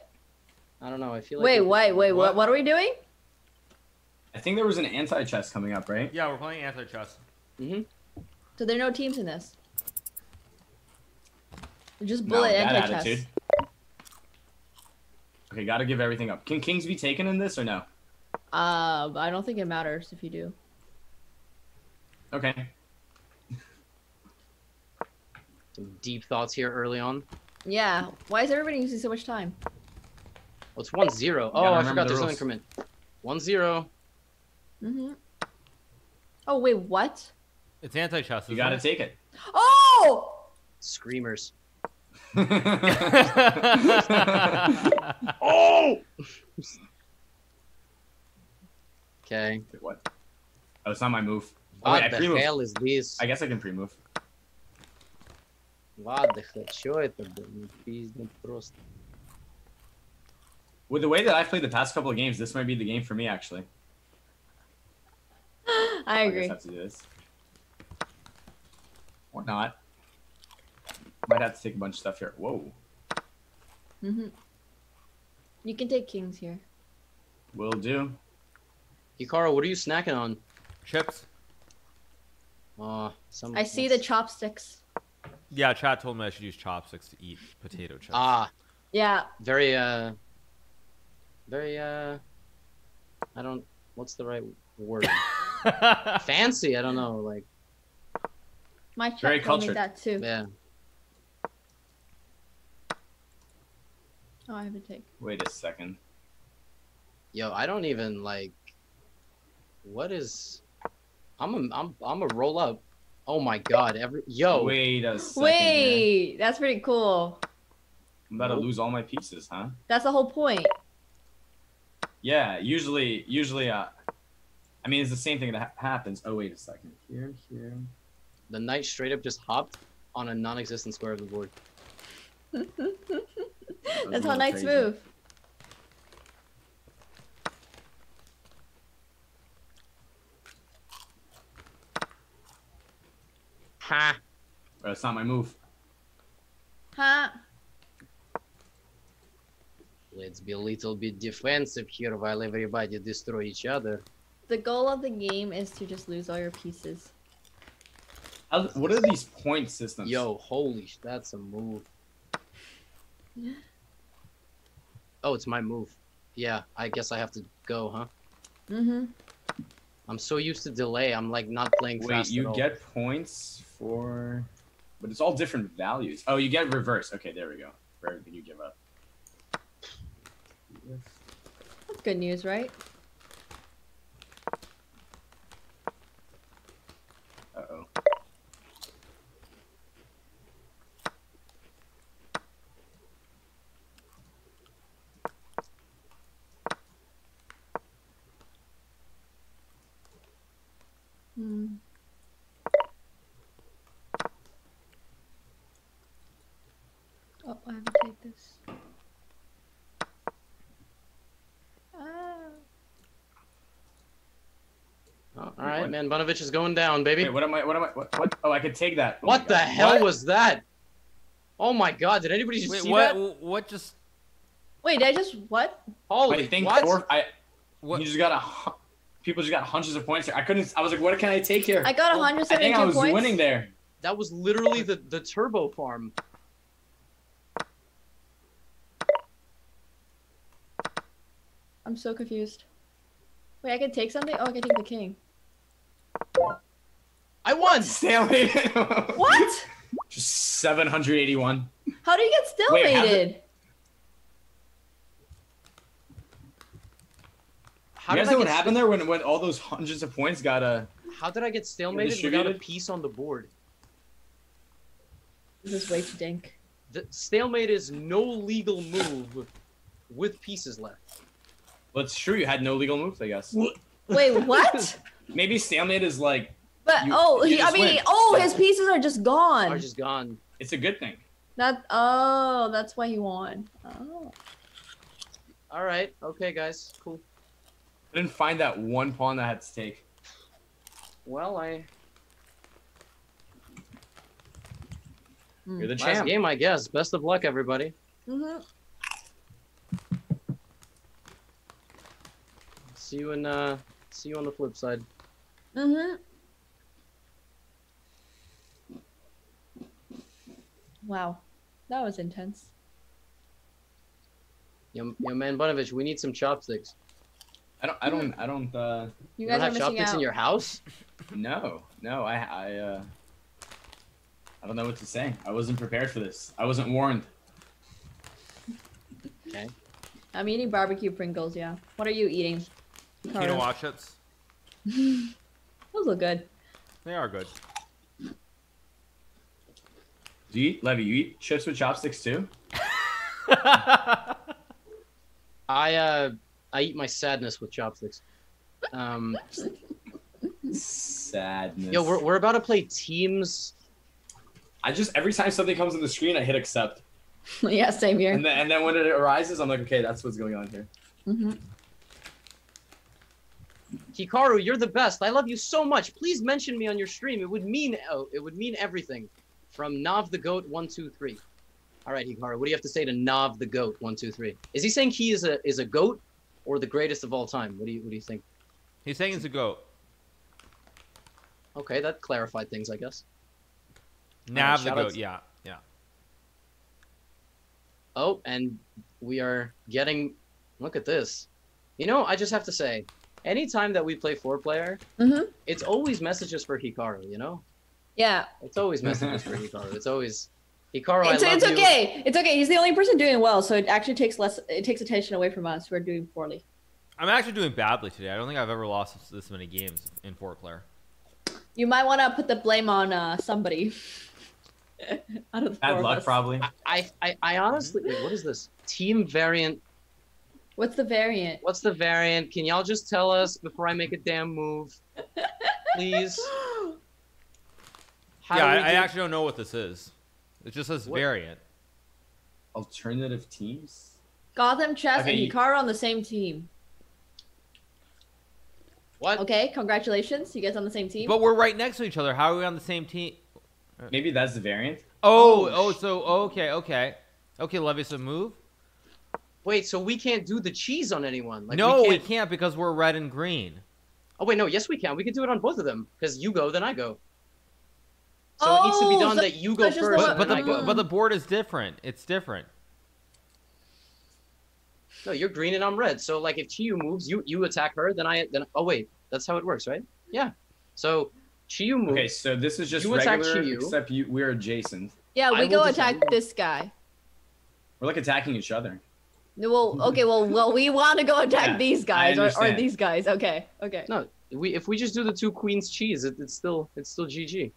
I don't know. I feel like... Wait, wait, wait. What? What are we doing? I think there was an anti-chess coming up, right? Yeah, we're playing anti-chess. Mm-hmm. So there are no teams in this? Just bullet no, anti-chess. Okay, gotta give everything up. Can kings be taken in this or no? Uh, I don't think it matters if you do. Okay. Some deep thoughts here early on. Yeah. Why is everybody using so much time? Well, it's one zero. Oh, I forgot there's an increment. One zero. Mm-hmm. Oh wait, what? It's anti-chess. You gotta take it. Oh! Screamers. Oh! Okay. Wait, what? Oh, it's not my move. Oh, what wait, the I pre-move. Hell is this? I guess I can pre-move. What the heck? Что это? With the way that I've played the past couple of games, this might be the game for me, actually. I agree. I guess I have to do this. Or not. Might have to take a bunch of stuff here. Whoa. Mm-hmm. You can take kings here. Will do. Hikaru, what are you snacking on? Chips. Uh, some I nice. See the chopsticks. Yeah, chat told me I should use chopsticks to eat potato chips. Ah. Yeah. Very, uh... Very, uh... I don't... What's the right word? Fancy, I don't know, like... My chat very told cultured. Me that, too. Yeah. Oh, I have a take. Wait a second. Yo, I don't even like. What is? I'm a, I'm I'm a roll up. Oh my god! Every yo. Wait a second. Wait, man. That's pretty cool. I'm about to lose all my pieces, huh? That's the whole point. Yeah, usually, usually, uh, I mean, it's the same thing that ha happens. Oh, wait a second. Here, here. The knight straight up just hopped on a non-existent square of the board. That That's how knights move. Ha! That's not my move. Ha! Let's be a little bit defensive here while everybody destroy each other. The goal of the game is to just lose all your pieces. How, what are these point systems? Yo, holy sh! That's a move. Oh, it's my move. Yeah, I guess I have to go, huh? Mm-hmm. I'm so used to delay. I'm like not playing Wait, fast Wait, you at get all. Points for... But it's all different values. Oh, you get reverse. Okay, there we go. For everything you give up. That's good news, right? Uh-oh. right, man. Bonovich is going down, baby. Wait, what am I? What am I? What? what? Oh, I could take that. Oh what the hell what? was that? Oh my God! Did anybody just Wait, see what, that? What just? Wait, did I just what? Holy! I think what? Or, I. What? You just got a. People just got hundreds of points here. I couldn't. I was like, what can I take here? I got one hundred seventy-two points. I think I was points. winning there. That was literally the the turbo farm. I'm so confused. Wait, I can take something? Oh, I can take the king. I won! Stalemate! What? Just seven hundred eighty-one. How do you get stalemated? Wait, how did... You guys know what happened there when, when all those hundreds of points got a... How did I get stalemated without a piece on the board? This is way too dank. The stalemate is no legal move with pieces left. Well, it's true. You had no legal moves, I guess. Wait, what? Maybe stalemate is like. But you, oh, you he, I mean, win. oh, his pieces are just gone. Are just gone. It's a good thing. That oh, that's why he won. Oh. All right. Okay, guys. Cool. I didn't find that one pawn that I had to take. Well, I. You're the champ. Last game, I guess. Best of luck, everybody. Mm-hmm. See you in, uh, see you on the flip side. Mm-hmm. Wow, that was intense. Yo, yo, man, Bonovich, we need some chopsticks. I don't, I don't, I don't. Uh, you guys you don't have chopsticks out. in your house? No, no, I, I, uh, I don't know what to say. I wasn't prepared for this. I wasn't warned. Okay. I'm eating barbecue Pringles. Yeah. What are you eating? Potato washups. Those look good. They are good. Do you eat, Levy, you eat chips with chopsticks too? I uh I eat my sadness with chopsticks. Um Sadness. Yo, we're we're about to play teams. I just every time something comes on the screen I hit accept. Yeah, same here. And then and then when it arises, I'm like, okay, that's what's going on here. Mm-hmm. Hikaru, you're the best. I love you so much. Please mention me on your stream. It would mean oh, it would mean everything. From Nav the Goat one two three. All right, Hikaru, what do you have to say to Nav the Goat one two three? Is he saying he is a is a goat or the greatest of all time? What do you what do you think? He's saying he's a goat. Okay, that clarified things, I guess. Nav um, the Goat, yeah, yeah. Oh, and we are getting. Look at this. You know, I just have to say. Anytime that we play four player, mm-hmm. it's always messages for Hikaru, you know? Yeah. It's always messages for Hikaru. It's always Hikaru. It's, I love it's okay. You. It's okay. He's the only person doing well, so it actually takes less it takes attention away from us. We're doing poorly. I'm actually doing badly today. I don't think I've ever lost this many games in four player. You might want to put the blame on uh, somebody. Out of the Bad luck, probably. I, I I honestly wait, what is this? Team variant. What's the variant? What's the variant? Can y'all just tell us before I make a damn move? Please. How yeah, do we I, do... I actually don't know what this is. It just says what? Variant. Alternative teams? Gotham Chess okay. and Hikaru on the same team. What? Okay, congratulations. You guys on the same team? But we're right next to each other. How are we on the same team? Maybe that's the variant. Oh, oh, oh so, okay, okay. Okay, Levy, so move. Wait, so we can't do the cheese on anyone? Like, no, we can't. we can't because we're red and green. Oh, wait, no, yes, we can. We can do it on both of them because you go, then I go. So oh, it needs to be done so, that you go so first, but, but, then the, I go. But the board is different. It's different. No, you're green and I'm red. So, like, if Qiyu moves, you, you attack her, then I... Then, oh, wait, that's how it works, right? Yeah. So, Qiyu moves. Okay, so this is just you regular, attack except you, we're adjacent. Yeah, we I go attack defend. this guy. We're, like, attacking each other. Well, okay, well, well, we want to go attack yeah, these guys or, or these guys. Okay, okay. No, we if we just do the two queens cheese, it, it's still it's still G G.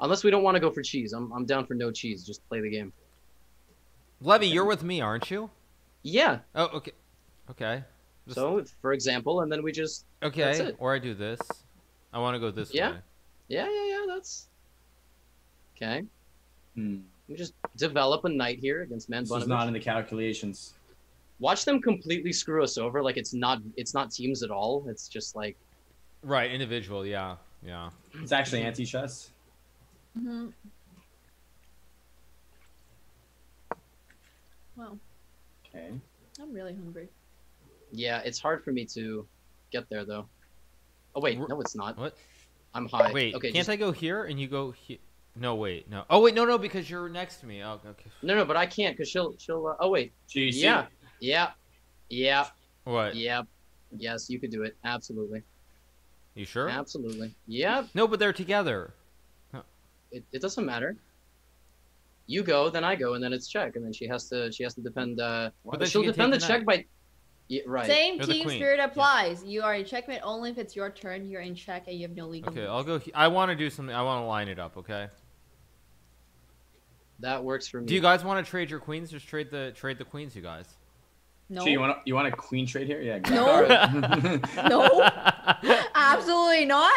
Unless we don't want to go for cheese, I'm I'm down for no cheese. Just play the game. Levy, okay. You're with me, aren't you? Yeah. Oh, okay, okay. Just... So, for example, and then we just okay, that's it. Or I do this. I want to go this yeah. way. Yeah, yeah, yeah. That's okay. Hmm. We just develop a knight here against Man Bonovich. This is not in the calculations. Watch them completely screw us over. Like it's not, it's not teams at all. It's just like Right, individual, yeah, yeah. It's actually anti-chess. Mm-hmm. Wow. Okay. I'm really hungry. Yeah, it's hard for me to get there, though. Oh, wait, no, it's not. What? I'm high. Wait, okay, can't just... I go here and you go here? No, wait, no. Oh, wait, no, no, because you're next to me. Oh, okay. No, no, but I can't because she'll, she'll, uh... oh, wait. G C. Yeah, yeah, yeah. What? Yeah, yes, you could do it. Absolutely. You sure? Absolutely. Yep. No, but they're together. Huh. It, it doesn't matter. You go, then I go, and then it's check, and then she has to she has to depend. Uh, but then she'll she defend the check out. by. Yeah, right. Same You're team spirit applies. Yeah. You are in checkmate only if it's your turn. You're in check and you have no legal. Okay, moves. I'll go. I want to do something. I want to line it up. Okay. That works for me. Do you guys want to trade your queens? Just trade the trade the queens, you guys. No. So you want you want a queen trade here? Yeah. Exactly. No. No. Absolutely not.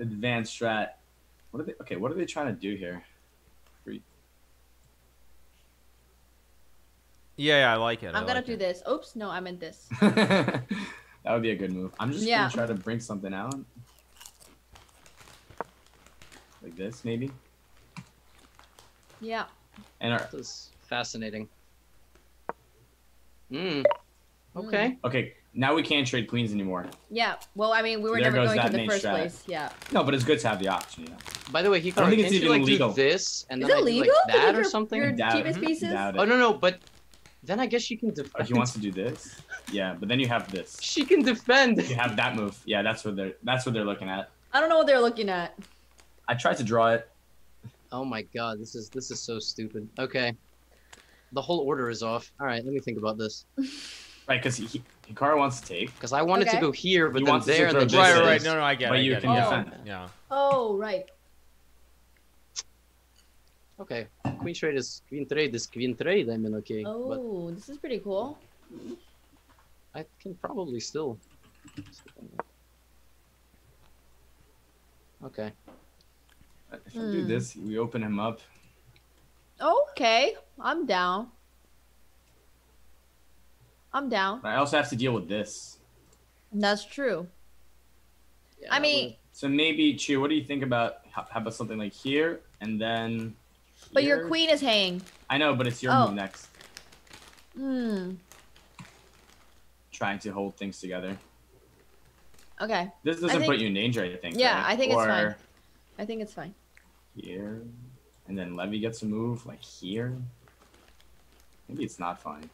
Advanced strat. What are they? Okay. What are they trying to do here? Yeah, yeah, I like it. I'm I gonna like do it. this. Oops, no, I meant this. That would be a good move. I'm just yeah. gonna try to bring something out. Like this, maybe? Yeah. And our... This is fascinating. Mm. Okay. Mm. Okay, now we can't trade queens anymore. Yeah, well, I mean, we were there never going to the first strat. place. Yeah. No, but it's good to have the option, you know. By the way, he can't even do like, do this and is then it legal? Like that or your, something? Your cheapest pieces? Oh, no, no, but... Then I guess she can defend. Oh, she wants to do this. Yeah, but then you have this. She can defend. You have that move. Yeah, that's what they're that's what they're looking at. I don't know what they're looking at. I tried to draw it. Oh my god, this is this is so stupid. Okay. The whole order is off. All right, let me think about this. Right, because he, Hikaru wants to take. Because I wanted okay. to go here, but he then there. And then right, right, no, no, I get but it. But you can it. defend. Oh. Yeah. Oh, right. Okay, queen trade is queen trade is queen trade. I mean, okay. Oh, but this is pretty cool. I can probably still. Okay. If I mm. do this, we open him up. Okay, I'm down. I'm down. But I also have to deal with this. That's true. Yeah, I mean. So maybe, Qiyu, what do you think about how about something like here and then. But here. Your queen is hanging. I know, but it's your oh. move next. Hmm. Trying to hold things together. Okay. This doesn't think... put you in danger, I think. Yeah, right? I think or... it's fine. I think it's fine. Here. And then Levy gets a move, like here. Maybe it's not fine.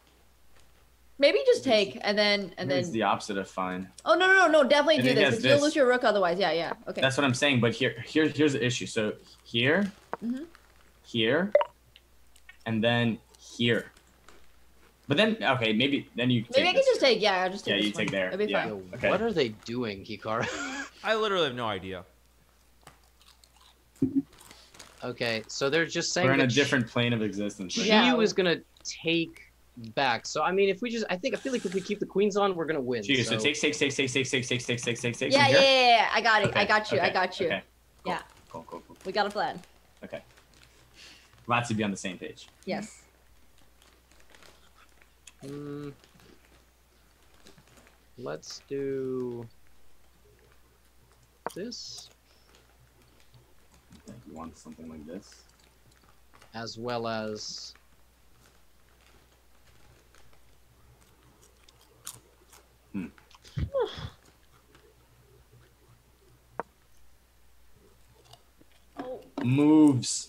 Maybe just Maybe take, and then... and then it's the opposite of fine. Oh, no, no, no, no, definitely and do this. this. You'll lose your rook otherwise. Yeah, yeah, okay. That's what I'm saying, but here, here here's the issue. So here... Mm-hmm. Here, and then here. But then, okay, maybe then you. Maybe take I can just take. Yeah, I just take. Yeah, you one. take there. It'll be yeah. fine. Okay. What are they doing, Hikaru? I literally have no idea. Okay, so they're just saying we're in a different plane of existence. Right? Yeah. Qiyu is gonna take back. So I mean, if we just, I think I feel like if we keep the queens on, we're gonna win. Qiyu, so take, take, take, take, take, take, take, take, take, take, take. Yeah, yeah, yeah. I got it. Okay. I got you. Okay. I got you. Okay. Cool. Yeah. Cool, cool, cool. We got a plan. Okay. Glad to be on the same page. Yes. Mm, let's do this. I think you want something like this. As well as... Hmm. Oh. Moves.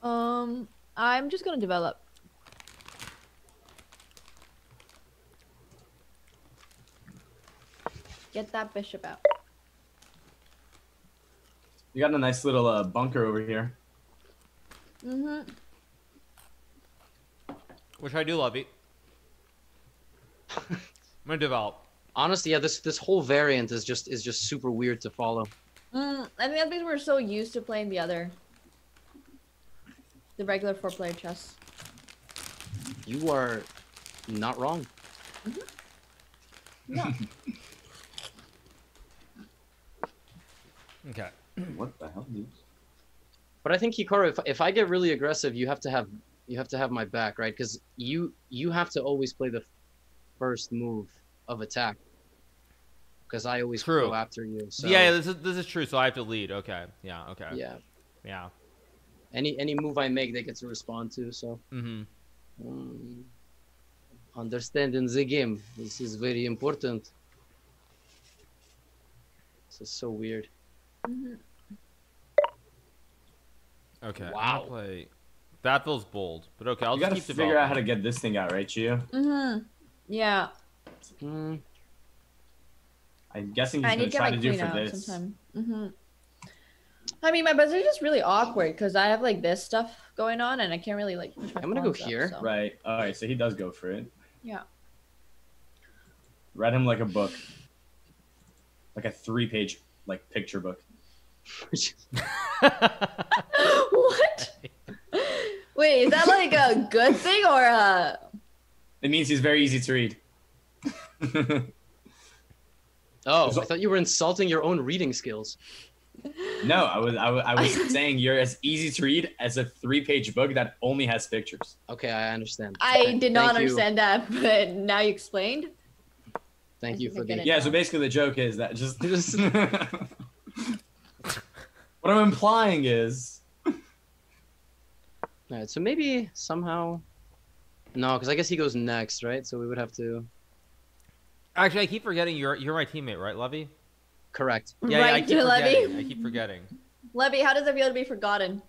Um, I'm just gonna develop. Get that bishop out. You got a nice little uh, bunker over here. Mm-hmm. Which I do love it. I'm gonna develop. Honestly, yeah, this this whole variant is just is just super weird to follow. Mm, I think that's because we're so used to playing the other. The regular four-player chess. You are not wrong. Mm-hmm. Yeah. Okay. What the hell, dude? But I think Hikaru, if if I get really aggressive, you have to have you have to have my back, right? Because you you have to always play the first move of attack. because I always true. go after you. So. Yeah, yeah, this is this is true. So I have to lead. Okay. Yeah. Okay. Yeah. Yeah. Any any move I make, they get to respond to. So. Mm-hmm. Um, understanding the game. This is very important. This is so weird. Mm-hmm. Okay. Wow. Play. That feels bold, but okay. I'll you just gotta keep figure developing. out how to get this thing out, right, Qiyu? Mm-hmm. Yeah. Mm. I'm guessing he's I gonna try to do for this. Sometime. Mm-hmm. I mean, my buttons are just really awkward because I have like this stuff going on, and I can't really like. Push my I'm gonna go here. Up, so. Right. All right. So he does go for it. Yeah. Read him like a book, like a three-page like picture book. What? Wait, is that like a good thing or a? It means he's very easy to read. Oh, I thought you were insulting your own reading skills. No, I was, I was, I was saying you're as easy to read as a three-page book that only has pictures. Okay, I understand. I okay, did not understand you. that, but now you explained. Thank you for the. Yeah, now. So basically the joke is that just. just... What I'm implying is. All right, so maybe somehow, no, because I guess he goes next, right? So we would have to. Actually, I keep forgetting you're you're my teammate, right, Levy? Correct. Yeah, right, yeah I keep forgetting. Levy? I keep forgetting. Levy, how does it feel to be forgotten?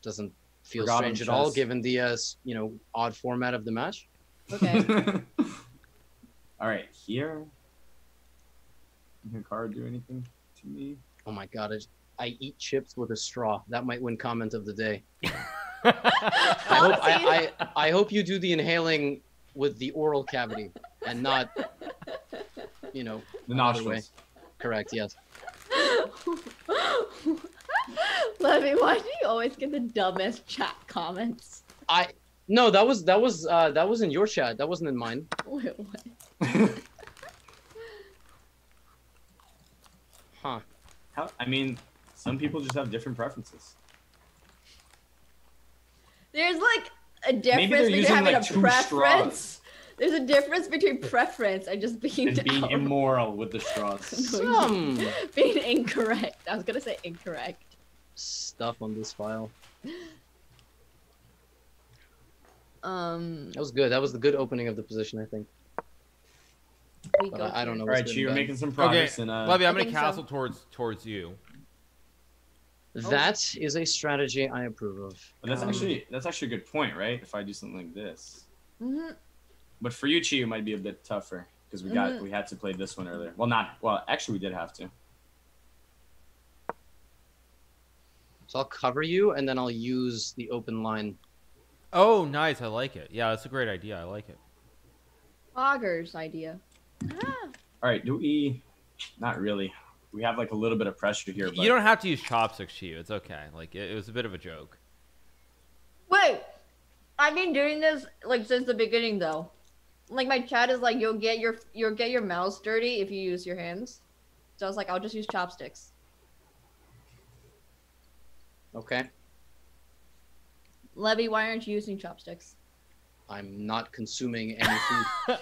Doesn't feel forgotten strange at all, given the uh, you know odd format of the match. Okay. All right, here. Did Hikaru do anything to me? Oh my God! I just... I eat chips with a straw. That might win comment of the day. I, hope, I, I, I hope you do the inhaling with the oral cavity and not, you know, the nostrils. Correct. Yes. Levy, why do you always get the dumbest chat comments? I no, that was that was uh, that was in your chat. That wasn't in mine. Wait, what? Huh? How? I mean. Some people just have different preferences. There's like a difference between having like a preference. Straws. There's a difference between preference and just being and being immoral with the straws. Some being incorrect. I was gonna say incorrect. Stuff on this file. Um. That was good. That was the good opening of the position, I think. We go I, I don't know. All right, you were making some progress, okay. and uh, Levy, I'm gonna castle so. towards towards you. That oh. is a strategy I approve of. Well, that's um, actually that's actually a good point, right? If I do something like this, mm-hmm. but for you, Qiyu, it might be a bit tougher because we got mm-hmm. we had to play this one earlier. Well, not well. Actually, we did have to. So I'll cover you, and then I'll use the open line. Oh, nice! I like it. Yeah, that's a great idea. I like it. Fogger's idea. Ah. All right. Do we? Not really. We have like a little bit of pressure here. But... You don't have to use chopsticks, Qiyu. It's okay. Like it, it was a bit of a joke. Wait, I've been doing this like since the beginning, though. Like my chat is like, you'll get your you'll get your mouths dirty if you use your hands. So I was like, I'll just use chopsticks. Okay. Levy, why aren't you using chopsticks? I'm not consuming any food.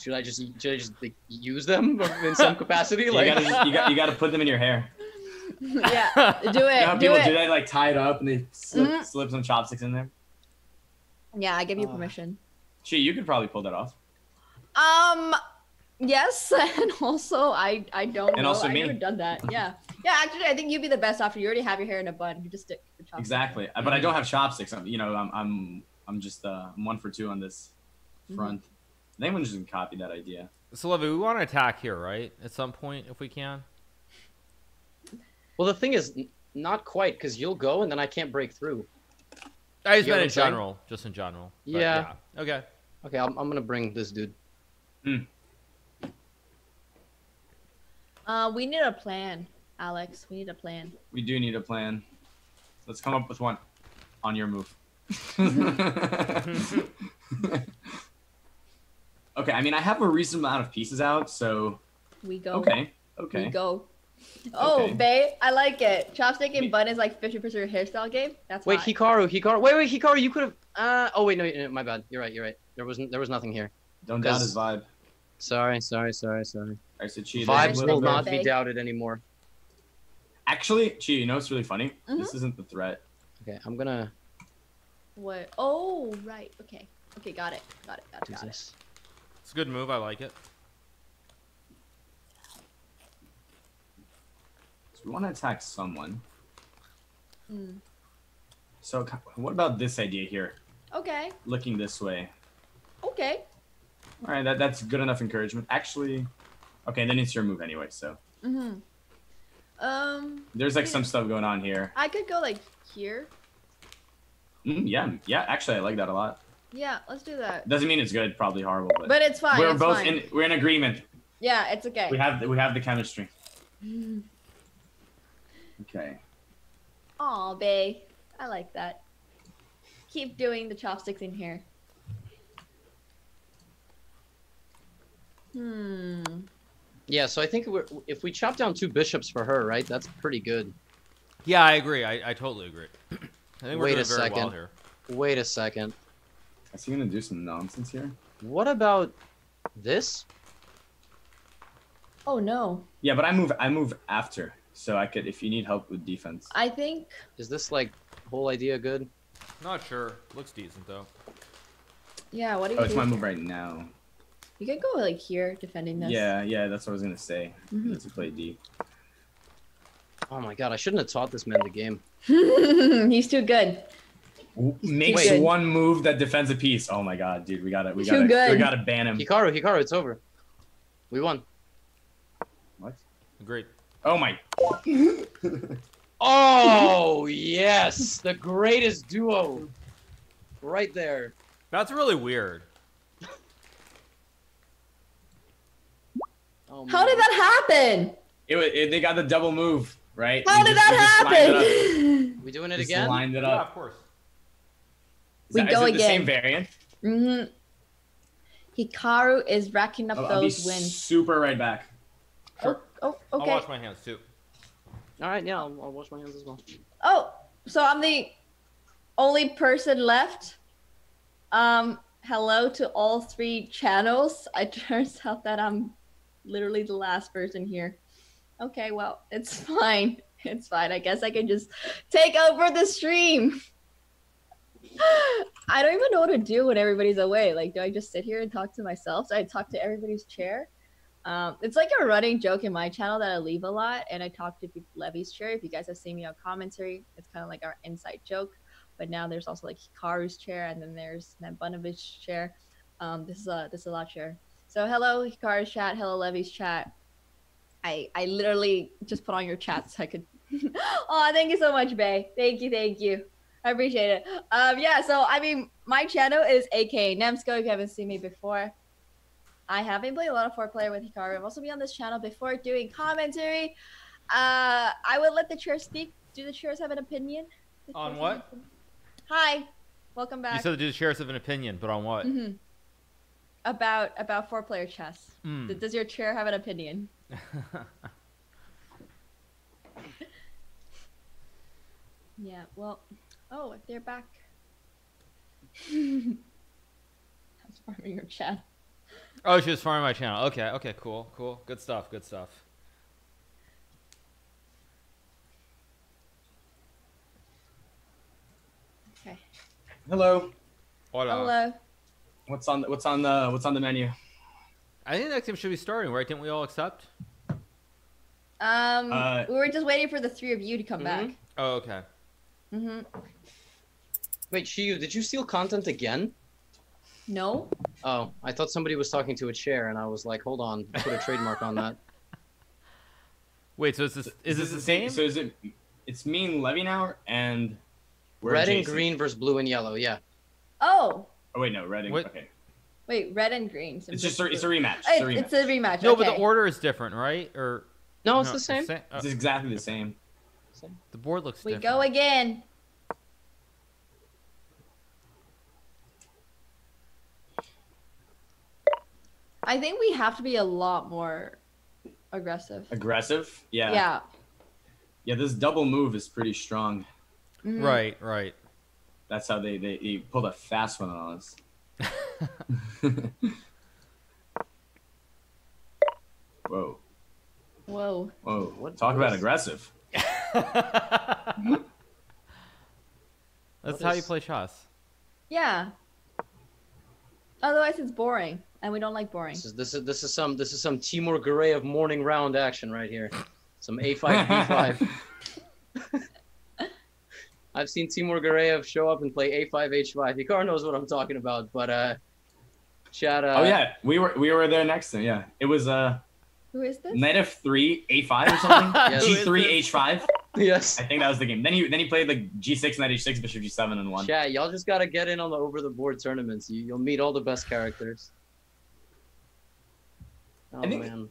Should I just should I just like, use them in some capacity? Like you gotta, just, you, got, you gotta put them in your hair. Yeah, do it. You know how do people it. do that, like tie it up and they slip, mm-hmm. slip some chopsticks in there. Yeah, I give you uh, permission. Gee, you could probably pull that off. Um, yes, and also I I don't and know. Also I never done that. Yeah, yeah. Actually, I think you'd be the best after you already have your hair in a bun. You just stick the chopsticks. Exactly, mm-hmm. but I don't have chopsticks. I'm, you know, I'm I'm I'm just uh, I'm one for two on this front. Mm-hmm. Anyone just can copy that idea. So, Levy, we want to attack here, right? At some point, if we can. Well, the thing is, not quite, because you'll go, and then I can't break through. I just meant in general, just in general. Yeah. yeah. Okay. Okay, I'm, I'm going to bring this dude. Mm. Uh, we need a plan, Alex. We need a plan. We do need a plan. Let's come up with one on your move. Okay, I mean, I have a reasonable amount of pieces out, so... We go. Okay, okay. We go. Oh, okay. babe, I like it. Chopstick and bun is like fifty percent of your hairstyle game. That's Wait, hot. Hikaru, Hikaru. Wait, wait, Hikaru, you could have... Uh, oh, wait, no, no, my bad. You're right, you're right. There wasn't. There was nothing here. Don't doubt his vibe. Sorry, sorry, sorry, sorry. I said Qiyu. Vibes will not be doubted anymore. Actually, Qiyu, you know what's really funny? Mm-hmm. This isn't the threat. Okay, I'm gonna... What? Oh, right. Okay. Okay, got it. Got it, got it, got it. It's a good move. I like it. So we want to attack someone. Mm. So what about this idea here? Okay. Looking this way. Okay. All right, that, that's good enough encouragement. Actually, okay, then it's your move anyway, so. Mm-hmm. Um, There's like some stuff going on here. I could go like here. Mm, yeah, yeah. Actually, I like that a lot. Yeah, let's do that. Doesn't mean it's good. Probably horrible, but, but it's fine. We're it's both fine. in. We're in agreement. Yeah, it's okay. We have the, we have the chemistry. Mm. Okay. Aw, bae. I like that. Keep doing the chopsticks in here. Hmm. Yeah, so I think we're, if we chop down two bishops for her, right? That's pretty good. Yeah, I agree. I, I totally agree. I think we're Wait doing a very second. well here. Wait a second. Is he gonna do some nonsense here? What about this? Oh no. Yeah, but I move. I move after, so I could. If you need help with defense. I think. Is this like whole idea good? Not sure. Looks decent though. Yeah. What do you? Oh, it's my move right now. You could go like here, defending this. Yeah, yeah, that's what I was gonna say. Mm-hmm. Let's play D. Oh my god, I shouldn't have taught this man the game. He's too good. He's Makes too good. one move that defends a piece. Oh my god, dude, we gotta, we gotta, we gotta ban him. Hikaru, Hikaru, it's over. We won. What? Great. Oh my. Oh yes, the greatest duo, right there. That's really weird. Oh, how did that happen? It, it They got the double move, right? How we did just, that we happen? We doing it just again? Lined it up. Yeah, of course. Is we that, go is it again. The same variant? Mm-hmm. Hikaru is racking up oh, those I'll be wins. Super right back. Sure. Oh, oh, okay. I'll wash my hands too. All right, yeah, I'll, I'll wash my hands as well. Oh, so I'm the only person left. Um, hello to all three channels. It turns out that I'm literally the last person here. Okay, well, it's fine. It's fine. I guess I can just take over the stream. I don't even know what to do when everybody's away. Like, do I just sit here and talk to myself? So I talk to everybody's chair. Um, it's like a running joke in my channel that I leave a lot, and I talk to Levy's chair. If you guys have seen me on commentary, it's kind of like our inside joke. But now there's also like Hikaru's chair, and then there's Nambanovich's chair. Um, this is a this is a lot chair. So hello Hikaru's chat, hello Levy's chat. I I literally just put on your chat so I could. Oh, thank you so much, Bay. Thank you, thank you. I appreciate it. Um, yeah. So I mean, my channel is akaNemsko. If you haven't seen me before, I have been playing a lot of four player with Hikaru. I've also been on this channel before doing commentary. Uh, I would let the chair speak. Do the chairs have an opinion? On what? Hi, welcome back. You said do the chairs have an opinion, but on what? Mm-hmm. About about four player chess. Mm. Does your chair have an opinion? Yeah. Well. Oh, they're back. I was farming your channel. Oh, she was farming my channel. Okay. Okay. Cool. Cool. Good stuff. Good stuff. Okay. Hello. Hola. Hello. What's on the, what's on the what's on the menu? I think the next game should be starting, right? Didn't we all accept? Um, uh, we were just waiting for the three of you to come mm-hmm. back. Oh, okay. Mhm. Wait, Qiyu, did you steal content again? No. Oh, I thought somebody was talking to a chair, and I was like, hold on, put a trademark on that. Wait, so is this is, is this the same? So is it? It's me and Levy now, and we're red adjacent. and green versus blue and yellow. Yeah. Oh. Oh wait, no, red and what? okay. Wait, red and green. So it's just a, it's a rematch. It's, oh, a rematch. it's a rematch. No, okay. But the order is different, right? Or no, it's no, the same. It's, the same. Oh. It's exactly the same. The board looks. We different. go again. I think we have to be a lot more aggressive. Aggressive? Yeah. Yeah. Yeah, this double move is pretty strong. Mm. Right. Right. That's how they, they, they pulled a fast one on us. Whoa. Whoa. Whoa. What Talk about aggressive. That's what how is... you play chess. Yeah. Otherwise, it's boring, and we don't like boring. This is this is this is some this is some Timur Garay of morning round action right here. Some A five B five. I've seen Timur Garay show up and play A five H five. Hikaru knows what I'm talking about, but uh, chat. Uh, oh yeah, we were we were there next to him. Yeah, it was uh. Who is this? Knight F three A five or something. Yes. G three H five. Yes. I think that was the game. Then he then he played like G six, Knight H six, Bishop G seven, and won. Yeah, y'all just gotta get in on the over the board tournaments. You you'll meet all the best characters. Oh, I think man.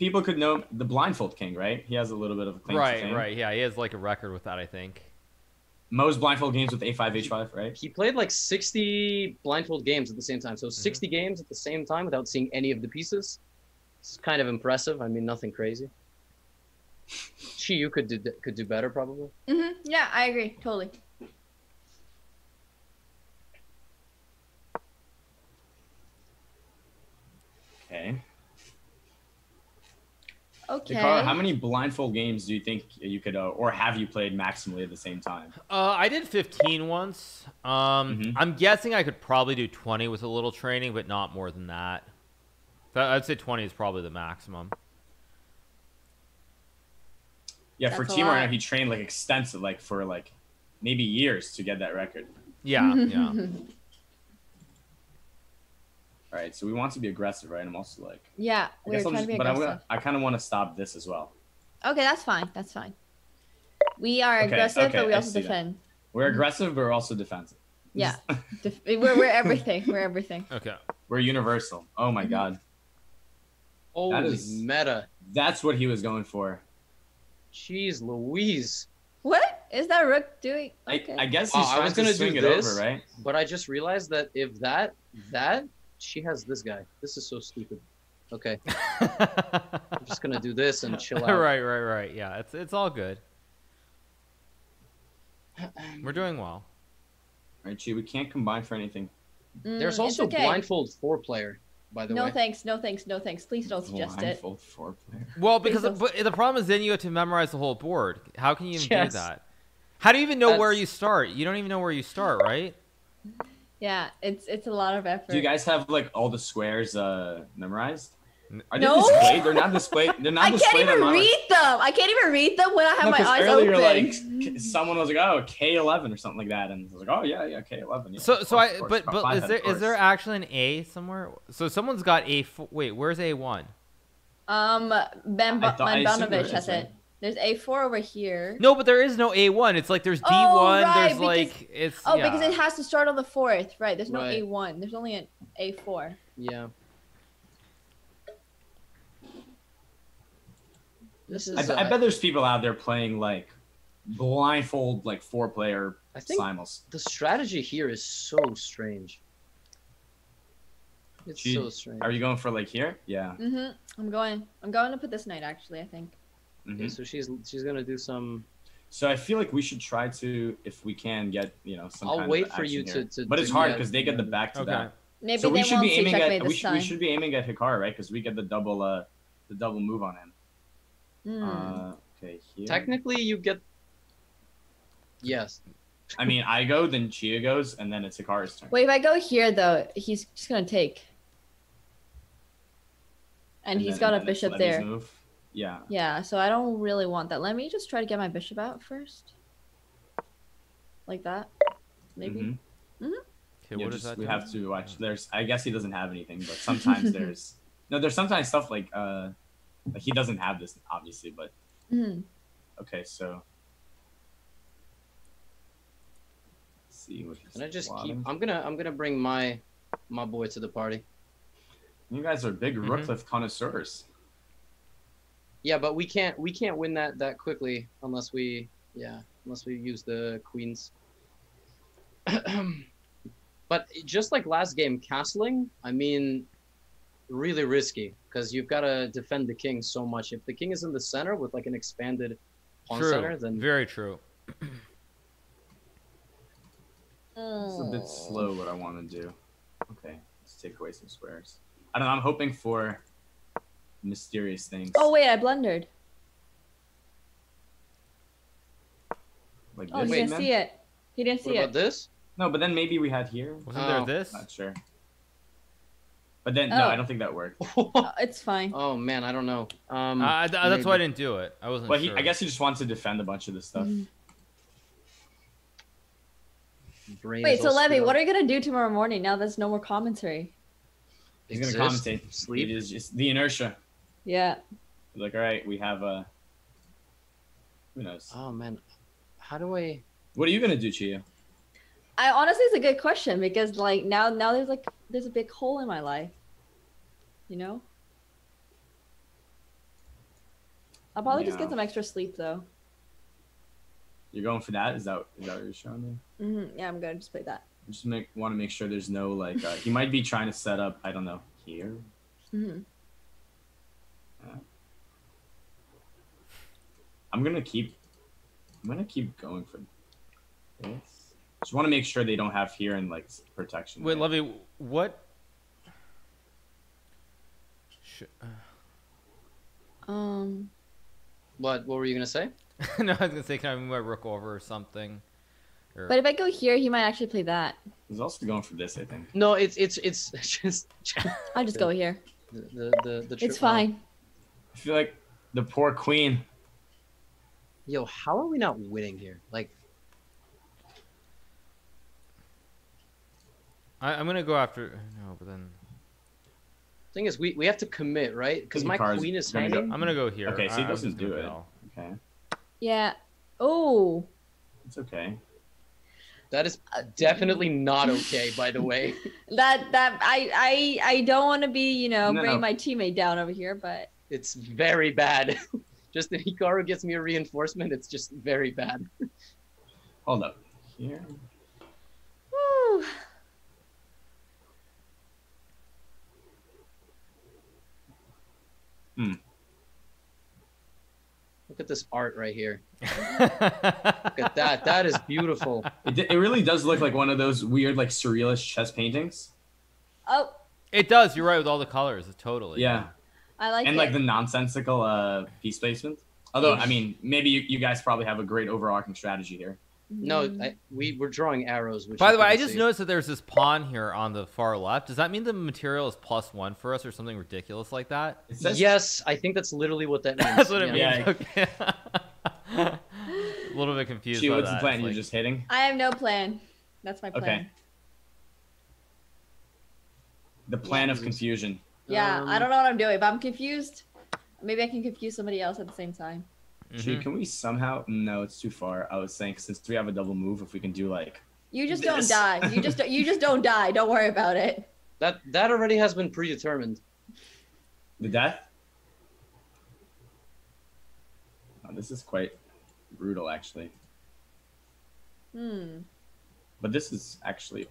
people could know the blindfold king, right? He has a little bit of a claim. Right, to fame. right, yeah. He has like a record with that, I think. Most blindfold games with A five H five, right? He played like sixty blindfold games at the same time. So mm-hmm. sixty games at the same time without seeing any of the pieces. It's kind of impressive. I mean, nothing crazy. Qiyu could do could do better, probably. Mm-hmm. Yeah, I agree totally. Okay. Okay. Hikaru, how many blindfold games do you think you could, uh, or have you played maximally at the same time? Uh, I did fifteen once. Um, mm-hmm. I'm guessing I could probably do twenty with a little training, but not more than that. So I'd say twenty is probably the maximum. Yeah, That's for Timur, I know he trained like extensive, like for like maybe years to get that record. Yeah, yeah. All right, so we want to be aggressive, right? I'm also like yeah, we're I trying just, to be but aggressive. But I kind of want to stop this as well. Okay, that's fine. That's fine. We are okay, aggressive, okay, but we I also defend. That. We're aggressive, but we're also defensive. Yeah, Def we're we're everything. We're everything. Okay, we're universal. Oh my god. Holy that is meta. That's what he was going for. Jeez Louise. What is that rook doing? Okay. I, I guess he's oh, trying I was gonna to swing do this, it over, right? But I just realized that if that, that, she has this guy. This is so stupid. Okay. I'm just going to do this and chill out. Right, right, right. Yeah, it's, it's all good. We're doing well. All right, Qiyu, we can't combine for anything. Mm, There's also okay. blindfold four-player. By the no way. thanks, no thanks, no thanks. Please don't suggest blindfold it. Four player. Well, because the, the problem is then you have to memorize the whole board. How can you even yes. do that? How do you even know That's... where you start? You don't even know where you start, right? Yeah, it's it's a lot of effort. Do you guys have like all the squares uh, memorized? Are they no. displayed? They're not displayed. They're not I displayed. I can't even read them. I can't even read them when I have no, my eyes earlier, open. Like, someone was like, "Oh, K eleven" or something like that, and I was like, "Oh yeah, yeah, K eleven." Yeah, so, so course, I, course. but, but Five is there is there actually an A somewhere? So someone's got A. Wait, where's A one? Um, Ben Bogdanovich has it. There's A four over here. No, but there is no A one. It's like there's D one. Oh, right, there's because, like it's. Oh, yeah. because it has to start on the fourth, right? There's no right. A one. There's only an A four. Yeah. This is, I, uh, I bet there's people out there playing like blindfold, like four player I think simulsts. The strategy here is so strange. It's Gee, so strange. Are you going for like here? Yeah. Mm-hmm. I'm going. I'm going to put this knight actually, I think. Mm-hmm. Okay, so she's she's gonna do some. So I feel like we should try to, if we can, get you know some. I'll kind wait of for you to, to. But it's hard because they get the back to okay. that. Maybe so they we should won't be aiming at we should, we should be aiming at Hikaru, right? Because we get the double uh the double move on him. Mm. Uh, okay, here. Technically, you get. Yes. I mean, I go, then Qiyu goes, and then it's Hikaru's turn. Wait, if I go here, though, he's just gonna take. And, and he's then, got and a bishop there. Move. Yeah. Yeah, so I don't really want that. Let me just try to get my bishop out first. Like that, maybe. Mm-hmm. Mm-hmm. Okay, yeah, what just, does that we do? have to watch. There's, I guess he doesn't have anything, but sometimes there's no. There's sometimes stuff like uh. Like he doesn't have this, obviously, but mm. okay. So, let's see what. Can I just keep? I'm gonna, I'm gonna bring my, my boy to the party. You guys are big mm-hmm. Rooklift connoisseurs. Yeah, but we can't, we can't win that that quickly unless we, yeah, unless we use the queens. But just like last game, castling. I mean. Really risky because you've got to defend the king so much. If the king is in the center with like an expanded pawn true. center, then very true. It's a bit slow what I want to do. Okay, let's take away some squares. I don't know. I'm hoping for mysterious things. Oh wait, I blundered. Like oh, this, he didn't see it. He didn't see it. What about this? No, but then maybe we had here. Wasn't oh. there this? Not sure. But then, oh. no, I don't think that worked. uh, it's fine. Oh, man, I don't know. Um, uh, th that's why I didn't do it. I wasn't well, sure. He, I guess he just wants to defend a bunch of this stuff. Mm. Wait, so Levy, what are you going to do tomorrow morning now there's no more commentary? He's going to commentate. Sleep. It is just the inertia. Yeah. He's like, all right, we have a... Who knows? Oh, man. How do I... What are you going to do, Qiyu? I honestly, it's a good question because like now, now there's like there's a big hole in my life, you know. I'll probably yeah. just get some extra sleep though. You're going for that? Is that is that what you're showing me? Mm-hmm. Yeah, I'm gonna just play that. I just make, want to make sure there's no like uh, he might be trying to set up. I don't know here. Mm-hmm. Yeah. I'm gonna keep. I'm gonna keep going for this. Just want to make sure they don't have here and like protection. Wait, Levy, what? Should... Um. What? What were you gonna say? No, I was gonna say, can I move my rook over or something? Or... But if I go here, he might actually play that. He's also going for this, I think. No, it's it's it's just. I'll just the, go here. The the the. the it's fine. I feel like the poor queen. Yo, how are we not winning here? Like. I, I'm gonna go after no, but then. Thing is, we we have to commit, right? Because my queen is hanging. Go... I'm gonna go here. Okay, so he I, doesn't do it. Bail. Okay. Yeah. Oh. It's okay. That is definitely not okay. By the way. that that I I I don't want to be you know no, bring no. my teammate down over here, but. It's very bad. Just that Hikaru gets me a reinforcement. It's just very bad. Hold up. Here. Woo. Hmm. Look at this art right here. Look at that. That is beautiful. It, it really does look like one of those weird, like, surrealist chess paintings. Oh. It does. You're right with all the colors. Totally. Yeah. I like and, it. And, like, the nonsensical uh, piece placement. Although, I mean, maybe you, you guys probably have a great overarching strategy here. No, I, we, we're drawing arrows. Which By the way, I just see. noticed that there's this pawn here on the far left. Does that mean the material is plus one for us or something ridiculous like that? Says, yes, I think that's literally what that means. That's what it yeah. means. Okay. A little bit confused Qiyu, what's that. the plan? It's You're like... just hitting? I have no plan. That's my plan. Okay. The plan of confusion. Yeah, um, I don't know what I'm doing, but I'm confused. Maybe I can confuse somebody else at the same time. Mm-hmm. Qiyu, can we somehow? No, it's too far. I was saying since we have a double move, if we can do like you just this. don't die. You just you just don't die. Don't worry about it. That that already has been predetermined. The death. Oh, this is quite brutal, actually. Hmm. But this is actually.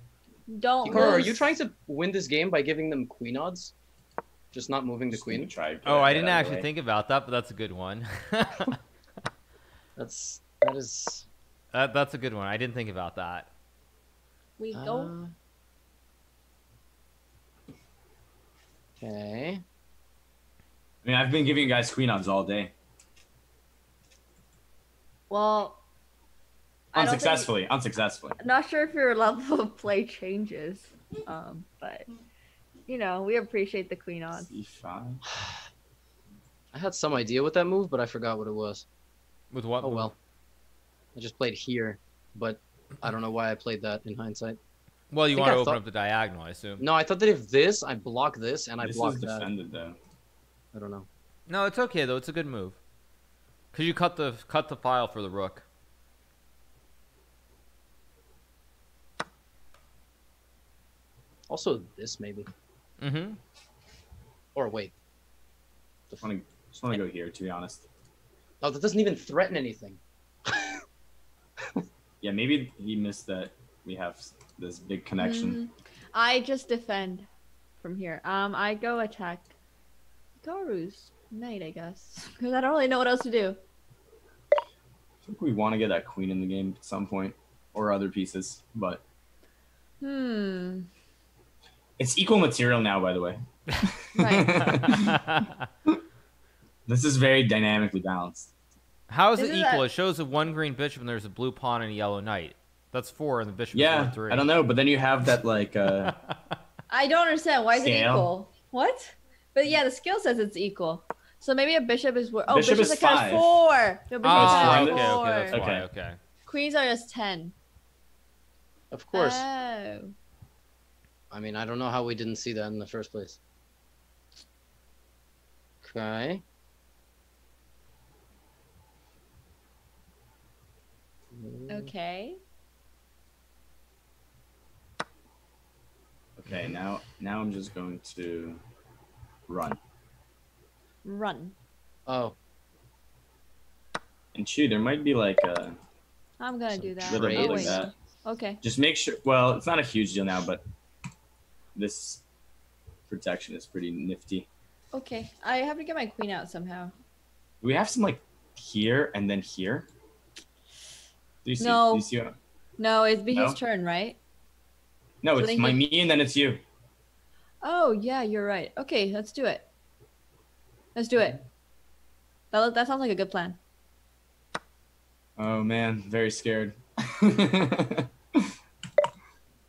Don't. Hikaru, are you trying to win this game by giving them queen odds? Just not moving the queen. Try oh, I didn't actually think about that, but that's a good one. that's that is that, that's a good one. I didn't think about that. We uh, go. Okay. I mean, I've been giving you guys queen odds all day. Well, unsuccessfully, think, unsuccessfully. I'm not sure if your level of play changes, um, but. You know, we appreciate the queen odds. C five. I had some idea with that move, but I forgot what it was. With what? Oh, move? well. I just played here, but I don't know why I played that in hindsight. Well, you want to I open thought... up the diagonal, I assume. No, I thought that if this, I block this, and this I block is defended, that. Though. I don't know. No, it's okay, though. It's a good move. Because you cut the, cut the file for the rook. Also, this, maybe. Mm-hmm. Or wait. I just want to go here, to be honest. Oh, that doesn't even threaten anything. Yeah, maybe he missed that we have this big connection. Mm, I just defend from here. Um, I go attack Hikaru's knight, I guess. Because I don't really know what else to do. I think we want to get that queen in the game at some point. Or other pieces, but... Hmm... It's equal material now, by the way. Right. This is very dynamically balanced. How is it equal? It shows a one green bishop and there's a blue pawn and a yellow knight. That's four and the bishop yeah, is one three. I don't know, but then you have that like... Uh, I don't understand. Why is it equal? What? But yeah, the skill says it's equal. So maybe a bishop is... Oh, bishop, bishop is like five. four. No, bishop oh, is okay, four. Okay, that's why, okay. Queens are just ten. Of course. Oh. I mean, I don't know how we didn't see that in the first place. Okay. Okay. Okay, now now I'm just going to run. Run. Oh. And Qiyu, there might be like a... I'm going to do that. Little bit like that. Okay. Just make sure... Well, it's not a huge deal now, but this protection is pretty nifty. Okay. I have to get my queen out somehow. We have some like here and then here. Do you see, no. Do you see what I'm... No, it'd be no? his turn, right? No, so it's my he... me and then it's you. Oh, yeah, you're right. Okay, let's do it. Let's do it. That, that sounds like a good plan. Oh, man. Very scared.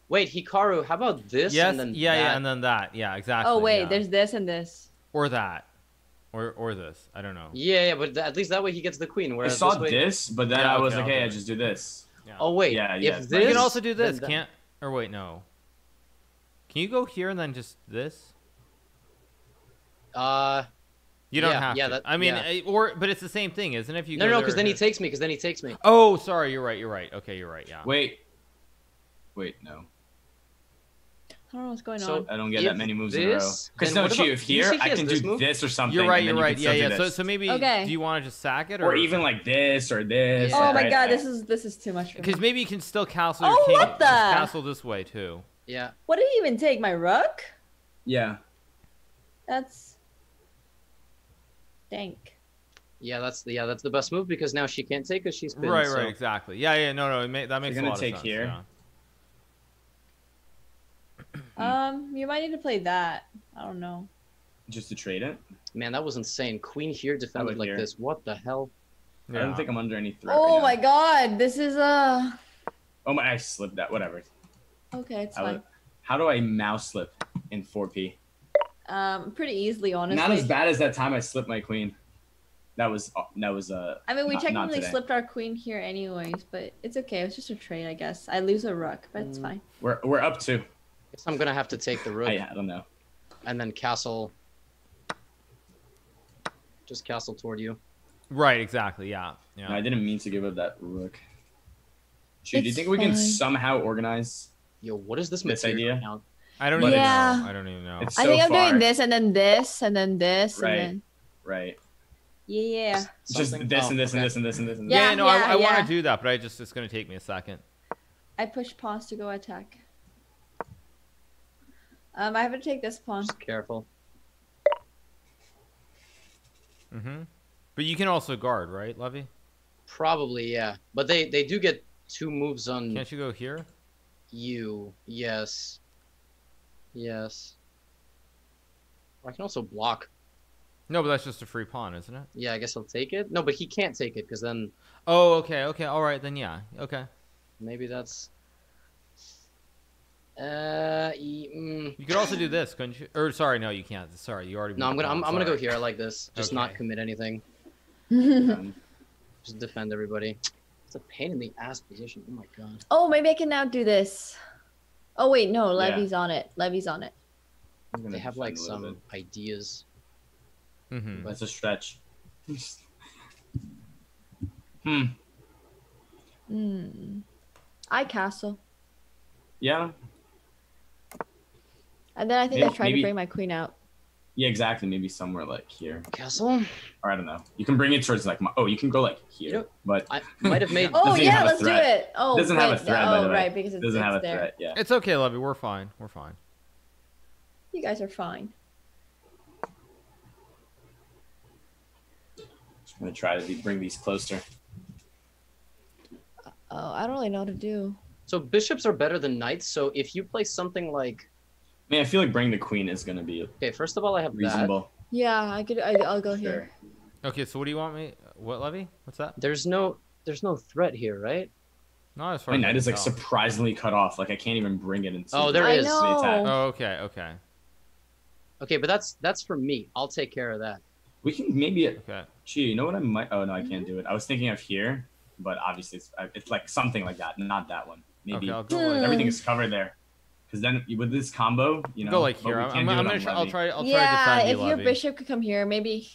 Wait, Hikaru, how about this yes, and then yeah, that? Yeah, and then that. Yeah, exactly. Oh, wait, yeah. There's this and this. Or that. Or or this. I don't know. Yeah, yeah, but at least that way he gets the queen. Whereas I saw this, way... this but then yeah, I was okay, like, hey, I just do this. Yeah. Oh, wait. Yeah, yeah. If this, you can also do this, can't... Or wait, no. Can you go here and then just this? Uh, you don't yeah, have yeah, to. That, I mean, yeah. or but it's the same thing, isn't it? If you no, go no, because then he takes me. Because then he takes me. Oh, sorry, you're right. You're right. Okay, you're right. Yeah. Wait. Wait, no. I don't know what's going so on. I don't get if that many moves this, in a row. Because no, Qiyu, if here I can this do move? this or something. You're right. You're right. You yeah, yeah. So, so maybe okay. do you want to just sack it, or, or even like this or this? Yeah. Oh like, my right, god, I, this is this is too much. Because maybe you can still castle. Your oh king, what the castle this way too. Yeah. What did he even take? My rook? Yeah. That's dank. Yeah, that's the yeah that's the best move because now she can't take because she's been, right. So. Right. Exactly. Yeah. Yeah. No. No. It may, that makes You're a lot of sense. Gonna take here. Yeah. Um, you might need to play that. I don't know. Just to trade it? Man, that was insane. Queen here defended like here. this. What the hell? Yeah. I don't think I'm under any threat. Oh right my god, this is a. Uh... Oh my! I slipped that. Whatever. Okay, it's I fine. Would... How do I mouse slip in four P? Um, pretty easily, honestly. Not as bad as that time I slipped my queen. That was that was a. Uh, I mean, we not, technically not slipped our queen here, anyways, but it's okay. It was just a trade, I guess. I lose a rook, but it's mm. fine. We're we're up two. Guess I'm gonna have to take the rook. I, I don't know. And then castle. Just castle toward you. Right, exactly, yeah. yeah. No, I didn't mean to give up that rook. Qiyu, do you think fine. we can somehow organize Yo, what is this, this idea? Now? I don't even yeah. know. I don't even know. So I think I'm far. doing this and then this and then this. Right, and then... right. Yeah, yeah. Just Something? this oh, and this okay. and this and this and this and this. Yeah, yeah no, yeah, I, I yeah. want to do that, but I just it's gonna take me a second. I push pawns to go attack. Um, I have to take this pawn. Just careful. Mm-hmm. But you can also guard, right, Levy? Probably, yeah. But they, they do get two moves on... Can't you go here? You. Yes. Yes. Or I can also block. No, but that's just a free pawn, isn't it? Yeah, I guess I'll take it. No, but he can't take it, because then... Oh, okay, okay. All right, then yeah. Okay. Maybe that's... Uh, mm. You could also do this, couldn't you? Or sorry, no, you can't. Sorry, you already. No, I'm gonna, I'm, I'm gonna go here like this. Just okay. not commit anything. um, just defend everybody. It's a pain in the ass position. Oh my god. Oh, maybe I can now do this. Oh wait, no, Levy's yeah. on it. Levy's on it. They have like some bit. ideas. Mm-hmm. That's a stretch. hmm. Hmm. I castle. Yeah. And then I think maybe, I tried maybe, to bring my queen out. Yeah, exactly. Maybe somewhere like here. Castle? Or I don't know. You can bring it towards like my... Oh, you can go like here. You know, but I might have made... oh, yeah, let's do it. Oh, doesn't wait, have a threat, no, by the way. Oh, right, because it's doesn't have a there. threat, yeah. It's okay, Levy. We're fine. We're fine. You guys are fine. Just going to try to bring these closer. Oh, I don't really know what to do. So bishops are better than knights, so if you play something like... I mean, I feel like bringing the queen is going to be okay. First of all, I have reasonable. That. Yeah, I could. I, I'll go sure. here. Okay, so what do you want me? What, Levy? What's that? There's no, there's no threat here, right? No, as far my as knight is like tell. surprisingly cut off. Like I can't even bring it in. Oh, there I is. Know. Oh, okay, okay. Okay, but that's that's for me. I'll take care of that. We can maybe. Okay. Gee, you know what I might? Oh no, I can't do it. I was thinking of here, but obviously it's it's like something like that, not that one. Maybe okay, I'll go like, everything is covered there. Because then with this combo, you know, go like here. I'm, I'm gonna try. I'll try. I'll yeah, try to defend you, Levy. If your bishop could come here, maybe.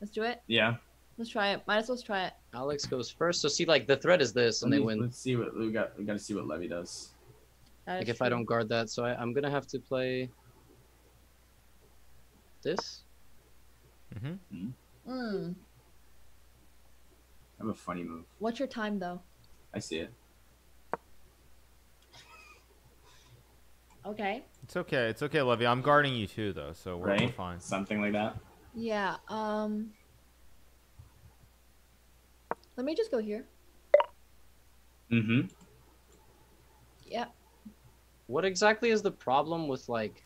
Let's do it. Yeah. Let's try it. Might as well try it. Alex goes first. So see, like the threat is this, and they win. Let's see what we got. We gotta see what Levy does. Like if I don't guard that, so I, I'm gonna have to play this. Mm-hmm. Mm. Mm. I have a funny move. What's your time though? I see it. Okay. It's okay. It's okay, Levy. I'm guarding you too, though, so we're, right? we're fine. Something like that. Yeah. Um. Let me just go here. Mm-hmm. Yeah. What exactly is the problem with like?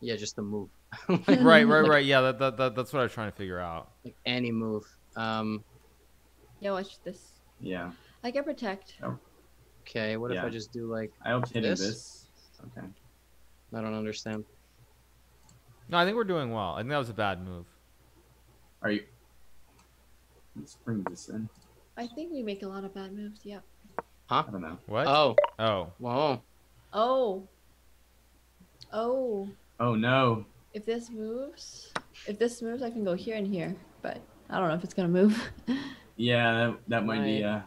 Yeah, just the move. like, right, right, like, right. Yeah, that, that that that's what I was trying to figure out. Like any move. Um. Yeah. Watch this. Yeah. I can protect. Oh. Okay, what yeah. if I just do like I hope hitting this? this? Okay. I don't understand. No, I think we're doing well. I think that was a bad move. Are you? Let's bring this in. I think we make a lot of bad moves. Yeah. Huh? I don't know. What? Oh. Oh. Whoa. Oh. Oh. Oh no. If this moves, if this moves, I can go here and here, but I don't know if it's gonna move. yeah, that, that might be. Uh...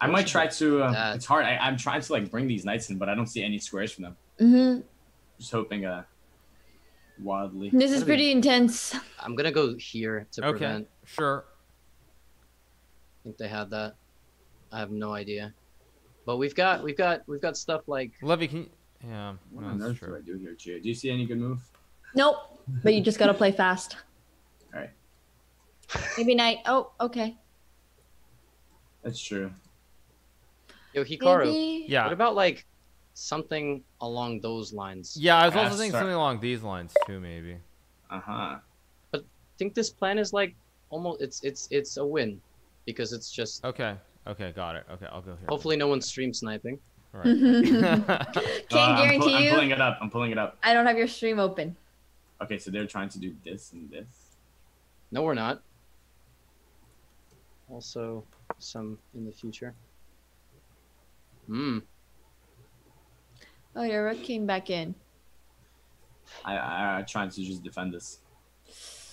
I might try to. Uh, it's hard. I, I'm trying to like bring these knights in, but I don't see any squares from them. Mm-hmm. Just hoping. Uh, wildly. This is pretty intense. I'm gonna go here to okay. prevent. Sure. I think they had that. I have no idea, but we've got we've got we've got stuff like. Levy, can you... yeah. What no, on earth do I do here, Qiyu? Do you see any good move? Nope. But you just gotta play fast. All right. Maybe knight. Oh, okay. That's true. Yo, Hikaru. Maybe. Yeah. What about like something along those lines? Yeah, I was also thinking something along these lines too, maybe. Uh huh. But I think this plan is like almost it's it's it's a win, because it's just. Okay. Okay. Got it. Okay, I'll go here. Hopefully, no one's stream sniping. All right. Can't guarantee you. I'm pulling it up. I'm pulling it up. I don't have your stream open. Okay, so they're trying to do this and this. No, we're not. Also, some in the future. Hmm. Oh, your rook came back in. I, I I tried to just defend this,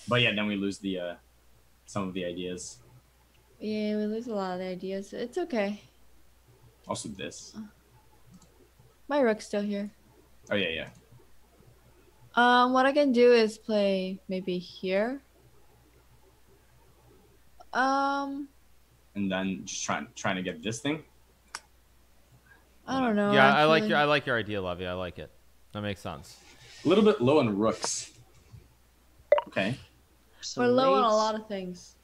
but yeah, then we lose the uh, some of the ideas. Yeah, we lose a lot of the ideas. It's okay. Also, this. My rook's still here. Oh yeah, yeah. Um, what I can do is play maybe here. Um. And then just trying trying to get this thing. I don't know. Yeah, I, I like your I like your idea, Levy. I like it. That makes sense. A little bit low on rooks. Okay. Some We're rates. low on a lot of things.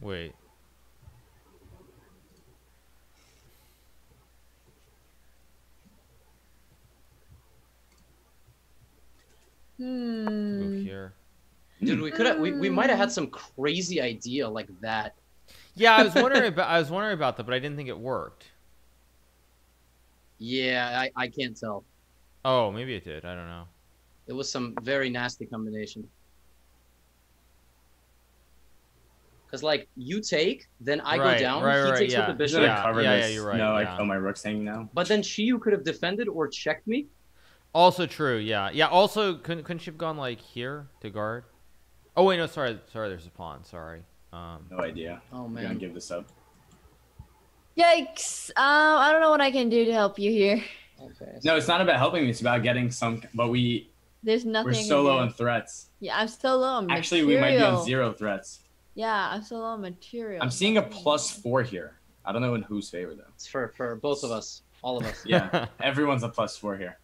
Wait. Hmm. Move here. Dude, we could have we we might have had some crazy idea like that. Yeah, I was wondering about I was wondering about that, but I didn't think it worked. Yeah, I, I can't tell. Oh, maybe it did. I don't know. It was some very nasty combination. Because, like, you take, then I right, go down, right, he right, takes yeah. with the bishop. Yeah, cover yeah, this. yeah, you're right. No, yeah. like, oh, my rook's hanging now. But then Qiyu could have defended or checked me. Also true, yeah. Yeah, also, couldn't, couldn't she have gone, like, here to guard? Oh, wait, no, sorry. Sorry, there's a pawn. Sorry. Um, no idea. Oh, man. I'm going to give this up. Yikes! Um, I don't know what I can do to help you here. Okay, no, it's not about helping me. It's about getting some. But we there's nothing. We're so low on threats. Yeah, I'm still low on material. Actually, we might be on zero threats. Yeah, I'm still low on material. I'm seeing a plus four here. I don't know in whose favor though. It's for for both of us, all of us. Yeah, everyone's a plus four here.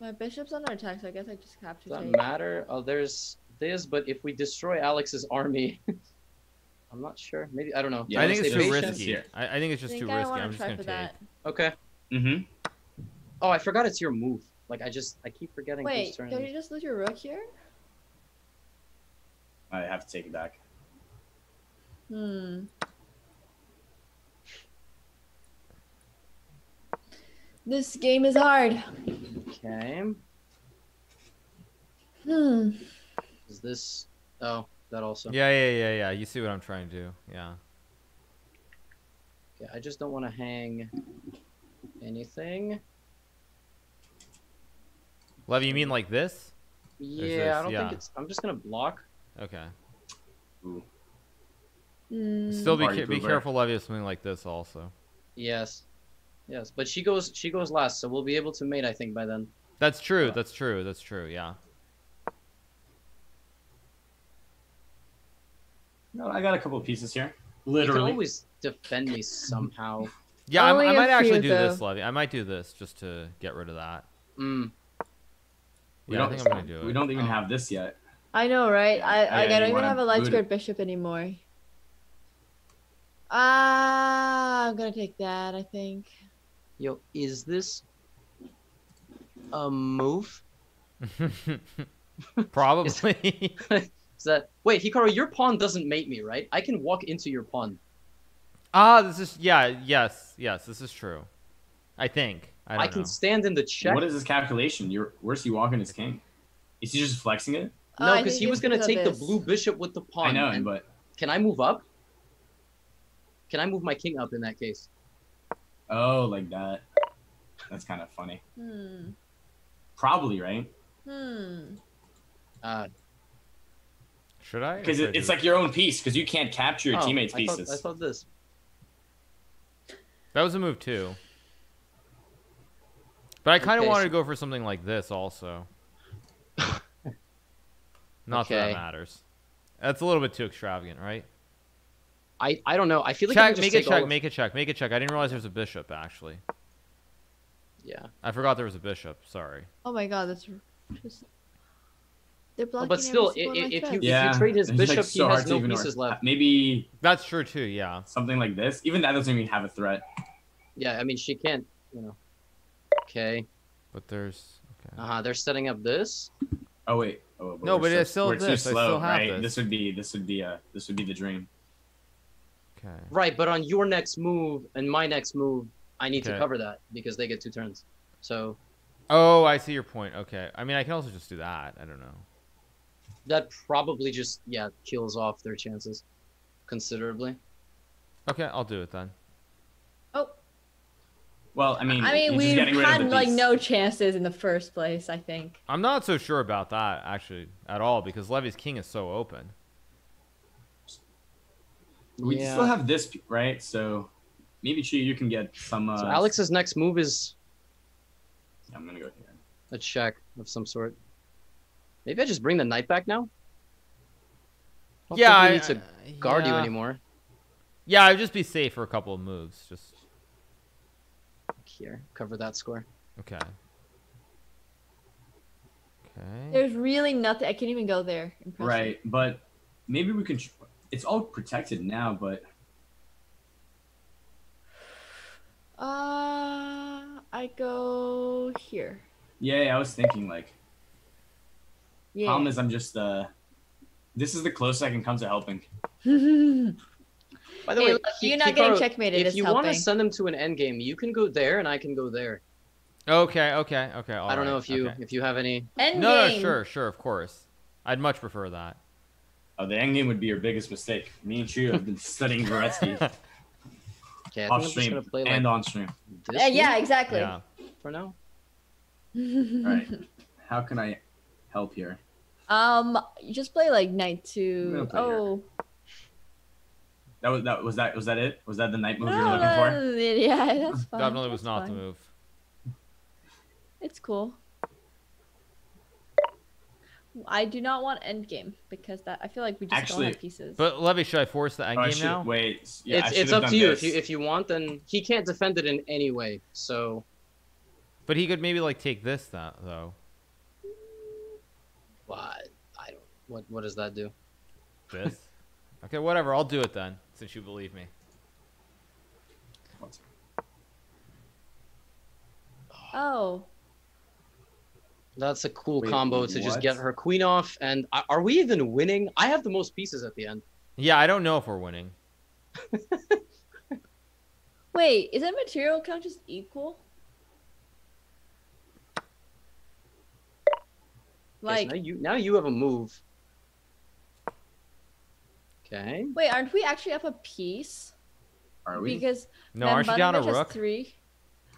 My bishop's under attack, so I guess I just have to. Doesn't matter. Oh, there's this, but if we destroy Alex's army. I'm not sure. Maybe I don't know. Yeah, I think it's too risky. I, I think it's just I think too I risky. I'm just gonna take. That. Okay. Mm-hmm. Oh, I forgot it's your move. Like, I just, I keep forgetting. Wait, turn can you just lose your rook here? I have to take it back. Hmm. This game is hard. Okay. Hmm. Is this, oh, that also. Yeah, yeah, yeah, yeah. You see what I'm trying to do. Yeah. Okay, I just don't want to hang anything. Levy, you mean like this? Yeah, this? I don't yeah. think it's, I'm just going to block. Okay. Ooh. Mm. Still be, ca be careful, Levy, of something like this also. Yes. Yes, but she goes she goes last, so we'll be able to mate, I think, by then. That's true, uh, that's true, that's true, yeah. No, I got a couple of pieces here. Literally. You can always defend me somehow. Yeah, I, I might actually do though. this, Levy. I might do this just to get rid of that. Mm. We yeah, don't, I think I'm gonna do it. We don't even oh. have this yet. I know, right? I, I, I, I don't even have a light squared bishop anymore. Ah, uh, I'm gonna take that, I think. Yo, is this a move? Probably. Is that, is that, wait, Hikaru, your pawn doesn't mate me, right? I can walk into your pawn. Ah, this is, yeah, yes, yes, this is true. I think. I, don't I can know. stand in the check. What is this calculation? You're, where's he walking his king? Is he just flexing it? Oh, no, because he was going to take this. the blue bishop with the pawn. I know, and, but... Can I move up? Can I move my king up in that case? Oh, like that. That's kind of funny. Hmm. Probably, right? Hmm. Uh, should I? Because it, it's like your own piece, because you can't capture your oh, teammates' I pieces. Thought, I thought this. That was a move, too. But I kind of okay, wanted so... to go for something like this, also. Not okay. that that matters. That's a little bit too extravagant, right? I, I don't know. I feel like check, I can just make a check, of... make a check, make a check. I didn't realize there was a bishop actually. Yeah. I forgot there was a bishop. Sorry. Oh my god, that's just. They're blocking. Oh, but still, it, it, if you yeah. if you trade his it's bishop, like so he has no pieces or... left. Maybe that's true too. Yeah. Something like this. Even that doesn't even have a threat. Yeah, I mean she can't. You know. Okay. But there's. Okay. Uh huh. They're setting up this. Oh wait. Oh, but no, but so, it's still we're this. Too slow, I still have right? this. This would be this would be uh this would be the dream. Okay. Right, but on your next move and my next move, I need okay. to cover that because they get two turns. So. Oh, I see your point. Okay. I mean, I can also just do that. I don't know. That probably just, yeah, kills off their chances considerably. Okay, I'll do it then. Oh. Well, I mean, I mean, we had like no chances in the first place, I think. I'm not so sure about that, actually, at all, because Levy's king is so open. We yeah. still have this, right? So maybe she, you can get some. Uh, so Alex's next move is. Yeah, I'm gonna go here. A check of some sort. Maybe I just bring the knight back now. I don't yeah, think we need I, to guard yeah. you anymore. Yeah, I'd just be safe for a couple of moves. Just here, cover that square. Okay. Okay. There's really nothing. I can't even go there. Impressive. Right, but maybe we can. It's all protected now, but uh, I go here. Yeah, yeah, I was thinking like. Yeah. Problem is, I'm just uh, this is the closest I can come to helping. By the hey, way, look, you're not getting checkmated. If you want to send them to an endgame, you can go there, and I can go there. Okay, okay, okay. All I don't right. know if you okay. if you have any endgame. No, no, sure, sure, of course. I'd much prefer that. Oh, the endgame would be your biggest mistake. Me and you have been studying Goretzky. Okay, I Off think stream I'm play like and on stream. Uh, yeah, exactly. Yeah. For now. All right. How can I help here? Um, you just play like knight two. Oh. Here. That was that was that was that it? Was that the knight move no, you were looking for? Yeah, that's fine. Definitely was that's not fine. the move. It's cool. I do not want endgame because that I feel like we just Actually, don't have pieces. But Levy, should I force the endgame oh, should, now? Wait, yeah, it's it's up to you. This. If you if you want, then he can't defend it in any way. So, but he could maybe like take this that though. What I don't. What what does that do? This. Okay, whatever. I'll do it then, since you believe me. That's a cool Wait, combo to what? just get her queen off. And are we even winning? I have the most pieces at the end. Yeah, I don't know if we're winning. Wait, isn't material count just equal? Like, yes, now, you, now you have a move. Okay. Wait, aren't we actually up a piece? Are we? Because no, aren't you down a rook? Three.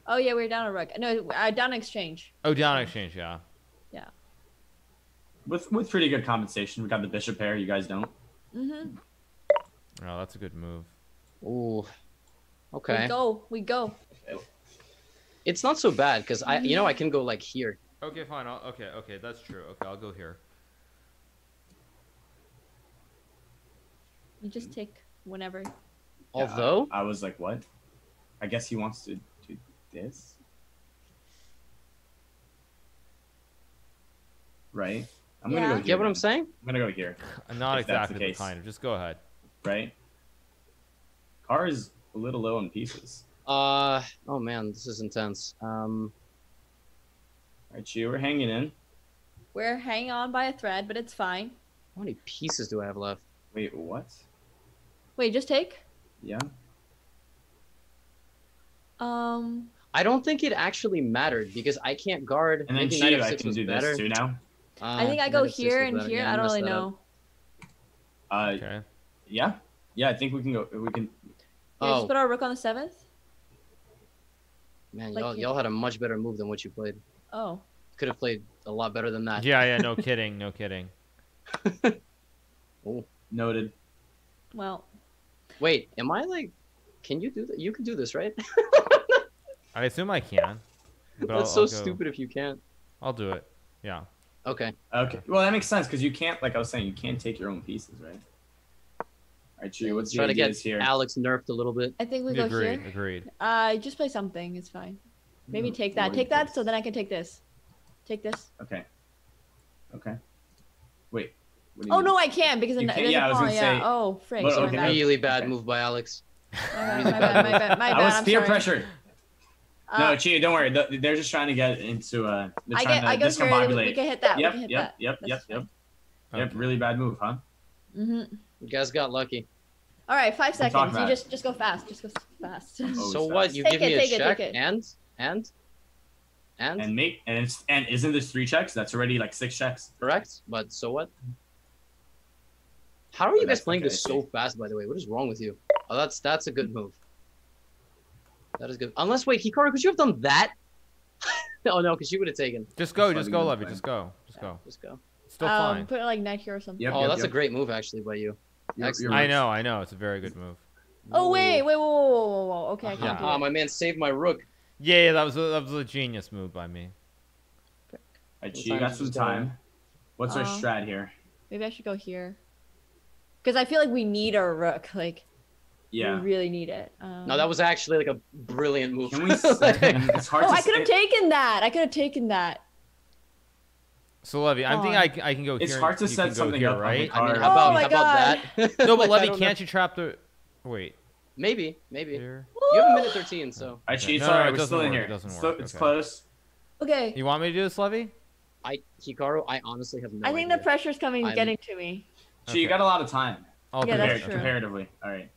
Oh yeah, we're down a rook. No, uh, down exchange. Oh, down exchange, yeah. Yeah. With with pretty good compensation, we got the bishop pair. You guys don't. Mhm. Oh, that's a good move. Ooh. Okay. We go. We go. It's not so bad because I, you know, I can go like here. Okay, fine. I'll, okay, okay, that's true. Okay, I'll go here. You just take whenever. Although yeah, I, I was like, what? I guess he wants to do this, right? I'm yeah. gonna go. Here. Get what I'm saying? I'm gonna go here. Not exactly the, the kind of. Just go ahead. Right. Car is a little low on pieces. Uh oh man, this is intense. Um. All right, you. We're hanging in. We're hanging on by a thread, but it's fine. How many pieces do I have left? Wait, what? Wait, just take. Yeah. Um. I don't think it actually mattered because I can't guard. And then she, I can do better. this too now. Uh, I think I go here and here. Yeah, I don't really know. Uh, okay. Yeah. Yeah, I think we can go. We can. Yeah, oh. Just put our rook on the seventh. Man, like y'all y'all had a much better move than what you played. Oh. Could have played a lot better than that. Yeah. Yeah. No kidding. No kidding. Oh. Noted. Well. Wait, am I like, can you do that? You can do this, right? I assume I can. But That's I'll, so I'll go... stupid if you can't. I'll do it. Yeah. Okay. Okay. Well, that makes sense because you can't, like I was saying, you can't take your own pieces, right? All right, Qiyu, what's your idea here? Try to get here? Alex nerfed a little bit. I think we go agreed, here. Agreed. Uh, just play something. It's fine. Maybe no, take that. Take that place. so then I can take this. Take this. Okay. Okay. Wait. Oh mean? no, I can because can, yeah, I was gonna yeah. say. Oh, frick! Well, okay. Really bad okay. move by Alex. Right, my bad, my bad, my bad. I was I'm peer sorry. pressured. Uh, no, Qiyu, don't worry. They're just trying to get into. Uh, they're I trying get, to I go We can hit that. Yep, hit yep, that. yep, That's yep, yep. Okay. Yep. Really bad move, huh? Mm-hmm. You guys got lucky. All right, five We're seconds. You just just go fast. Just go fast. So what? You give me a check and and. And and make and it's and isn't this three checks? That's already like six checks. Correct. But so what? How are you oh, guys playing okay, this so fast, by the way? What is wrong with you? Oh, that's that's a good move. That is good. Unless, wait, Hikaru, could you have done that? Oh, no, because you would have taken. Just go, just go, Levy. Just go. Just yeah, go. Just go. It's still um, fine. Put it like knight here or something. Yep, oh, yep, that's yep. a great move, actually, by you. Yep, I know, I know. It's a very good move. Oh, Ooh. wait, wait, whoa, whoa, whoa, whoa. Okay, I can't yeah. do it. Oh, my man saved my rook. Yeah, yeah, that was a, that was a genius move by me. Alright, you got some time. What's uh, our strat here? Maybe I should go here. Because I feel like we need our rook, like, yeah, we really need it. Um, no, that was actually like a brilliant move. Can we like, it's hard oh, to I could have taken that. I could have taken that. So Levy, I'm thinking I, I can go it's here. It's hard to set something here, up, right? I mean, how about, oh my how God. about that? No, but like, Levy, can't know. you trap the? Wait. Maybe, maybe. Here. You have a minute thirteen, so. I cheat. Sorry, no, we're still work. in here. It doesn't work. So, it's okay. close. Okay. You want me to do this, Levy? I Hikaru, I honestly have no. I think idea. the pressure's coming, I'm... getting to me. So okay. you got a lot of time. Oh, yeah, that's true. Comparatively, all right,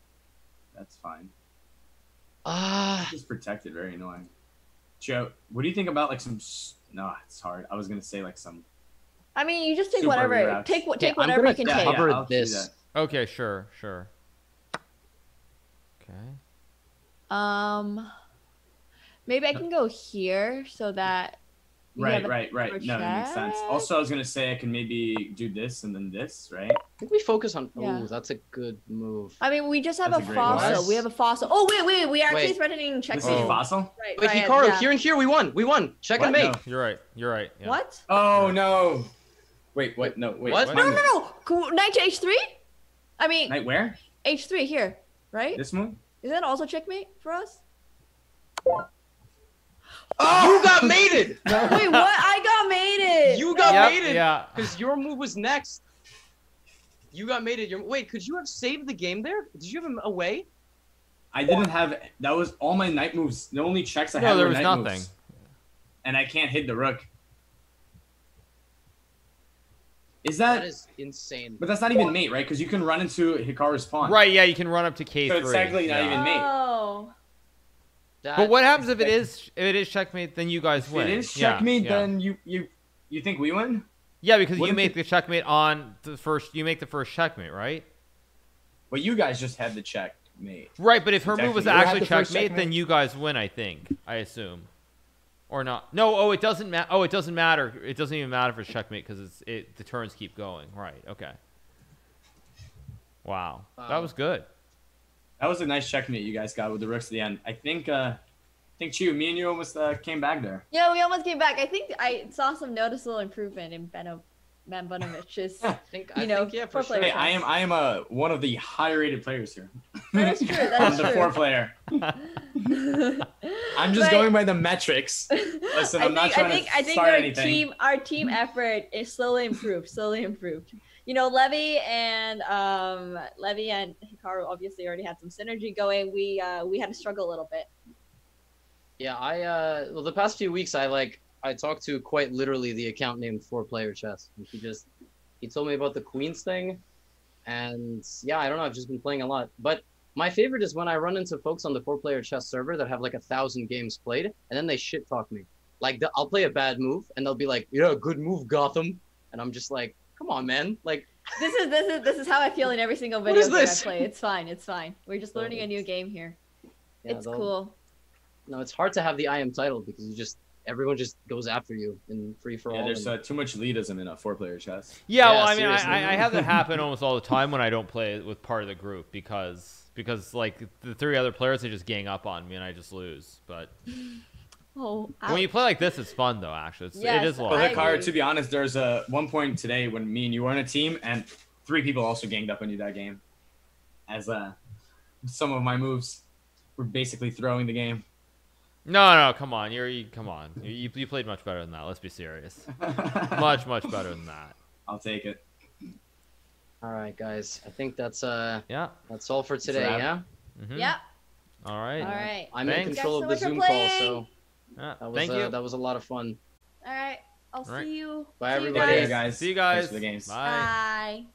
that's fine. Ah, uh, just protected. Very annoying. Joe, what do you think about like some? No, it's hard. I was gonna say like some. I mean, you just take whatever. Routes. Take what? Take yeah, whatever you can yeah, take. Cover yeah, this. Okay, sure, sure. Okay. Um, maybe I can go here so that. You right, right, right. No, that makes sense. Also, I was gonna say I can maybe do this and then this, right? I think we focus on. Yeah. Oh, that's a good move. I mean, we just have that's a, a fossil. One. We have a fossil. Oh wait, wait, we are actually wait. threatening checkmate. Oh. Fossil. Right, wait, Hikaru, right, yeah. here and here, we won. We won. Check what? and mate. No, you're right. You're right. Yeah. What? Oh no. Wait, what? No, wait. What? what? No, no, no. Knight to H three. I mean. Knight where? H three here, right? This move. Is that also checkmate for us? Oh, you got mated! No. Wait, what? I got mated! You got yep, mated! Yeah. Because your move was next. You got mated. Your... Wait, could you have saved the game there? Did you have him away? I didn't have... That was all my knight moves. The only checks I no, had there were was knight nothing. moves. And I can't hit the rook. Is that... That is insane. But that's not even mate, right? Because you can run into Hikaru's pawn. Right, yeah, you can run up to K three. So it's technically not yeah. even mate. Oh. That but what happens if it is if it is checkmate, then you guys win. If it is checkmate, yeah, yeah. then you, you you think we win? Yeah, because what you make the checkmate on the first... You make the first checkmate, right? Well, you guys just had the checkmate. Right, but if her move was actually checkmate, checkmate, then you guys win, I think. I assume. Or not? No. Oh, it doesn't matter. Oh, it doesn't matter. It doesn't even matter if it's checkmate because it's it. The turns keep going. Right. Okay. Wow. wow. That was good. That was a nice checkmate you guys got with the rooks at the end. I think. Uh, I think Qiyu, me and you almost uh, came back there. Yeah, we almost came back. I think I saw some noticeable improvement in Beno Manbanovich's. yeah, think you I know think, yeah, four sure. player. Hey, I am. I am a one of the higher rated players here. That is true. That is true. I'm the four player. I'm just but, going by the metrics. Listen, I'm think, not trying I think, to I think start our anything. Team, our team effort is slowly improved, slowly improved. You know, Levy and um, Levy and Hikaru obviously already had some synergy going. We uh, we had to struggle a little bit. Yeah, I uh, well, the past few weeks, I like I talked to quite literally the account named Four Player Chess. And he just he told me about the Queens thing, and yeah, I don't know. I've just been playing a lot, but. My favorite is when I run into folks on the four-player chess server that have like a thousand games played, and then they shit-talk me. Like, the, I'll play a bad move, and they'll be like, yeah, good move, Gotham. And I'm just like, come on, man. Like, This is this is, this is how I feel in every single video that I play. It's fine, it's fine. We're just learning a new game here. Yeah, it's cool. No, it's hard to have the I am title because you just... Everyone just goes after you in free for all. Yeah, there's uh, too much leadism in a four-player chess. Yeah, yeah, well, I mean, I, I have that happen almost all the time when I don't play with part of the group because because like the three other players they just gang up on me and I just lose. But oh, when I... you play like this, it's fun though. Actually, it's, yes, it is. But Hikaru, to be honest, there's a one point today when me and you were on a team and three people also ganged up on you that game, as uh, some of my moves were basically throwing the game. No, no, come on, you're, you come on. You, you played much better than that. Let's be serious. much, much better than that. I'll take it. All right, guys. I think that's uh, yeah, that's all for today. Yeah. Mm-hmm. Yeah. All right. All right. I'm Thanks. in control so of the Zoom call, so yeah, that was thank uh, you. that was a lot of fun. All right. I'll all right. see you. Bye, see everybody, you guys. guys. See you guys. Thanks for the games. Bye. Bye.